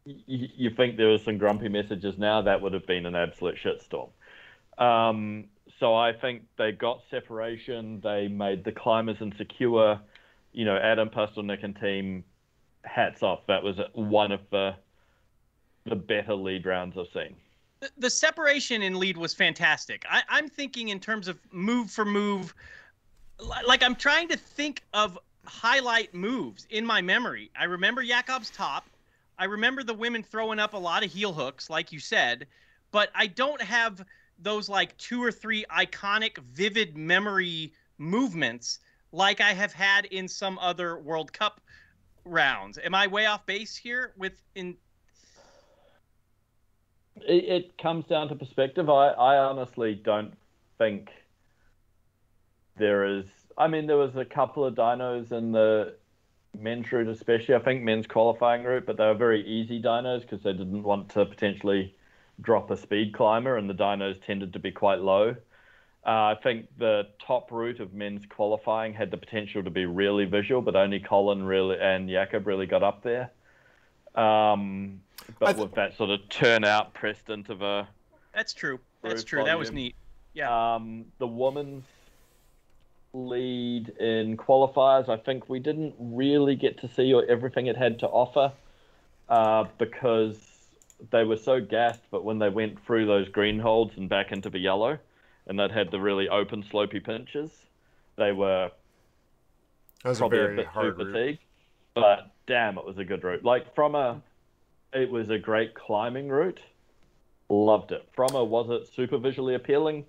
you think there were some grumpy messages now, that would have been an absolute shitstorm. So I think they got separation, they made the climbers insecure. You know, Adam, Pustelnik and team, hats off. That was one of the better lead rounds I've seen. The separation in lead was fantastic. I'm thinking in terms of move for move, like I'm trying to think of highlight moves in my memory. I remember Jakob's top. I remember the women throwing up a lot of heel hooks, like you said, but I don't have those like 2 or 3 iconic, vivid memory movements like I have had in some other World Cup rounds. Am I way off base here? It comes down to perspective. I honestly don't think there is... I mean, there was a couple of dinos in the men's route especially. I think men's qualifying route, but they were very easy dinos because they didn't want to potentially drop a speed climber, and the dinos tended to be quite low. I think the top route of men's qualifying had the potential to be really visual, but only Colin really and Jakob really got up there. But with that sort of turnout pressed into the... That's true. That's true. Volume. That was neat. Yeah. The women's lead in qualifiers, I think we didn't really get to see everything it had to offer because they were so gassed, but when they went through those green holds and back into the yellow, and that had the really open, slopey pinches, they were probably a bit too fatigued. But damn, it was a good route. Like, it was a great climbing route. Loved it. Was it super visually appealing?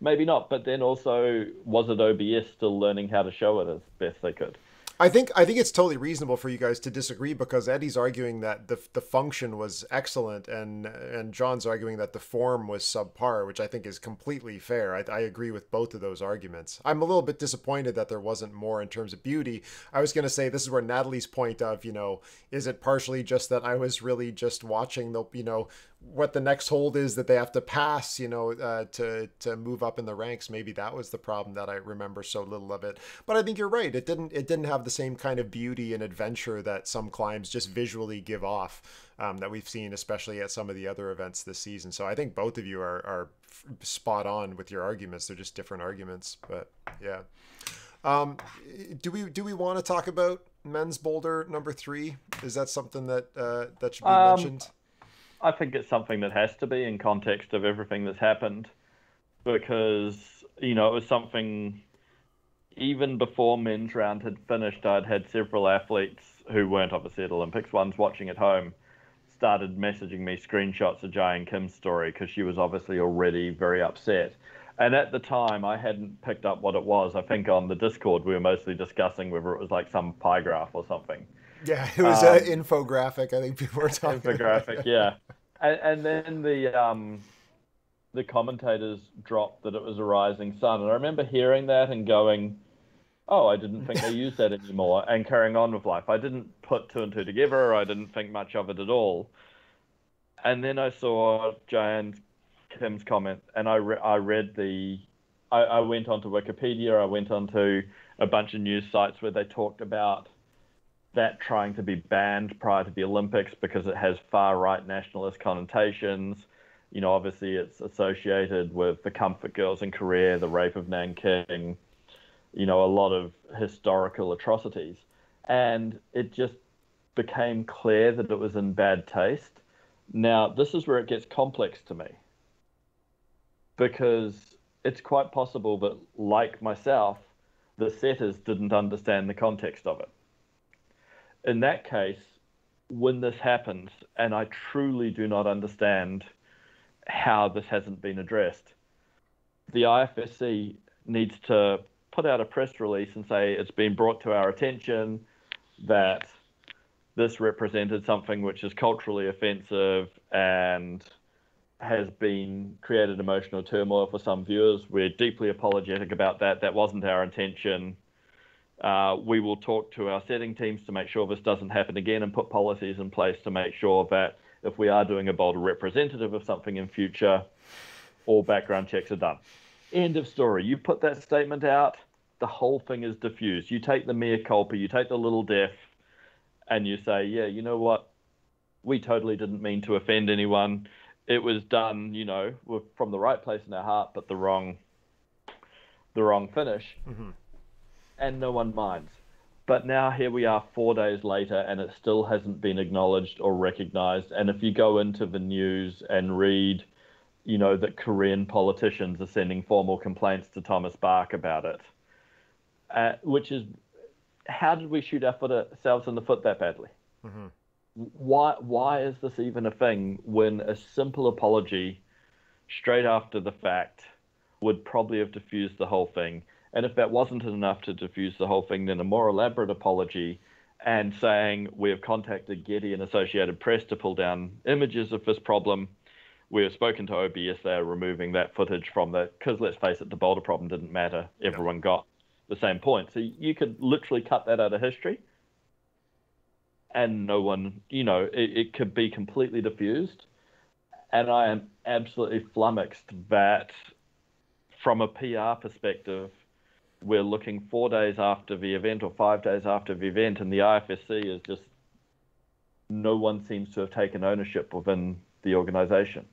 Maybe not. But then also, was it OBS still learning how to show it as best they could? I think it's totally reasonable for you guys to disagree, because Eddie's arguing that the function was excellent, and John's arguing that the form was subpar, which I think is completely fair. I agree with both of those arguments. I'm a little bit disappointed that there wasn't more in terms of beauty. I was going to say, this is where Natalie's point of, you know, is it partially just that I was really just watching the, you know, what the next hold is that they have to pass, you know, to move up in the ranks. Maybe that was the problem, that I remember so little of it. But I think you're right. It didn't have the same kind of beauty and adventure that some climbs just visually give off, that we've seen, especially at some of the other events this season. So I think both of you are spot on with your arguments. They're just different arguments, but yeah. Do we want to talk about men's boulder #3? Is that something that that should be mentioned? I think it's something that has to be in context of everything that's happened, because, you know, it was something even before men's round had finished. I'd had several athletes who weren't obviously at Olympics, ones watching at home, started messaging me screenshots of Jai and Kim's story, because she was obviously already very upset. And at the time, I hadn't picked up what it was. I think on the Discord, we were mostly discussing whether it was like some pie graph or something. Yeah, it was an infographic, I think people were talking infographic, about. Yeah. And then the commentators dropped that it was a rising sun. And I remember hearing that and going, oh, I didn't think they used that anymore, and carrying on with life. I didn't put two and two together. I didn't think much of it at all. And then I saw Jayan Kim's comment, and I went onto Wikipedia. I went onto a bunch of news sites where they talked about that trying to be banned prior to the Olympics because it has far-right nationalist connotations. You know, obviously it's associated with the Comfort Girls in Korea, the rape of Nanking, you know, a lot of historical atrocities. And it just became clear that it was in bad taste. Now, this is where it gets complex to me, because it's quite possible that, like myself, the setters didn't understand the context of it. In that case, when this happens, and I truly do not understand how this hasn't been addressed, the IFSC needs to put out a press release and say, it's been brought to our attention that this represented something which is culturally offensive and has been created emotional turmoil for some viewers. We're deeply apologetic about that. That wasn't our intention. We will talk to our setting teams to make sure this doesn't happen again, and put policies in place to make sure that if we are doing a boulder representative of something in future, all background checks are done. End of story. You put that statement out, the whole thing is diffused. You take the mea culpa, you take the little death, and you say, yeah, you know what? We totally didn't mean to offend anyone. It was done, you know, from the right place in our heart, but the wrong finish. Mm-hmm. And no one minds. But now here we are 4 days later, and it still hasn't been acknowledged or recognized. And if you go into the news and read, you know, that Korean politicians are sending formal complaints to Thomas Bach about it, which is, how did we shoot ourselves in the foot that badly? Mm-hmm. Why is this even a thing when a simple apology straight after the fact would probably have diffused the whole thing? And if that wasn't enough to diffuse the whole thing, then a more elaborate apology and saying, we have contacted Getty and Associated Press to pull down images of this problem. we were spoken to OBS, they are removing that footage from the, because let's face it, the Boulder problem didn't matter. Everyone got the same point. So you could literally cut that out of history and no one, you know, it could be completely diffused. And I am absolutely flummoxed that from a PR perspective, we're looking 4 days after the event or 5 days after the event, and the IFSC is just, no one seems to have taken ownership within the organization.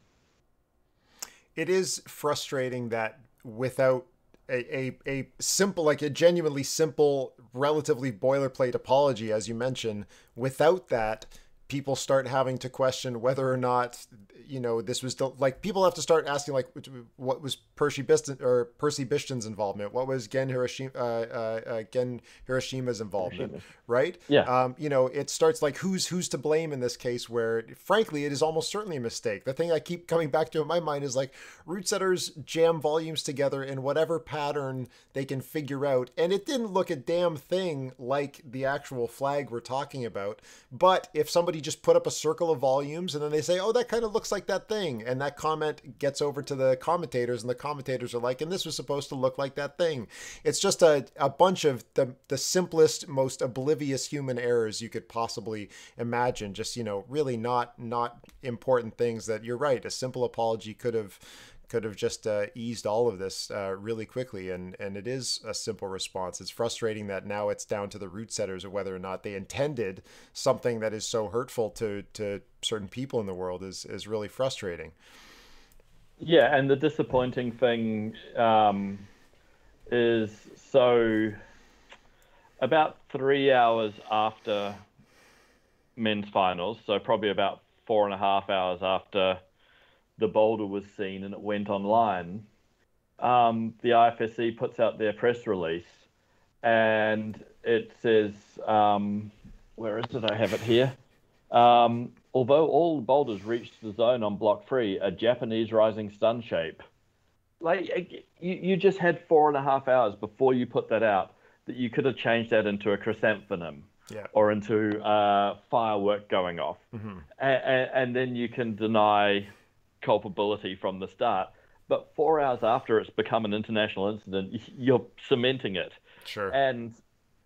It is frustrating that without a simple, like a genuinely simple, relatively boilerplate apology, as you mentioned, without that, people start having to question whether or not, you know, this was like, people have to start asking, like, what was Percy Bishton's involvement? What was Gen Hiroshima's involvement? Right? Yeah. You know, it starts like who's to blame in this case, where frankly, it is almost certainly a mistake. The thing I keep coming back to in my mind is like root setters jam volumes together in whatever pattern they can figure out. And it didn't look a damn thing like the actual flag we're talking about. But if somebody just put up a circle of volumes and then they say, oh, that kind of looks like that thing, and that comment gets over to the commentators, and the commentators are like, and this was supposed to look like that thing. It's just a bunch of the simplest, most oblivious human errors you could possibly imagine. Just, you know, really not important things that, you're right, a simple apology could have just eased all of this really quickly. And it is a simple response. It's frustrating that now it's down to the root setters of whether or not they intended something that is so hurtful to certain people in the world is really frustrating. Yeah, and the disappointing thing is, so about 3 hours after men's finals, so probably about 4.5 hours after the Boulder was seen and it went online, the IFSC puts out their press release and it says, where is it? I have it here. Although all boulders reached the zone on block 3, a Japanese rising sun shape. Like, you just had 4.5 hours before you put that out that you could have changed that into a chrysanthemum. Yeah. Or into firework going off. Mm-hmm. And then you can deny culpability from the start, but 4 hours after it's become an international incident, you're cementing it. Sure. And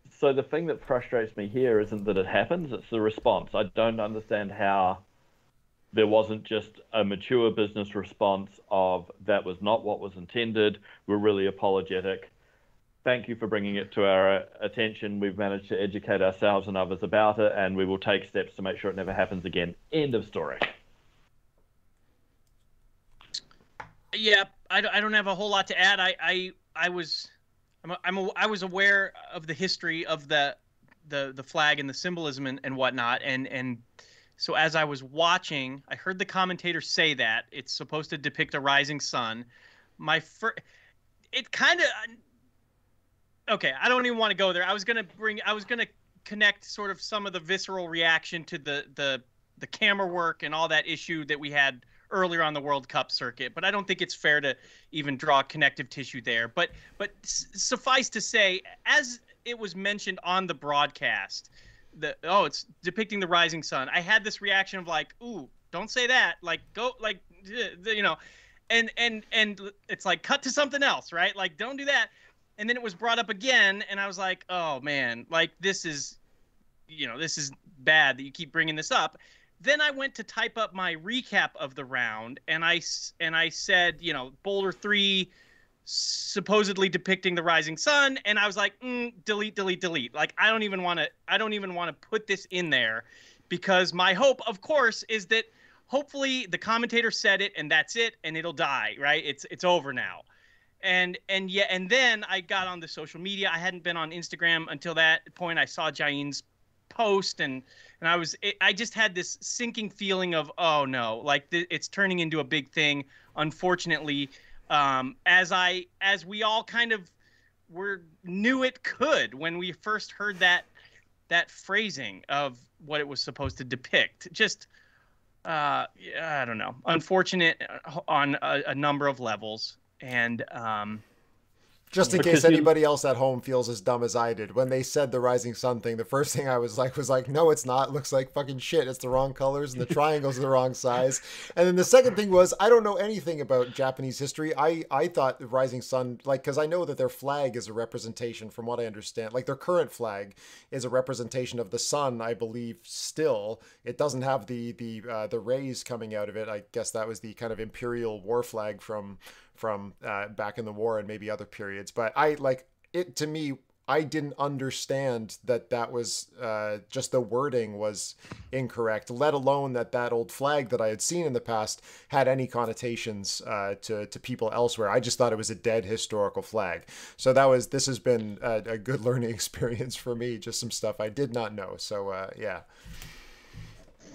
so the thing that frustrates me here isn't that it happens, it's the response. I don't understand how there wasn't just a mature business response of, that was not what was intended, we're really apologetic, thank you for bringing it to our attention, we've managed to educate ourselves and others about it, and we will take steps to make sure it never happens again. End of story. Yeah, I don't have a whole lot to add. I was aware of the history of the flag and the symbolism and whatnot, and so as I was watching, I heard the commentator say that it's supposed to depict a rising sun. It kind of, okay, I don't even want to go there. I was gonna connect sort of some of the visceral reaction to the camera work and all that issue that we had earlier on the World Cup circuit, but I don't think it's fair to even draw connective tissue there. But suffice to say, as it was mentioned on the broadcast, it's depicting the rising sun, I had this reaction of like, ooh, don't say that. Like, go, like, you know, and it's like, cut to something else, right? Like, don't do that. And then it was brought up again, and I was like, oh man, like this is bad that you keep bringing this up. Then I went to type up my recap of the round, and I said, you know, Boulder 3 supposedly depicting the rising sun, and I was like, delete. Like, I don't even want to put this in there, because my hope, of course, is that hopefully the commentator said it and that's it and it'll die, right? It's over now. And then I got on the social media. I hadn't been on Instagram until that point. I saw Jaen's post, and I just had this sinking feeling of, oh no, like it's turning into a big thing. Unfortunately, as we all kind of knew it could when we first heard that phrasing of what it was supposed to depict. Just I don't know, unfortunate on a number of levels, and Just in case anybody else at home feels as dumb as I did. When they said the Rising Sun thing, the first thing I was like, no, it's not. It looks like fucking shit. It's the wrong colors and the triangles are the wrong size. And then the second thing was, I don't know anything about Japanese history. I thought the Rising Sun, like, because I know that their flag is a representation, from what I understand. Like, their current flag is a representation of the sun, I believe, still. It doesn't have the rays coming out of it. I guess that was the kind of imperial war flag from back in the war and maybe other periods. But I like it, to me, I didn't understand that that was just the wording was incorrect, let alone that that old flag that I had seen in the past had any connotations to people elsewhere. I just thought it was a dead historical flag. So that was, this has been a good learning experience for me, just some stuff I did not know. So yeah.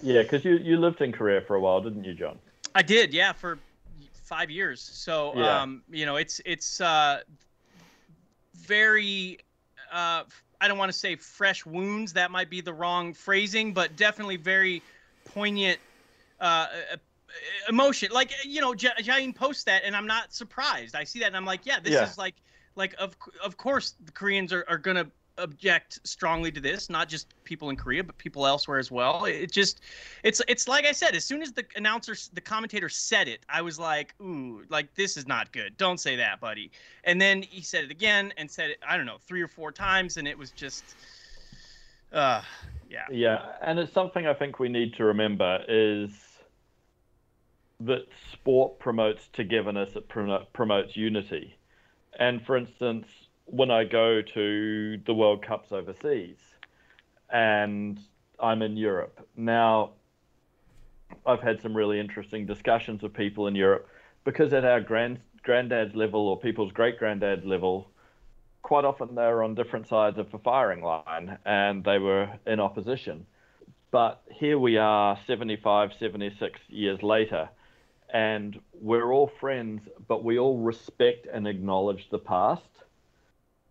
Yeah, because you lived in Korea for a while, didn't you, John? I did, yeah, for 5 years. So, yeah. You know, it's very, I don't want to say fresh wounds. That might be the wrong phrasing, but definitely very poignant emotion. Like, you know, Jaein posts that and I'm not surprised. I see that and I'm like, yeah, this is like of course the Koreans are going to object strongly to this, not just people in Korea, but people elsewhere as well. It just, it's like I said, as soon as the commentator said it, I was like, ooh, like this is not good. Don't say that, buddy. And then he said it again and said it, I don't know, 3 or 4 times. And it was just, yeah. Yeah. And it's something I think we need to remember is that sport promotes togetherness, it promotes unity. And for instance, when I go to the World Cups overseas and I'm in Europe. Now, I've had some really interesting discussions with people in Europe because at our granddad's level or people's great-granddad's level, quite often they were on different sides of the firing line and they were in opposition. But here we are 75, 76 years later and we're all friends, but we all respect and acknowledge the past.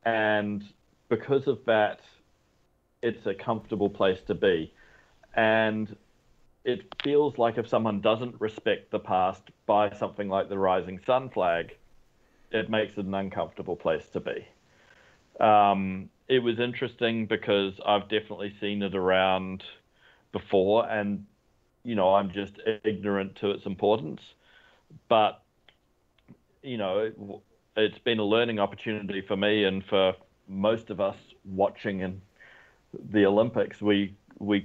And because of that, it's a comfortable place to be. And it feels like if someone doesn't respect the past by something like the Rising Sun flag, it makes it an uncomfortable place to be. It was interesting because I've definitely seen it around before and, you know, I'm just ignorant to its importance. But, you know, it's been a learning opportunity for me and for most of us watching in the Olympics. We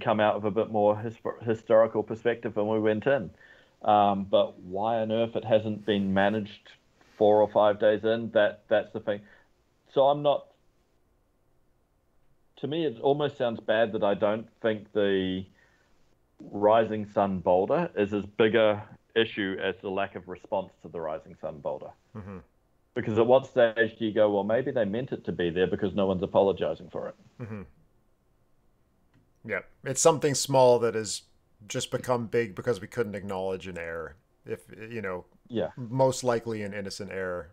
come out with a bit more historical perspective than we went in. But why on earth it hasn't been managed 4 or 5 days in, that's the thing. So I'm not... To me, it almost sounds bad that I don't think the Rising Sun Boulder is as big an issue as the lack of response to the Rising Sun Boulder. Mm-hmm. Because at what stage do you go, well, maybe they meant it to be there because no one's apologizing for it. Mm-hmm. Yeah. It's something small that has just become big because we couldn't acknowledge an error. If, you know, yeah, most likely an innocent error.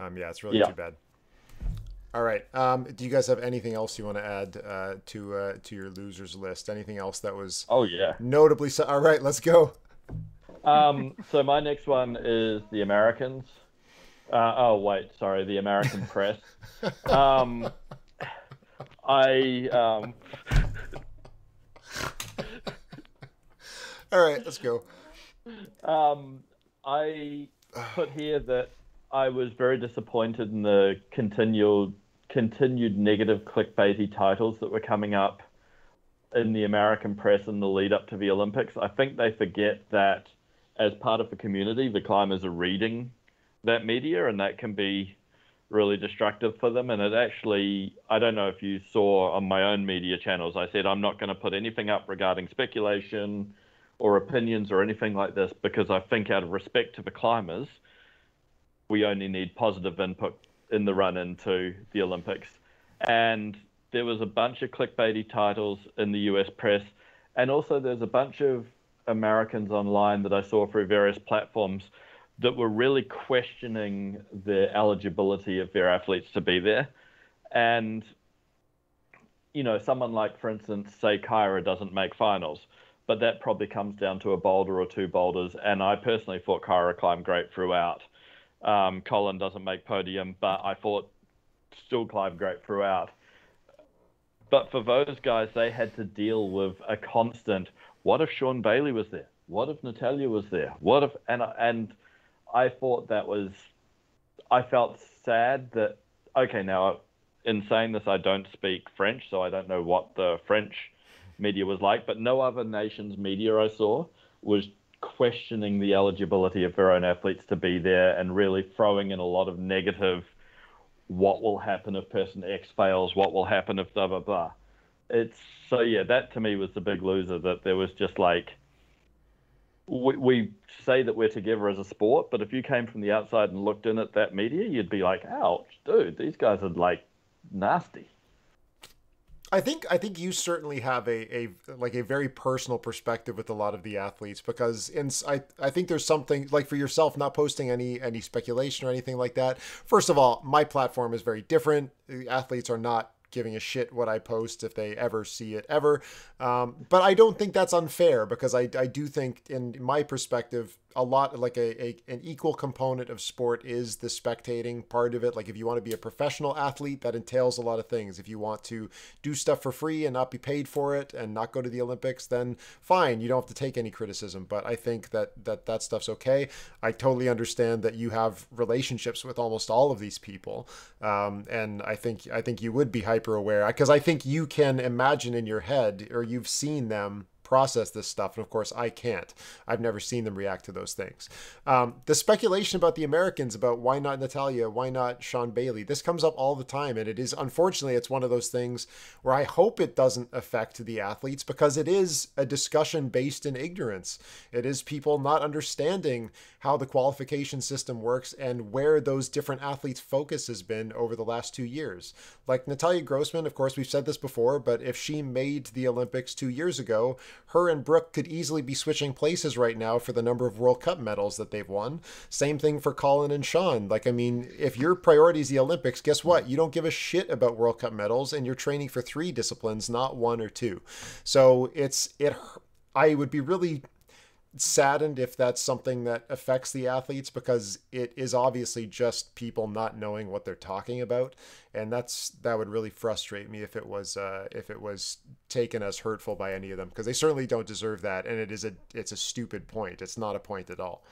Yeah, it's really too bad. All right. Do you guys have anything else you want to add to your losers list? Anything else that was notably... All right, let's go. So my next one is the Americans. Oh, wait, sorry, the American press. All right, let's go. I put here that I was very disappointed in the continued negative clickbaity titles that were coming up in the American press in the lead up to the Olympics. I think they forget that as part of the community, the climbers are reading that media, and that can be really destructive for them. And it actually, I don't know if you saw on my own media channels, I said I'm not going to put anything up regarding speculation or opinions or anything like this, because I think out of respect to the climbers, we only need positive input in the run into the Olympics. And there was a bunch of clickbaity titles in the US press, and also there's a bunch of Americans online that I saw through various platforms that were really questioning the eligibility of their athletes to be there. And, you know, someone like, for instance, say Kyra doesn't make finals, but that probably comes down to a boulder or 2 boulders. And I personally thought Kyra climbed great throughout. Colin doesn't make podium, but I thought still climbed great throughout. But for those guys, they had to deal with a constant, what if Sean Bailey was there? What if Natalia was there? What if... And I thought that was... I felt sad that... Okay, now, in saying this, I don't speak French, so I don't know what the French media was like, but no other nation's media I saw was questioning the eligibility of their own athletes to be there and really throwing in a lot of negative, what will happen if person X fails, what will happen if blah, blah, blah. It's, so, yeah, that to me was the big loser, that there was just like... We say that we're together as a sport, but if you came from the outside and looked in at that media, you'd be like, ouch, dude, these guys are like nasty. I think you certainly have a very personal perspective with a lot of the athletes, because I think there's something like, for yourself, not posting any speculation or anything like that. First of all, my platform is very different. The athletes are not giving a shit what I post, if they ever see it ever. But I don't think that's unfair, because I do think, in my perspective, a lot, like an equal component of sport is the spectating part of it. Like, if you want to be a professional athlete, that entails a lot of things. If you want to do stuff for free and not be paid for it and not go to the Olympics, then fine, you don't have to take any criticism. But I think that stuff's okay. I totally understand that you have relationships with almost all of these people, and I think you would be hyper aware, because I think you can imagine in your head, or you've seen them process this stuff. And of course I can't, I've never seen them react to those things. The speculation about the Americans, about why not Natalia, why not Sean Bailey, this comes up all the time. And it is, unfortunately, it's one of those things where I hope it doesn't affect the athletes, because it is a discussion based in ignorance. It is people not understanding how the qualification system works and where those different athletes' focus has been over the last 2 years. Like Natalia Grossman, of course, we've said this before, but if she made the Olympics 2 years ago, her and Brooke could easily be switching places right now for the number of World Cup medals that they've won. Same thing for Colin and Sean. Like, I mean, if your priority is the Olympics, guess what? You don't give a shit about World Cup medals, and you're training for 3 disciplines, not 1 or 2. So I would be really saddened if that's something that affects the athletes, because it is obviously just people not knowing what they're talking about, and that would really frustrate me if it was taken as hurtful by any of them, because they certainly don't deserve that. And it's a stupid point. It's not a point at all.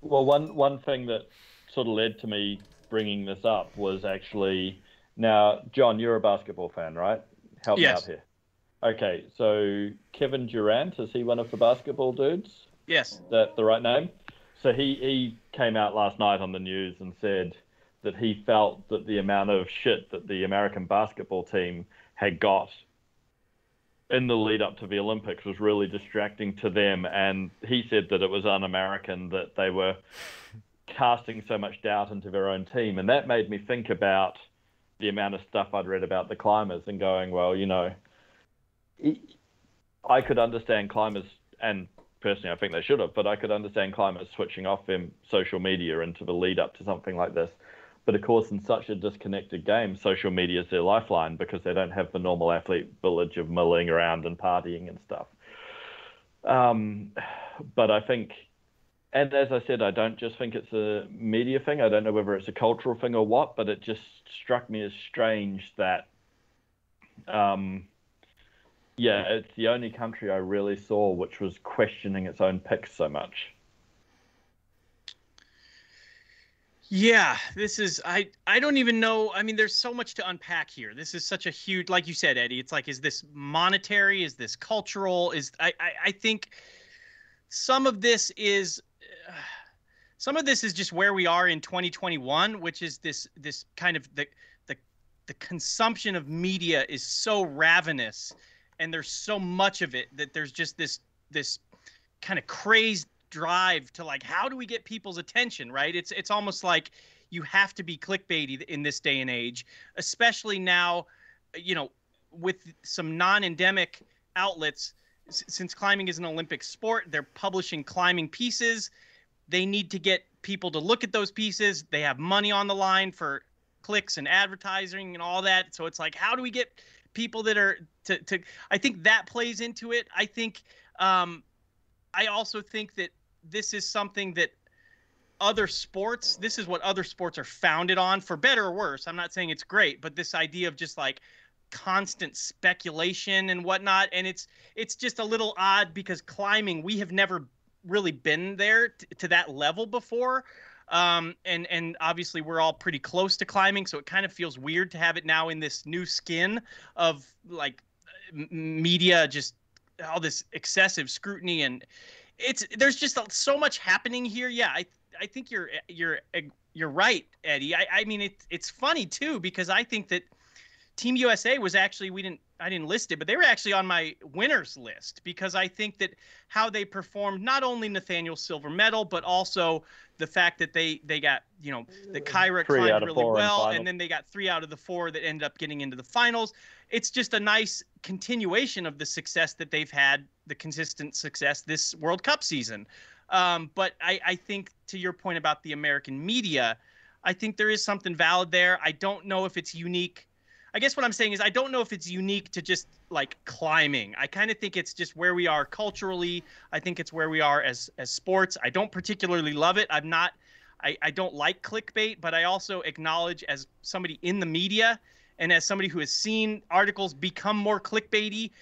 Well, one thing that sort of led to me bringing this up was actually, now, John, you're a basketball fan, right? Help me out here. Okay, so Kevin Durant, is he one of the basketball dudes? Yes. Is that the right name? So he came out last night on the news and said that he felt that the amount of shit that the American basketball team had got in the lead up to the Olympics was really distracting to them. And he said that it was un-American that they were casting so much doubt into their own team. And that made me think about the amount of stuff I'd read about the climbers and going, well, you know, I could understand climbers, and personally I think they should have, but I could understand climbers switching off their social media into the lead up to something like this. But of course, in such a disconnected game, social media is their lifeline, because they don't have the normal athlete village of milling around and partying and stuff. But I think, and as I said, I don't just think it's a media thing. I don't know whether it's a cultural thing or what, but it just struck me as strange that... yeah, it's the only country I really saw which was questioning its own picks so much. Yeah, this is, I don't even know. I mean, there's so much to unpack here. This is such a huge, like you said, Eddie, it's like, is this monetary? Is this cultural? I think some of this is... some of this is just where we are in 2021, which is this kind of the consumption of media is so ravenous. And there's so much of it that there's just this kind of crazed drive to, like, how do we get people's attention, right? It's almost like you have to be clickbaity in this day and age, especially now, you know, with some non-endemic outlets. Since climbing is an Olympic sport, they're publishing climbing pieces. They need to get people to look at those pieces. They have money on the line for clicks and advertising and all that. So it's like, how do we get people that are to I think that plays into it. I think I also think that this is something that other sports, this is what other sports are founded on, for better or worse. I'm not saying it's great, but this idea of just like constant speculation and whatnot. And it's just a little odd because climbing, we have never really been there to that level before. And obviously we're all pretty close to climbing, so it kind of feels weird to have it now in this new skin of like media, just all this excessive scrutiny. And there's just so much happening here. Yeah, I think you're right, Eddie. I mean, it's funny too, because I think that Team USA was actually, I didn't list it, but they were actually on my winners list, because I think that how they performed, not only Nathaniel's silver medal, but also the fact that they got, you know, the Kyra climbed really well, and then they got 3 out of the 4 that ended up getting into the finals. It's just a nice continuation of the success that they've had, the consistent success this World Cup season. But I think, to your point about the American media, I think there is something valid there. I don't know if it's unique. I guess what I'm saying is I don't know if it's unique to just like climbing. I kind of think it's just where we are culturally. I think it's where we are as sports. I don't particularly love it. I don't like clickbait, but I also acknowledge, as somebody in the media and as somebody who has seen articles become more clickbaity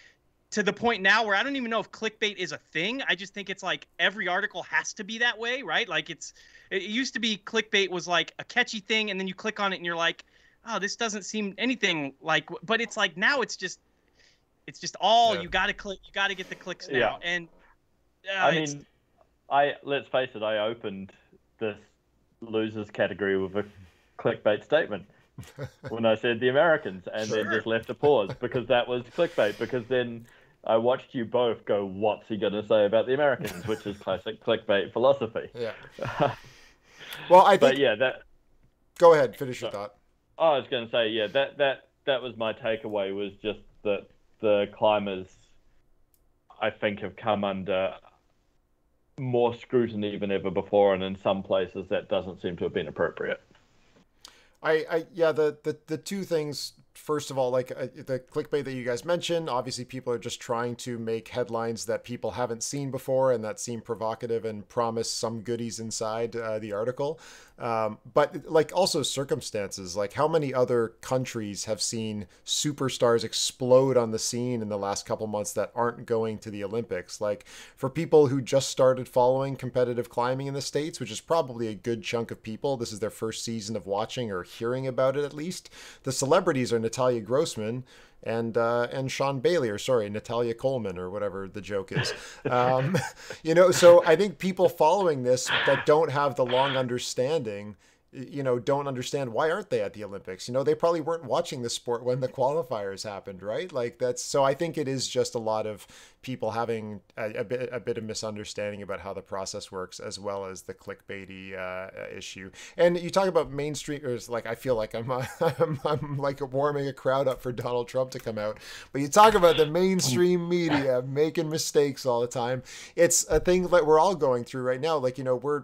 to the point now where I don't even know if clickbait is a thing. I just think it's like every article has to be that way, right? Like it used to be clickbait was like a catchy thing, and then you click on it and you're like, oh, this doesn't seem anything like, but it's like, now it's just all, yeah. You got to click, you got to get the clicks now. Yeah. And I mean, let's face it. I opened this losers category with a clickbait statement when I said the Americans, and sure. Then just left a pause because that was clickbait, because then I watched you both go, what's he going to say about the Americans, which is classic clickbait philosophy. Yeah. Well, I think, but yeah, go ahead, finish your thought. I was going to say, yeah, that was my takeaway, was just that the climbers, I think, have come under more scrutiny than ever before, and in some places that doesn't seem to have been appropriate. The two things, first of all, like the clickbait that you guys mentioned, obviously people are just trying to make headlines that people haven't seen before and that seem provocative and promise some goodies inside the article. But like also circumstances, like how many other countries have seen superstars explode on the scene in the last couple months that aren't going to the Olympics? Like for people who just started following competitive climbing in the States, which is probably a good chunk of people, this is their first season of watching or hearing about it at least. The celebrities are Natalia Grossman and Sean Bailey, or sorry, Natalia Coleman, or whatever the joke is. You know, so I think people following this that don't have the long understanding, you know, don't understand why aren't they at the Olympics? You know, they probably weren't watching the sport when the qualifiers happened, right? Like that's, so I think it is just a lot of people having a bit of misunderstanding about how the process works, as well as the clickbaity issue. And you talk about mainstreamers, like I feel like I'm like warming a crowd up for Donald Trump to come out, but you talk about the mainstream media making mistakes all the time. It's a thing that we're all going through right now. Like, you know, we're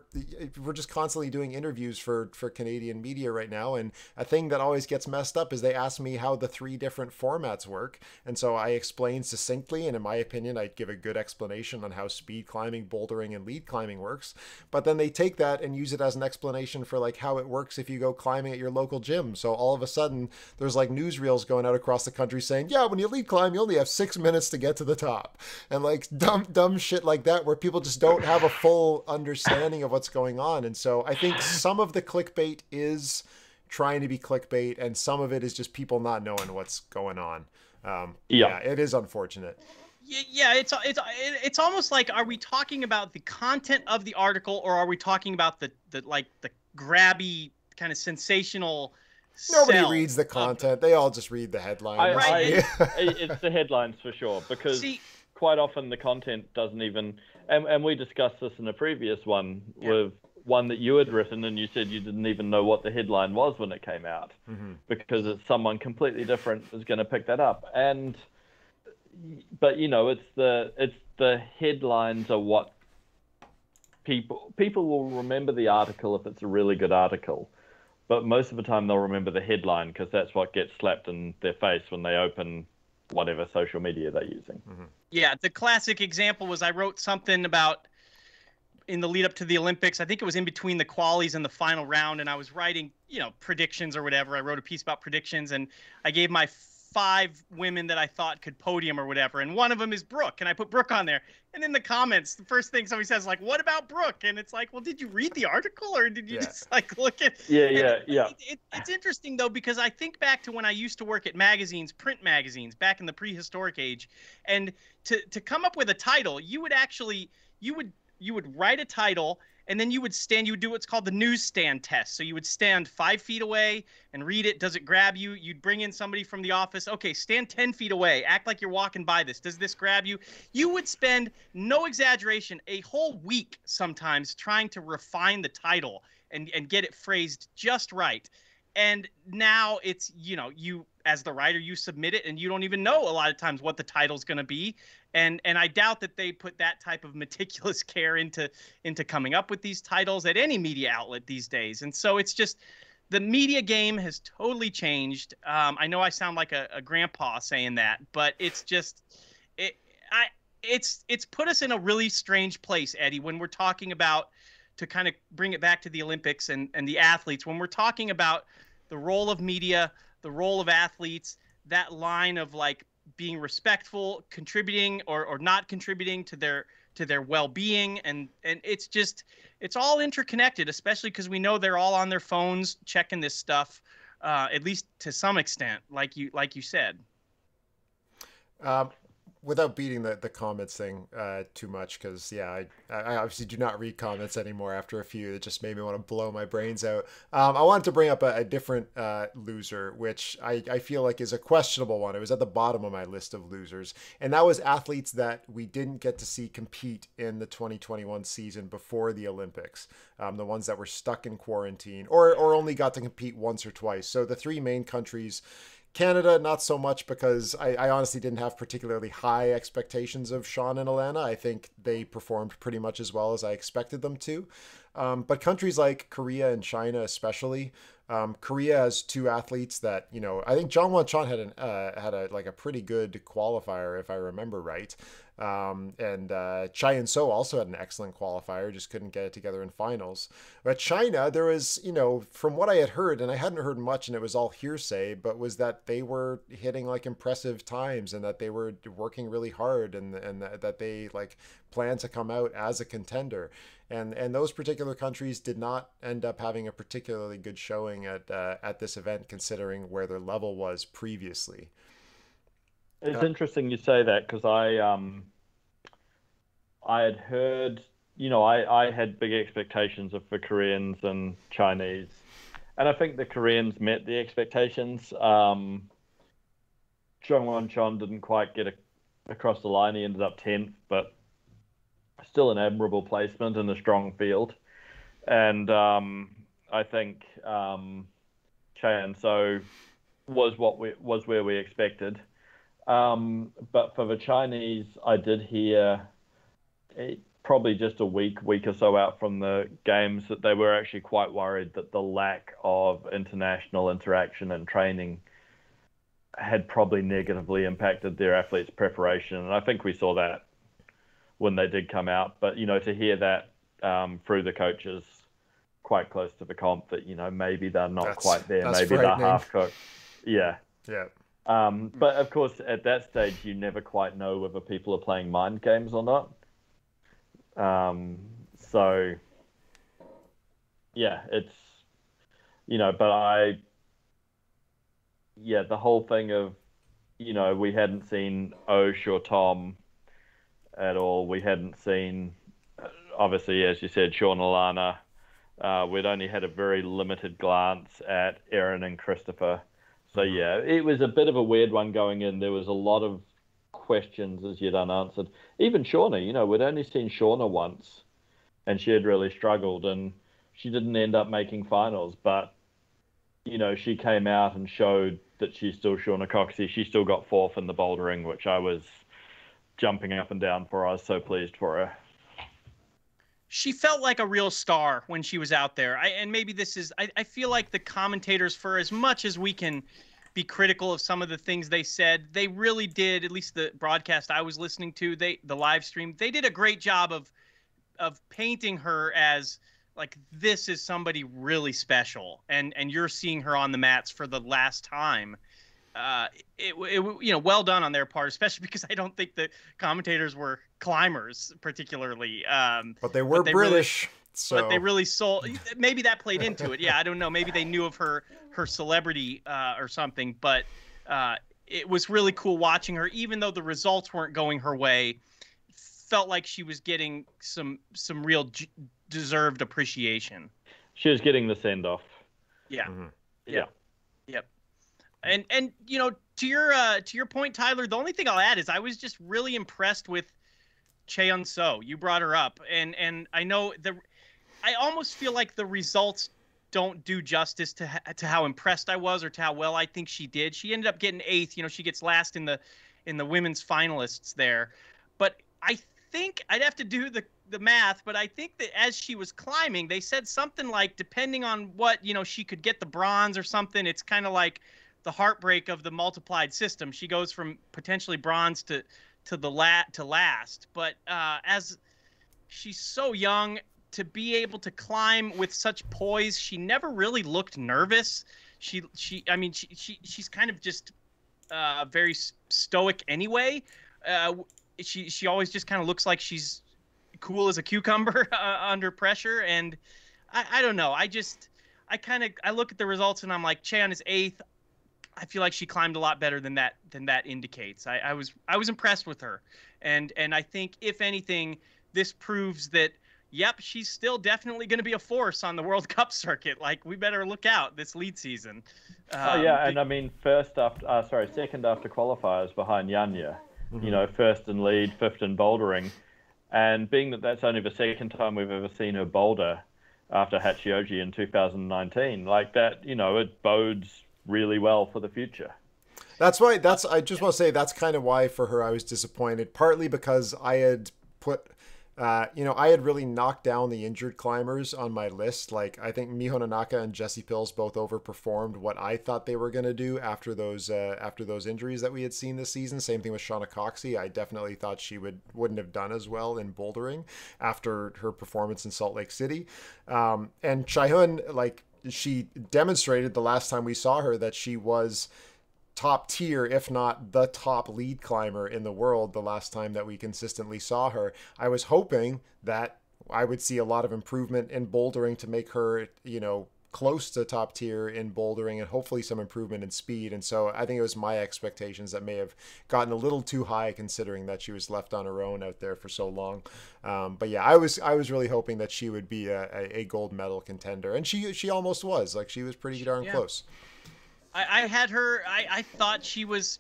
just constantly doing interviews for Canadian media right now, and a thing that always gets messed up is they ask me how the 3 different formats work, and so I explain succinctly, and in my opinion I'd give a good explanation on how speed climbing, bouldering, and lead climbing works, but then they take that and use it as an explanation for like how it works if you go climbing at your local gym. So all of a sudden there's like newsreels going out across the country saying, yeah, when you lead climb you only have 6 minutes to get to the top, and like dumb shit like that, where people just don't have a full understanding of what's going on. And so I think some of the clickbait is trying to be clickbait, and some of it is just people not knowing what's going on. Yeah, it is unfortunate. Yeah, it's almost like, are we talking about the content of the article, or are we talking about the grabby kind of sensational? Nobody reads the content; they all just read the headline. It's the headlines for sure, because quite often the content doesn't even. And we discussed this in a previous one, yeah, with one that you had written, and you said you didn't even know what the headline was when it came out, because it's someone completely different is going to pick that up. And but you know, it's the headlines are what people will remember. The article, if it's a really good article, but most of the time they'll remember the headline, because that's what gets slapped in their face when they open whatever social media they're using. Yeah, the classic example was I wrote something about in the lead up to the Olympics. I think it was in between the qualies and the final round, and I was writing, you know, predictions or whatever. I wrote a piece about predictions, and I gave my five women that I thought could podium or whatever, and one of them is Brooke, and I put Brooke on there. And in the comments, the first thing somebody says, like, what about Brooke? And it's like, well, did you read the article, or did you just like look at? It's interesting though, because I think back to when I used to work at magazines, print magazines, back in the prehistoric age, and to come up with a title, you would actually you would write a title. And then you would stand, you would do what's called the newsstand test. So you would stand 5 feet away and read it. Does it grab you? You'd bring in somebody from the office. Okay, stand 10 feet away. Act like you're walking by this. Does this grab you? You would spend, no exaggeration, a whole week sometimes trying to refine the title and get it phrased just right. And now it's, you know, you as the writer, you submit it and you don't even know a lot of times what the title's going to be. And I doubt that they put that type of meticulous care into coming up with these titles at any media outlet these days. And so it's just the media game has totally changed. I know I sound like a grandpa saying that, but it's just it's put us in a really strange place, Eddie, when we're talking about, to kind of bring it back to the Olympics and the athletes, when we're talking about the role of media, the role of athletes, that line of like being respectful, contributing or not contributing to their well-being. And it's just, it's all interconnected, especially because we know they're all on their phones checking this stuff, at least to some extent, like you said. Without beating the comments thing too much, because, yeah, I obviously do not read comments anymore after a few. That just made me want to blow my brains out. I wanted to bring up a different loser, which I feel like is a questionable one. It was at the bottom of my list of losers. And that was athletes that we didn't get to see compete in the 2021 season before the Olympics. The ones that were stuck in quarantine or only got to compete once or twice. So the three main countries... Canada, not so much, because I honestly didn't have particularly high expectations of Sean and Alannah. I think they performed pretty much as well as I expected them to. But countries like Korea and China especially, Korea has two athletes that, you know, I think John Won-Chon had a pretty good qualifier, if I remember right. And Chaeyon So also had an excellent qualifier, just couldn't get it together in finals. But China, there was, you know, from what I had heard, and I hadn't heard much and it was all hearsay, but was that they were hitting like impressive times and that they were working really hard and that they like plan to come out as a contender. And those particular countries did not end up having a particularly good showing at this event, considering where their level was previously. It's interesting you say that, because I had heard, you know, I had big expectations for Koreans and Chinese, and I think the Koreans met the expectations. John Won-Chon didn't quite get across the line. He ended up 10th, but still an admirable placement in a strong field. And I think Chaeyon So was where we expected. But for the Chinese, I did hear probably just a week or so out from the games that they were actually quite worried that the lack of international interaction and training had probably negatively impacted their athletes' preparation. And I think we saw that when they did come out. But, you know, to hear that through the coaches quite close to the comp that, you know, maybe they're not quite there, maybe they're half-cooked. Yeah. Yeah. But of course, at that stage, you never quite know whether people are playing mind games or not. So, yeah, it's, you know, but the whole thing of, you know, we hadn't seen Osh or Tom at all. We hadn't seen, obviously, as you said, Sean Alannah. We'd only had a very limited glance at Erin and Christopher. So, yeah, it was a bit of a weird one going in. There was a lot of questions as yet unanswered. Even Shauna, you know, we'd only seen Shauna once, and she had really struggled, and she didn't end up making finals. But, you know, she came out and showed that she's still Shauna Coxsey. She still got fourth in the bouldering, which I was jumping up and down for. I was so pleased for her. She felt like a real star when she was out there. I feel like the commentators, for as much as we can be critical of some of the things they said, they really did, at least the broadcast I was listening to, the live stream, they did a great job of of painting her as like, this is somebody really special, and you're seeing her on the mats for the last time. You know, well done on their part, especially because I don't think the commentators were climbers particularly. But they were British. So. But they really sold. Maybe that played into it. Yeah, I don't know. Maybe they knew of her celebrity or something. But it was really cool watching her, even though the results weren't going her way. Felt like she was getting some real deserved appreciation. She was getting the send off. Yeah. Mm-hmm. Yeah. Yep. And you know, to your point, Tyler, the only thing I'll add is I was just really impressed with Chaeyon So. You brought her up, and I know I almost feel like the results don't do justice to how impressed I was or to how well I think she did. She ended up getting 8th. You know, she gets last in the women's finalists there. But I think I'd have to do the math, but I think that as she was climbing, they said something like, depending on what, you know, she could get the bronze or something. It's kind of like the heartbreak of the multiplied system. She goes from potentially bronze to last. But as she's so young, to be able to climb with such poise, she never really looked nervous. She's kind of just very stoic anyway. She always just kind of looks like she's cool as a cucumber under pressure. And I don't know. I look at the results and I'm like, Chaeyon is 8th. I feel like she climbed a lot better than that indicates. I was impressed with her, and I think if anything, this proves that yep, she's still definitely going to be a force on the World Cup circuit. Like, we better look out this lead season. And I mean, second after qualifiers behind Janja, mm-hmm. You know, first in lead, fifth in bouldering, and being that that's only the second time we've ever seen her boulder after Hachioji in 2019, like that, you know, it bodes really well for the future. That's why I just want to say that's kind of why for her I was disappointed, partly because I had put I had really knocked down the injured climbers on my list. Like, I think Miho Nonaka and Jessie Pills both overperformed what I thought they were going to do after those injuries that we had seen this season. Same thing with Shauna Coxsey. I definitely thought she wouldn't have done as well in bouldering after her performance in Salt Lake City. And Chaeyon, like, she demonstrated the last time we saw her that she was top tier, if not the top lead climber in the world, the last time that we consistently saw her. I was hoping that I would see a lot of improvement in bouldering to make her, you know, close to top tier in bouldering, and hopefully some improvement in speed. And so I think it was my expectations that may have gotten a little too high, considering that she was left on her own out there for so long. But yeah, I was really hoping that she would be a gold medal contender, and she almost was. Like, she was pretty darn close. I had her. I thought she was.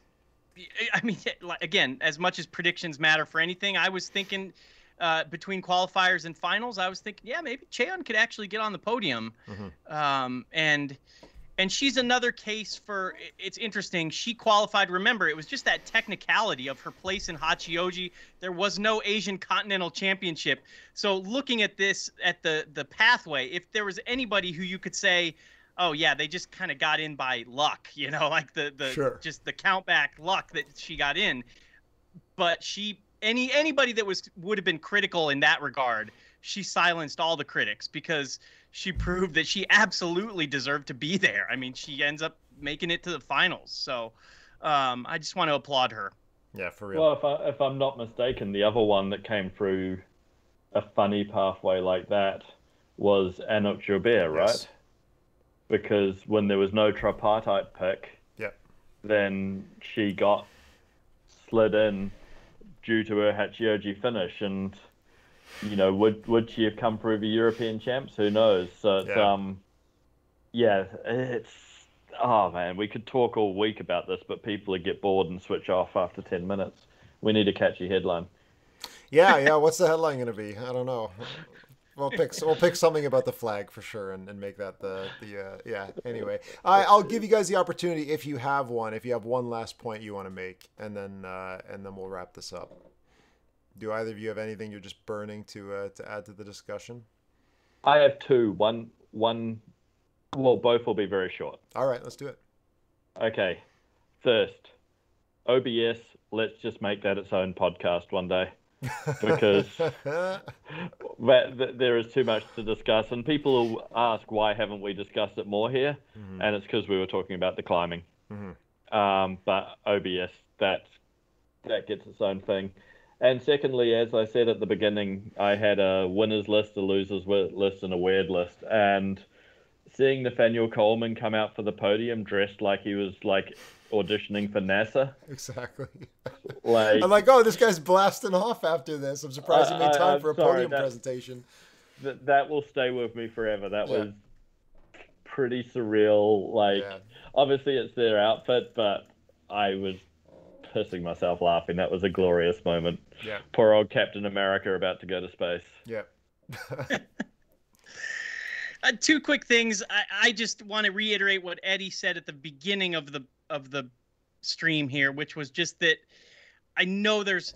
I mean, again, as much as predictions matter for anything, I was thinking, between qualifiers and finals, I was thinking, yeah, maybe Chaeyon could actually get on the podium. Mm-hmm. And she's another case for, it's interesting, she qualified. Remember, it was just that technicality of her place in Hachioji. There was no Asian Continental Championship. So looking at this, at the pathway, if there was anybody who you could say, oh yeah, they just kind of got in by luck, you know, like just the countback luck that she got in. But she, anybody that would have been critical in that regard, she silenced all the critics because she proved that she absolutely deserved to be there. I mean, she ends up making it to the finals. So I just want to applaud her. Yeah, for real. Well, if I'm not mistaken, the other one that came through a funny pathway like that was Anouk Joubert, right? Yes. Because when there was no tripartite pick, then she got slid in due to her Hachioji finish, and you know, would she have come through the European champs? Who knows? So it's, oh man, we could talk all week about this, but people would get bored and switch off after 10 minutes. We need a catchy headline. Yeah. What's the headline going to be? I don't know. We'll pick something about the flag for sure, and make that the. Anyway, I'll give you guys the opportunity if you have one. If you have one last point you want to make, and then we'll wrap this up. Do either of you have anything you're just burning to add to the discussion? I have two. One. Well, both will be very short. All right, let's do it. Okay. First, OBS. Let's just make that its own podcast one day. because there is too much to discuss. And people will ask, why haven't we discussed it more here? Mm-hmm. And it's because we were talking about the climbing. Mm-hmm. But OBS, that gets its own thing. And secondly, as I said at the beginning, I had a winner's list, a loser's list, and a weird list. And seeing Nathaniel Coleman come out for the podium dressed like he was like auditioning for NASA. Exactly. Like, I'm like, oh, this guy's blasting off after this. I'm surprised he made time for a podium presentation. That will stay with me forever. That was pretty surreal. Like, obviously it's their outfit, but I was pissing myself laughing. That was a glorious moment. Yeah. Poor old Captain America about to go to space. Yeah. Two quick things. I just want to reiterate what Eddie said at the beginning of the stream here, which was just that I know there's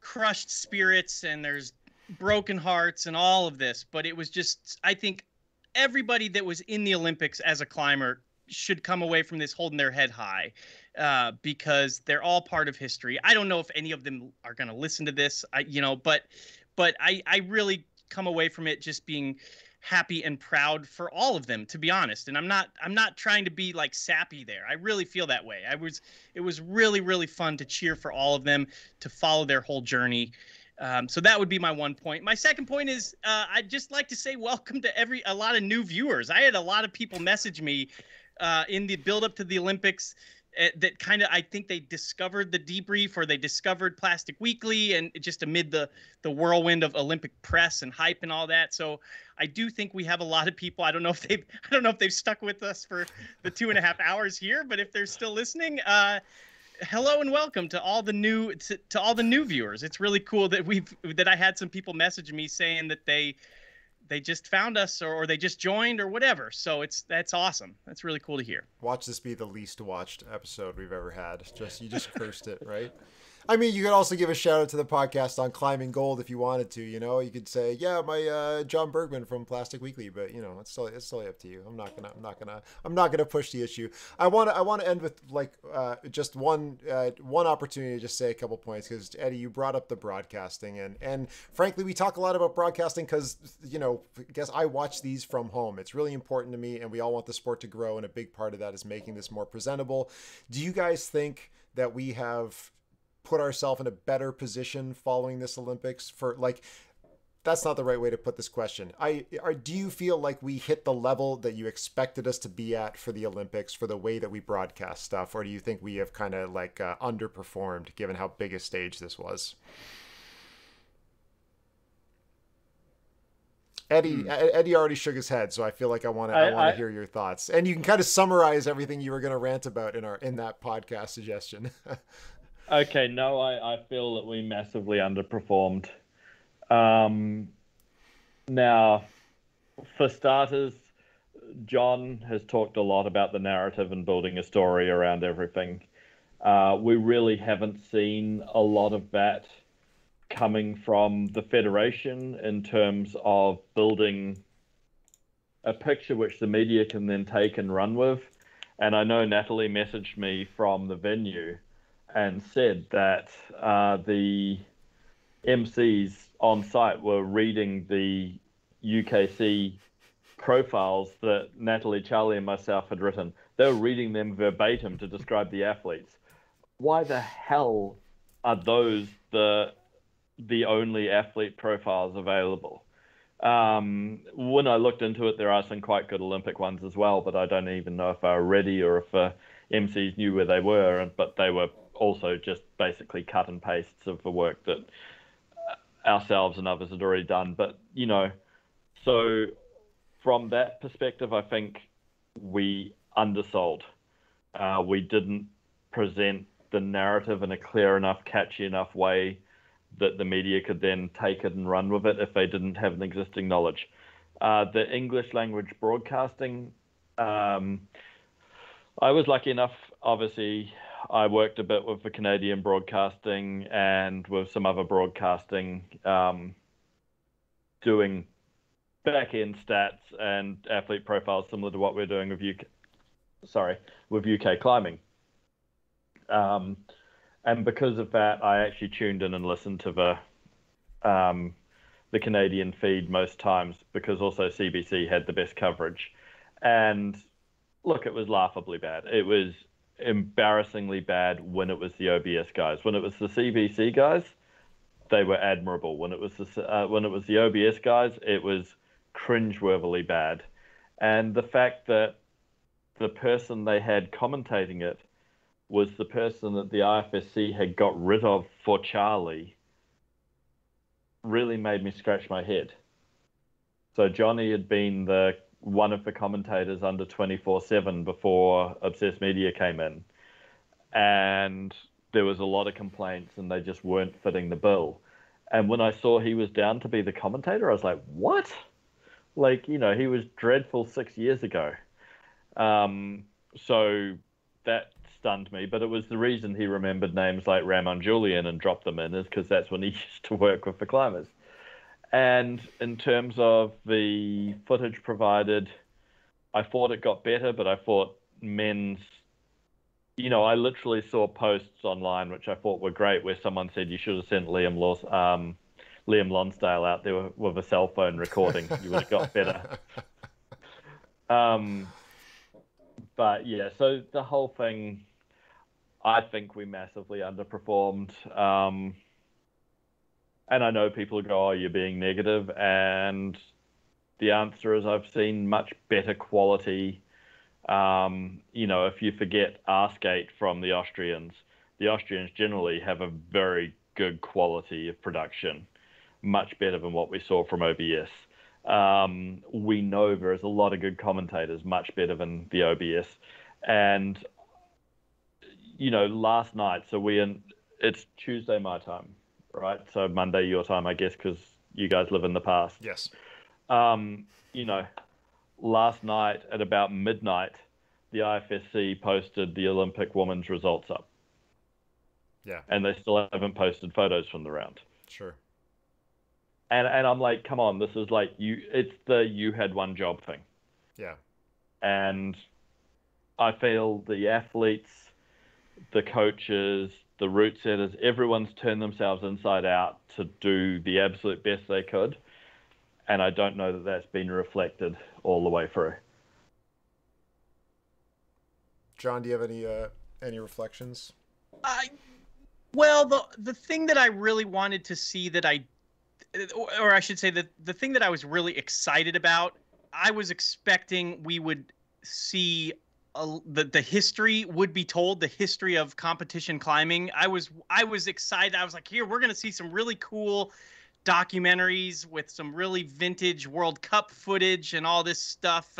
crushed spirits and there's broken hearts and all of this, but it was just, I think everybody that was in the Olympics as a climber should come away from this holding their head high, because they're all part of history. I don't know if any of them are going to listen to this, but I really come away from it just being happy and proud for all of them, to be honest. And I'm not trying to be like sappy there. I really feel that way. It was really, really fun to cheer for all of them, to follow their whole journey. So that would be my one point. My second point is, I'd just like to say welcome to a lot of new viewers. I had a lot of people message me in the build up to the Olympics that kind of, I think they discovered the debrief, or they discovered Plastic Weekly, and just amid the whirlwind of Olympic press and hype and all that. So I do think we have a lot of people. I don't know if they've stuck with us for the 2.5 hours here, but if they're still listening, hello and welcome to all the new viewers. It's really cool that I had some people message me saying that they just found us, or they just joined, or whatever. So that's awesome. That's really cool to hear. Watch this be the least watched episode we've ever had. You just cursed it, right? I mean, you could also give a shout out to the podcast on Climbing Gold if you wanted to. You know, you could say, yeah, my John Burgman from Plastic Weekly, but you know, it's still up to you. I'm not gonna push the issue. I want to end with like just one opportunity to just say a couple points, because Eddie, you brought up the broadcasting, and frankly, we talk a lot about broadcasting because, you know, I guess I watch these from home. It's really important to me, and we all want the sport to grow, and a big part of that is making this more presentable. Do you guys think that we have put ourselves in a better position following this Olympics for, like, that's not the right way to put this question. Do you feel like we hit the level that you expected us to be at for the Olympics, for the way that we broadcast stuff? Or do you think we have kind of like underperformed given how big a stage this was? Eddie already shook his head, so I feel like I want to hear your thoughts, and you can kind of summarize everything you were going to rant about in that podcast suggestion. Okay, no, I feel that we massively underperformed. Now, for starters, John has talked a lot about the narrative and building a story around everything. We really haven't seen a lot of that coming from the Federation in terms of building a picture which the media can then take and run with. And I know Natalie messaged me from the venue and said that the MCs on site were reading the UKC profiles that Natalie, Charlie, and myself had written. They were reading them verbatim to describe the athletes. Why the hell are those the only athlete profiles available? When I looked into it, there are some quite good Olympic ones as well, but I don't even know if they were ready or if MCs knew where they were, but they were also just basically cut and pastes of the work that ourselves and others had already done. But, you know, so from that perspective, I think we undersold. We didn't present the narrative in a clear enough, catchy enough way that the media could then take it and run with it if they didn't have an existing knowledge. The English language broadcasting, I was lucky enough, obviously, I worked a bit with the Canadian broadcasting and with some other broadcasting, doing back-end stats and athlete profiles similar to what we're doing with UK climbing. And because of that, I actually tuned in and listened to the the Canadian feed most times, because also CBC had the best coverage. And look, it was laughably bad. It was embarrassingly bad when it was the OBS guys. When it was the CBC guys, they were admirable. When it was the OBS guys, it was cringeworthily bad. And the fact that the person they had commentating it was the person that the IFSC had got rid of for Charlie really made me scratch my head. So Johnny had been one of the commentators under 24/7 before Obsessed Media came in. And there was a lot of complaints and they just weren't fitting the bill. And when I saw he was down to be the commentator, I was like, what? Like, you know, he was dreadful 6 years ago. So that stunned me, but it was the reason he remembered names like Ramon Julian and dropped them in, is because that's when he used to work with the climbers. And in terms of the footage provided, I thought it got better, but I thought men's, you know, I literally saw posts online, which I thought were great, where someone said you should have sent Liam Lonsdale out there with a cell phone recording. You would have got better. But yeah, so the whole thing, I think we massively underperformed. And I know people go, oh, you're being negative. And the answer is I've seen much better quality. You know, if you forget Arsgate from the Austrians generally have a very good quality of production, much better than what we saw from OBS. We know there's a lot of good commentators, much better than the OBS. And, you know, last night, so it's Tuesday my time, right? So Monday your time, I guess, because you guys live in the past. Yes. You know, last night at about midnight, the IFSC posted the Olympic women's results up. Yeah. And they still haven't posted photos from the round. Sure. And I'm like, come on, this is like it's the you had one job thing. Yeah. And I feel the athletes, the coaches, the route setters, everyone's turned themselves inside out to do the absolute best they could. And I don't know that that's been reflected all the way through. John, do you have any reflections? Well, the thing that I really wanted to see that or I should say that the thing that I was really excited about, I was expecting we would see the history would be told, the history of competition climbing. I was excited. I was like, here, we're going to see some really cool documentaries with some really vintage World Cup footage and all this stuff.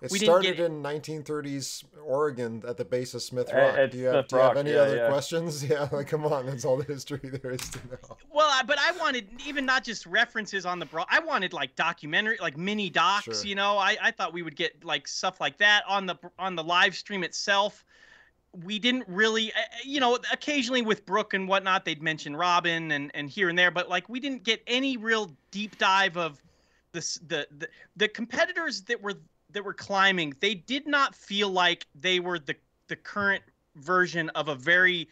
It started in 1930s Oregon at the base of Smith Rock. Do you have any other questions? Yeah, like, come on, that's all the history there is to know. Well, but I wanted even not just references on the broad. I wanted like documentary, like mini docs. Sure. You know, I thought we would get like stuff like that on the live stream itself. We didn't really, you know, occasionally with Brooke and whatnot, they'd mention Robin and here and there, but like we didn't get any real deep dive of the competitors that were climbing. They did not feel like they were the current version of a very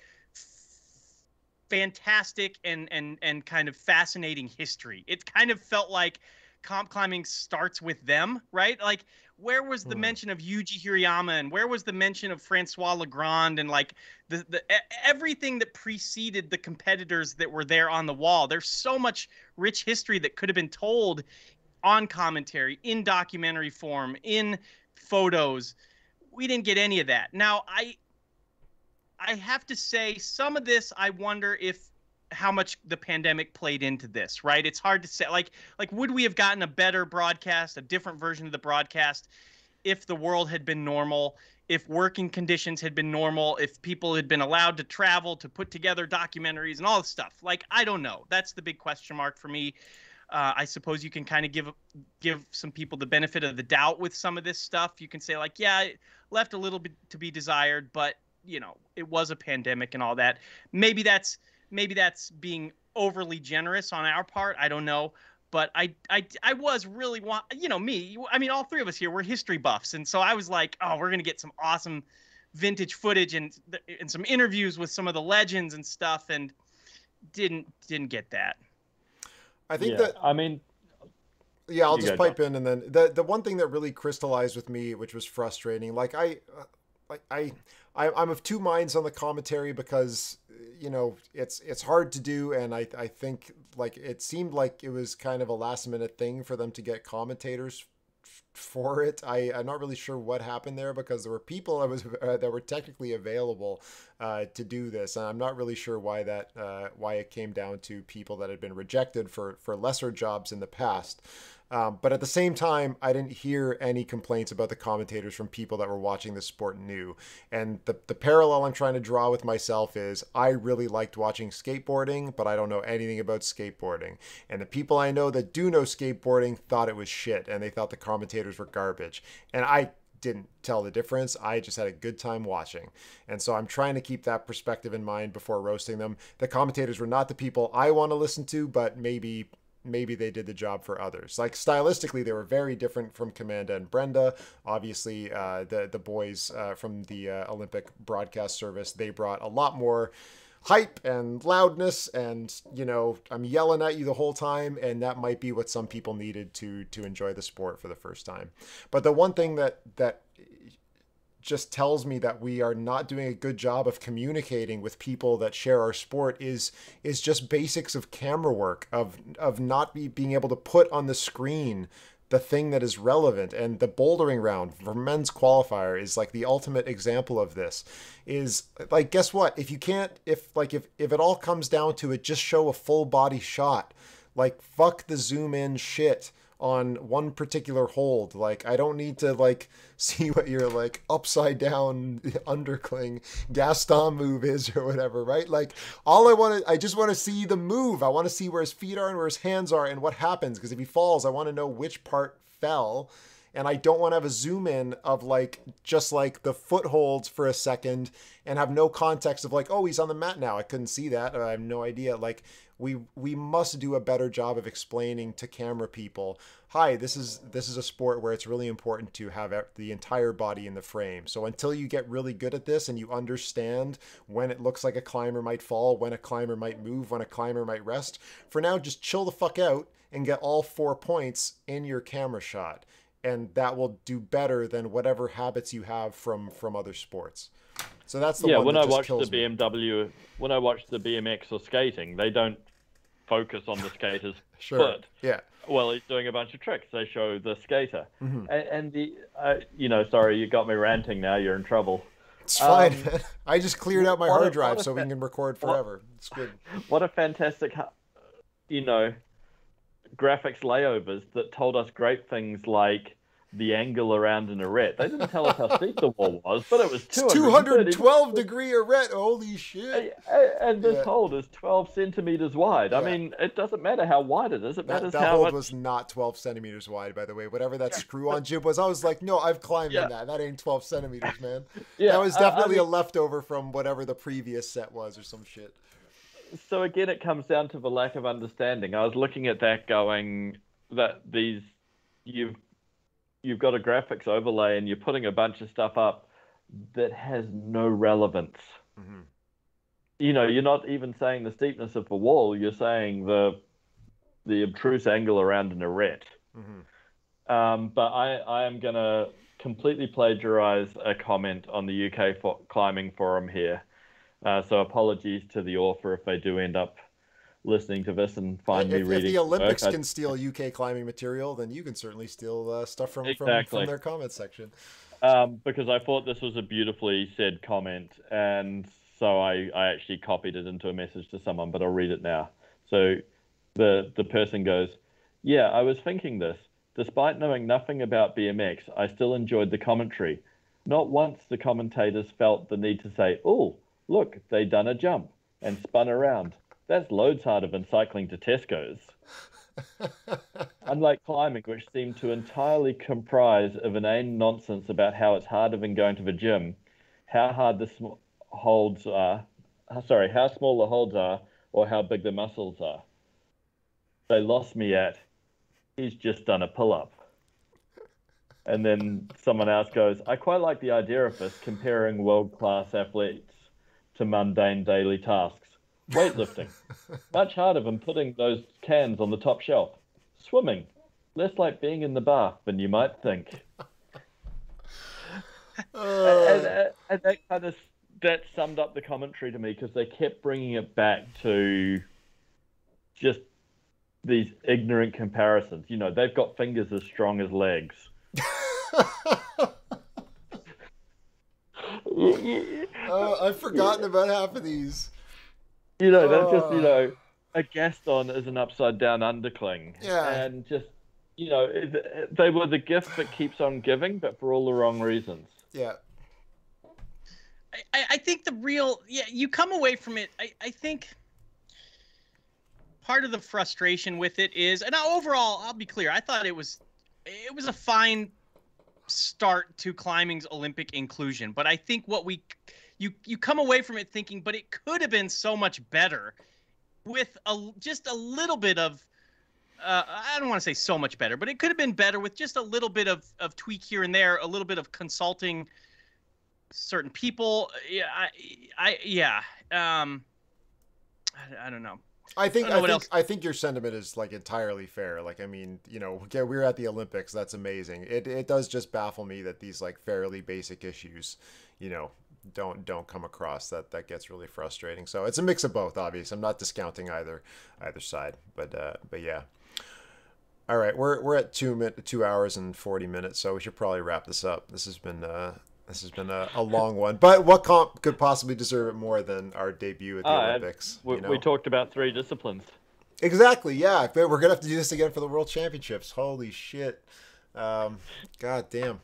fantastic and kind of fascinating history. It kind of felt like comp climbing starts with them, right? Like, where was the mention of Yuji Hirayama, and where was the mention of Francois Legrand, and like the everything that preceded the competitors that were there on the wall? There's so much rich history that could have been told on commentary, in documentary form, in photos. We didn't get any of that. Now, I have to say, some of this, I wonder how much the pandemic played into this, right? It's hard to say. Like, would we have gotten a better broadcast, a different version of the broadcast, if the world had been normal, if working conditions had been normal, if people had been allowed to travel to put together documentaries and all this stuff? Like, I don't know. That's the big question mark for me. I suppose you can kind of give some people the benefit of the doubt with some of this stuff. You can say, like, yeah, it left a little bit to be desired, but, you know, it was a pandemic and all that. Maybe that's being overly generous on our part. I don't know. But I was really you know, me. I mean, all three of us here were history buffs. And so I was like, oh, we're going to get some awesome vintage footage and some interviews with some of the legends and stuff. And didn't get that. I think that, I mean, I'll just pipe in. And then the one thing that really crystallized with me, which was frustrating, like I'm of two minds on the commentary because, you know, it's hard to do. And I think like, it seemed like it was kind of a last minute thing for them to get commentators for it. I'm not really sure what happened there because there were people that were technically available to do this, and I'm not really sure why that why it came down to people that had been rejected for lesser jobs in the past. But at the same time, I didn't hear any complaints about the commentators from people that were watching this sport new. And the parallel I'm trying to draw with myself is I really liked watching skateboarding, but I don't know anything about skateboarding. And the people I know that do know skateboarding thought it was shit, and they thought the commentators were garbage. And I didn't tell the difference. I just had a good time watching. And so I'm trying to keep that perspective in mind before roasting them. The commentators were not the people I want to listen to, but maybe they did the job for others. Like stylistically, they were very different from Comanda and Brenda. Obviously, the boys from the Olympic broadcast service, they brought a lot more hype and loudness and, you know, I'm yelling at you the whole time. And that might be what some people needed to enjoy the sport for the first time. But the one thing that just tells me that we are not doing a good job of communicating with people that share our sport is just basics of camera work, of not being able to put on the screen the thing that is relevant. And the bouldering round for men's qualifier is like the ultimate example of this. Is like, guess what? If you can't, if it all comes down to it, just show a full body shot. Like, fuck the zoom in shit on one particular hold. Like, I don't need to like see what your like upside down undercling Gaston move is or whatever, right? Like, all I just want to see the move. I want to see where his feet are and where his hands are and what happens, because if he falls, I want to know which part fell. And I don't want to have a zoom in of like just like the footholds for a second and have no context of like, oh, he's on the mat now, I couldn't see that, I have no idea. Like, we must do a better job of explaining to camera people, hi, this is a sport where it's really important to have the entire body in the frame. So until you get really good at this and you understand when it looks like a climber might fall, when a climber might move, when a climber might rest, for now, just chill the fuck out and get all 4 points in your camera shot. And that will do better than whatever habits you have from other sports. So that's the one that just kills me. When I watch the BMX or skating, they don't focus on the skater's foot. Yeah. Well, he's doing a bunch of tricks. They show the skater, and the you know, sorry, you got me ranting now. You're in trouble. It's fine. I just cleared out my hard drive so we can record forever. It's good. What a fantastic, you know, graphics layovers that told us great things like the angle around an arete. They didn't tell us how steep the wall was, but it was 212 degree arete. Holy shit. And this hold is 12 centimeters wide. I mean, it doesn't matter how wide it is. It matters that how hold was not 12 centimeters wide, by the way. Whatever that screw-on jib was, I was like, no, I've climbed in that. That ain't 12 centimeters, man. That was definitely a leftover from whatever the previous set was or some shit. So again, it comes down to the lack of understanding. I was looking at that going, that these, you've got a graphics overlay and you're putting a bunch of stuff up that has no relevance. You know, you're not even saying the steepness of the wall. You're saying the obtruse angle around an arete. But I am going to completely plagiarize a comment on the UK climbing forum here. So apologies to the author if they do end up listening to this and find me reading. If the Olympics can steal UK climbing material, then you can certainly steal stuff from their comment section. Because I thought this was a beautifully said comment, and so I actually copied it into a message to someone, but I'll read it now. So the person goes, yeah, I was thinking this. Despite knowing nothing about BMX, I still enjoyed the commentary. Not once the commentators felt the need to say, oh, look, they done a jump and spun around. That's loads harder than cycling to Tesco's. Unlike climbing, which seemed to entirely comprise of inane nonsense about how it's harder than going to the gym, how hard the holds are, sorry, how small the holds are, or how big the muscles are. They lost me at, he's just done a pull-up. And then someone else goes, I quite like the idea of this, comparing world-class athletes to mundane daily tasks. Weightlifting, much harder than putting those cans on the top shelf. Swimming, less like being in the bath than you might think. And that kind of that summed up the commentary to me, because they kept bringing it back to just these ignorant comparisons. You know, they've got fingers as strong as legs. I've forgotten about half of these. You know, that's just, you know, a Gaston is an upside down underling. Yeah. And just, you know, they were the gift that keeps on giving, but for all the wrong reasons. Yeah. I think the real, yeah, you come away from it. I think part of the frustration with it is, and overall, I'll be clear, I thought it was a fine start to climbing's Olympic inclusion. But I think what you come away from it thinking, but it could have been so much better with just a little bit of, I don't want to say so much better, but it could have been better with just a little bit of tweak here and there, a little bit of consulting certain people. Yeah, I don't know. I think your sentiment is like entirely fair. Like, I mean, you know, yeah, we're at the Olympics. That's amazing. It does just baffle me that these like fairly basic issues, you know, don't come across. That gets really frustrating. So it's a mix of both, obviously. I'm not discounting either side, but yeah. All right, we're at 2 hours and 40 minutes, so we should probably wrap this up. This has been a long one, but what comp could possibly deserve it more than our debut at the Olympics? You know? We talked about 3 disciplines. Exactly, yeah. We're going to have to do this again for the World Championships. Holy shit. God damn.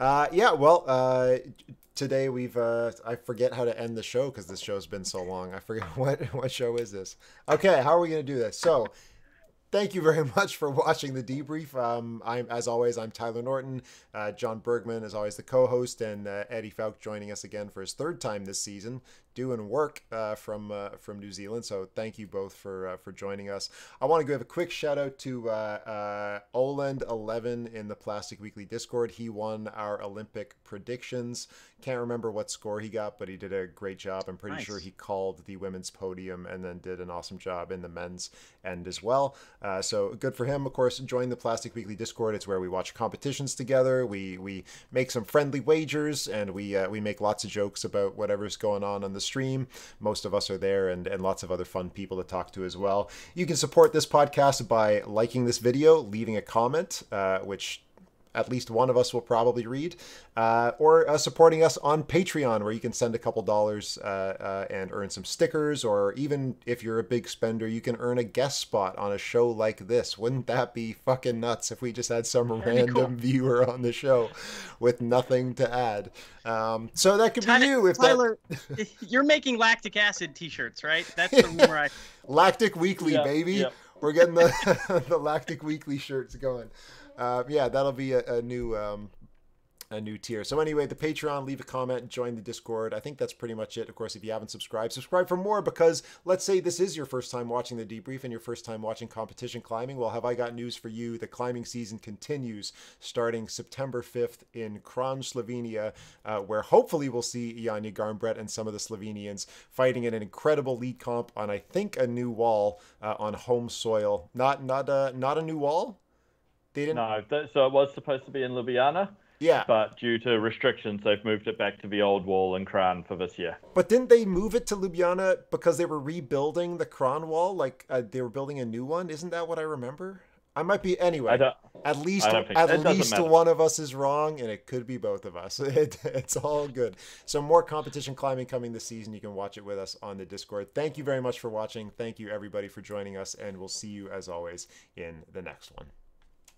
Yeah, well, today we've I forget how to end the show because this show's been so long. I forget what show is this. Okay, how are we going to do this? So thank you very much for watching the debrief. As always, I'm Tyler Norton. John Burgman is always the co-host, and Eddie Fowke joining us again for his 3rd time this season, doing work from New Zealand. So thank you both for joining us. I want to give a quick shout out to Oland11 in the Plastic Weekly Discord. He won our Olympic predictions. Can't remember what score he got, but he did a great job. I'm pretty sure he called the women's podium and then did an awesome job in the men's end as well. So good for him. Of course, join the Plastic Weekly Discord. It's where we watch competitions together. We make some friendly wagers, and we make lots of jokes about whatever's going on the stream. Most of us are there, and lots of other fun people to talk to as well. You can support this podcast by liking this video, leaving a comment, which at least one of us will probably read, or supporting us on Patreon, where you can send a couple dollars and earn some stickers, or even if you're a big spender, you can earn a guest spot on a show like this. Wouldn't that be fucking nuts if we just had some random viewer on the show with nothing to add? So that could be you. If Tyler, you're making lactic acid t-shirts, right? That's the rumor. Lactic Weekly, yeah, baby. Yeah. We're getting the, the Lactic Weekly shirts going. Yeah, that'll be a new tier. So anyway, the Patreon, leave a comment, join the Discord. I think that's pretty much it. Of course, if you haven't subscribed, subscribe for more, because let's say this is your first time watching the debrief and your first time watching competition climbing. Well, have I got news for you? The climbing season continues starting September 5th in Kranj, Slovenia, where hopefully we'll see Janja Garnbrett and some of the Slovenians fighting in an incredible lead comp on, I think, a new wall on home soil. Not a new wall. No, so it was supposed to be in Ljubljana. Yeah. But due to restrictions, they've moved it back to the old wall in Kranj for this year. But didn't they move it to Ljubljana because they were rebuilding the Kranj wall? Like, they were building a new one? Isn't that what I remember? I might be, anyway. At least one of us is wrong, and it could be both of us. It's all good. So more competition climbing coming this season. You can watch it with us on the Discord. Thank you very much for watching. Thank you, everybody, for joining us, and we'll see you, as always, in the next one.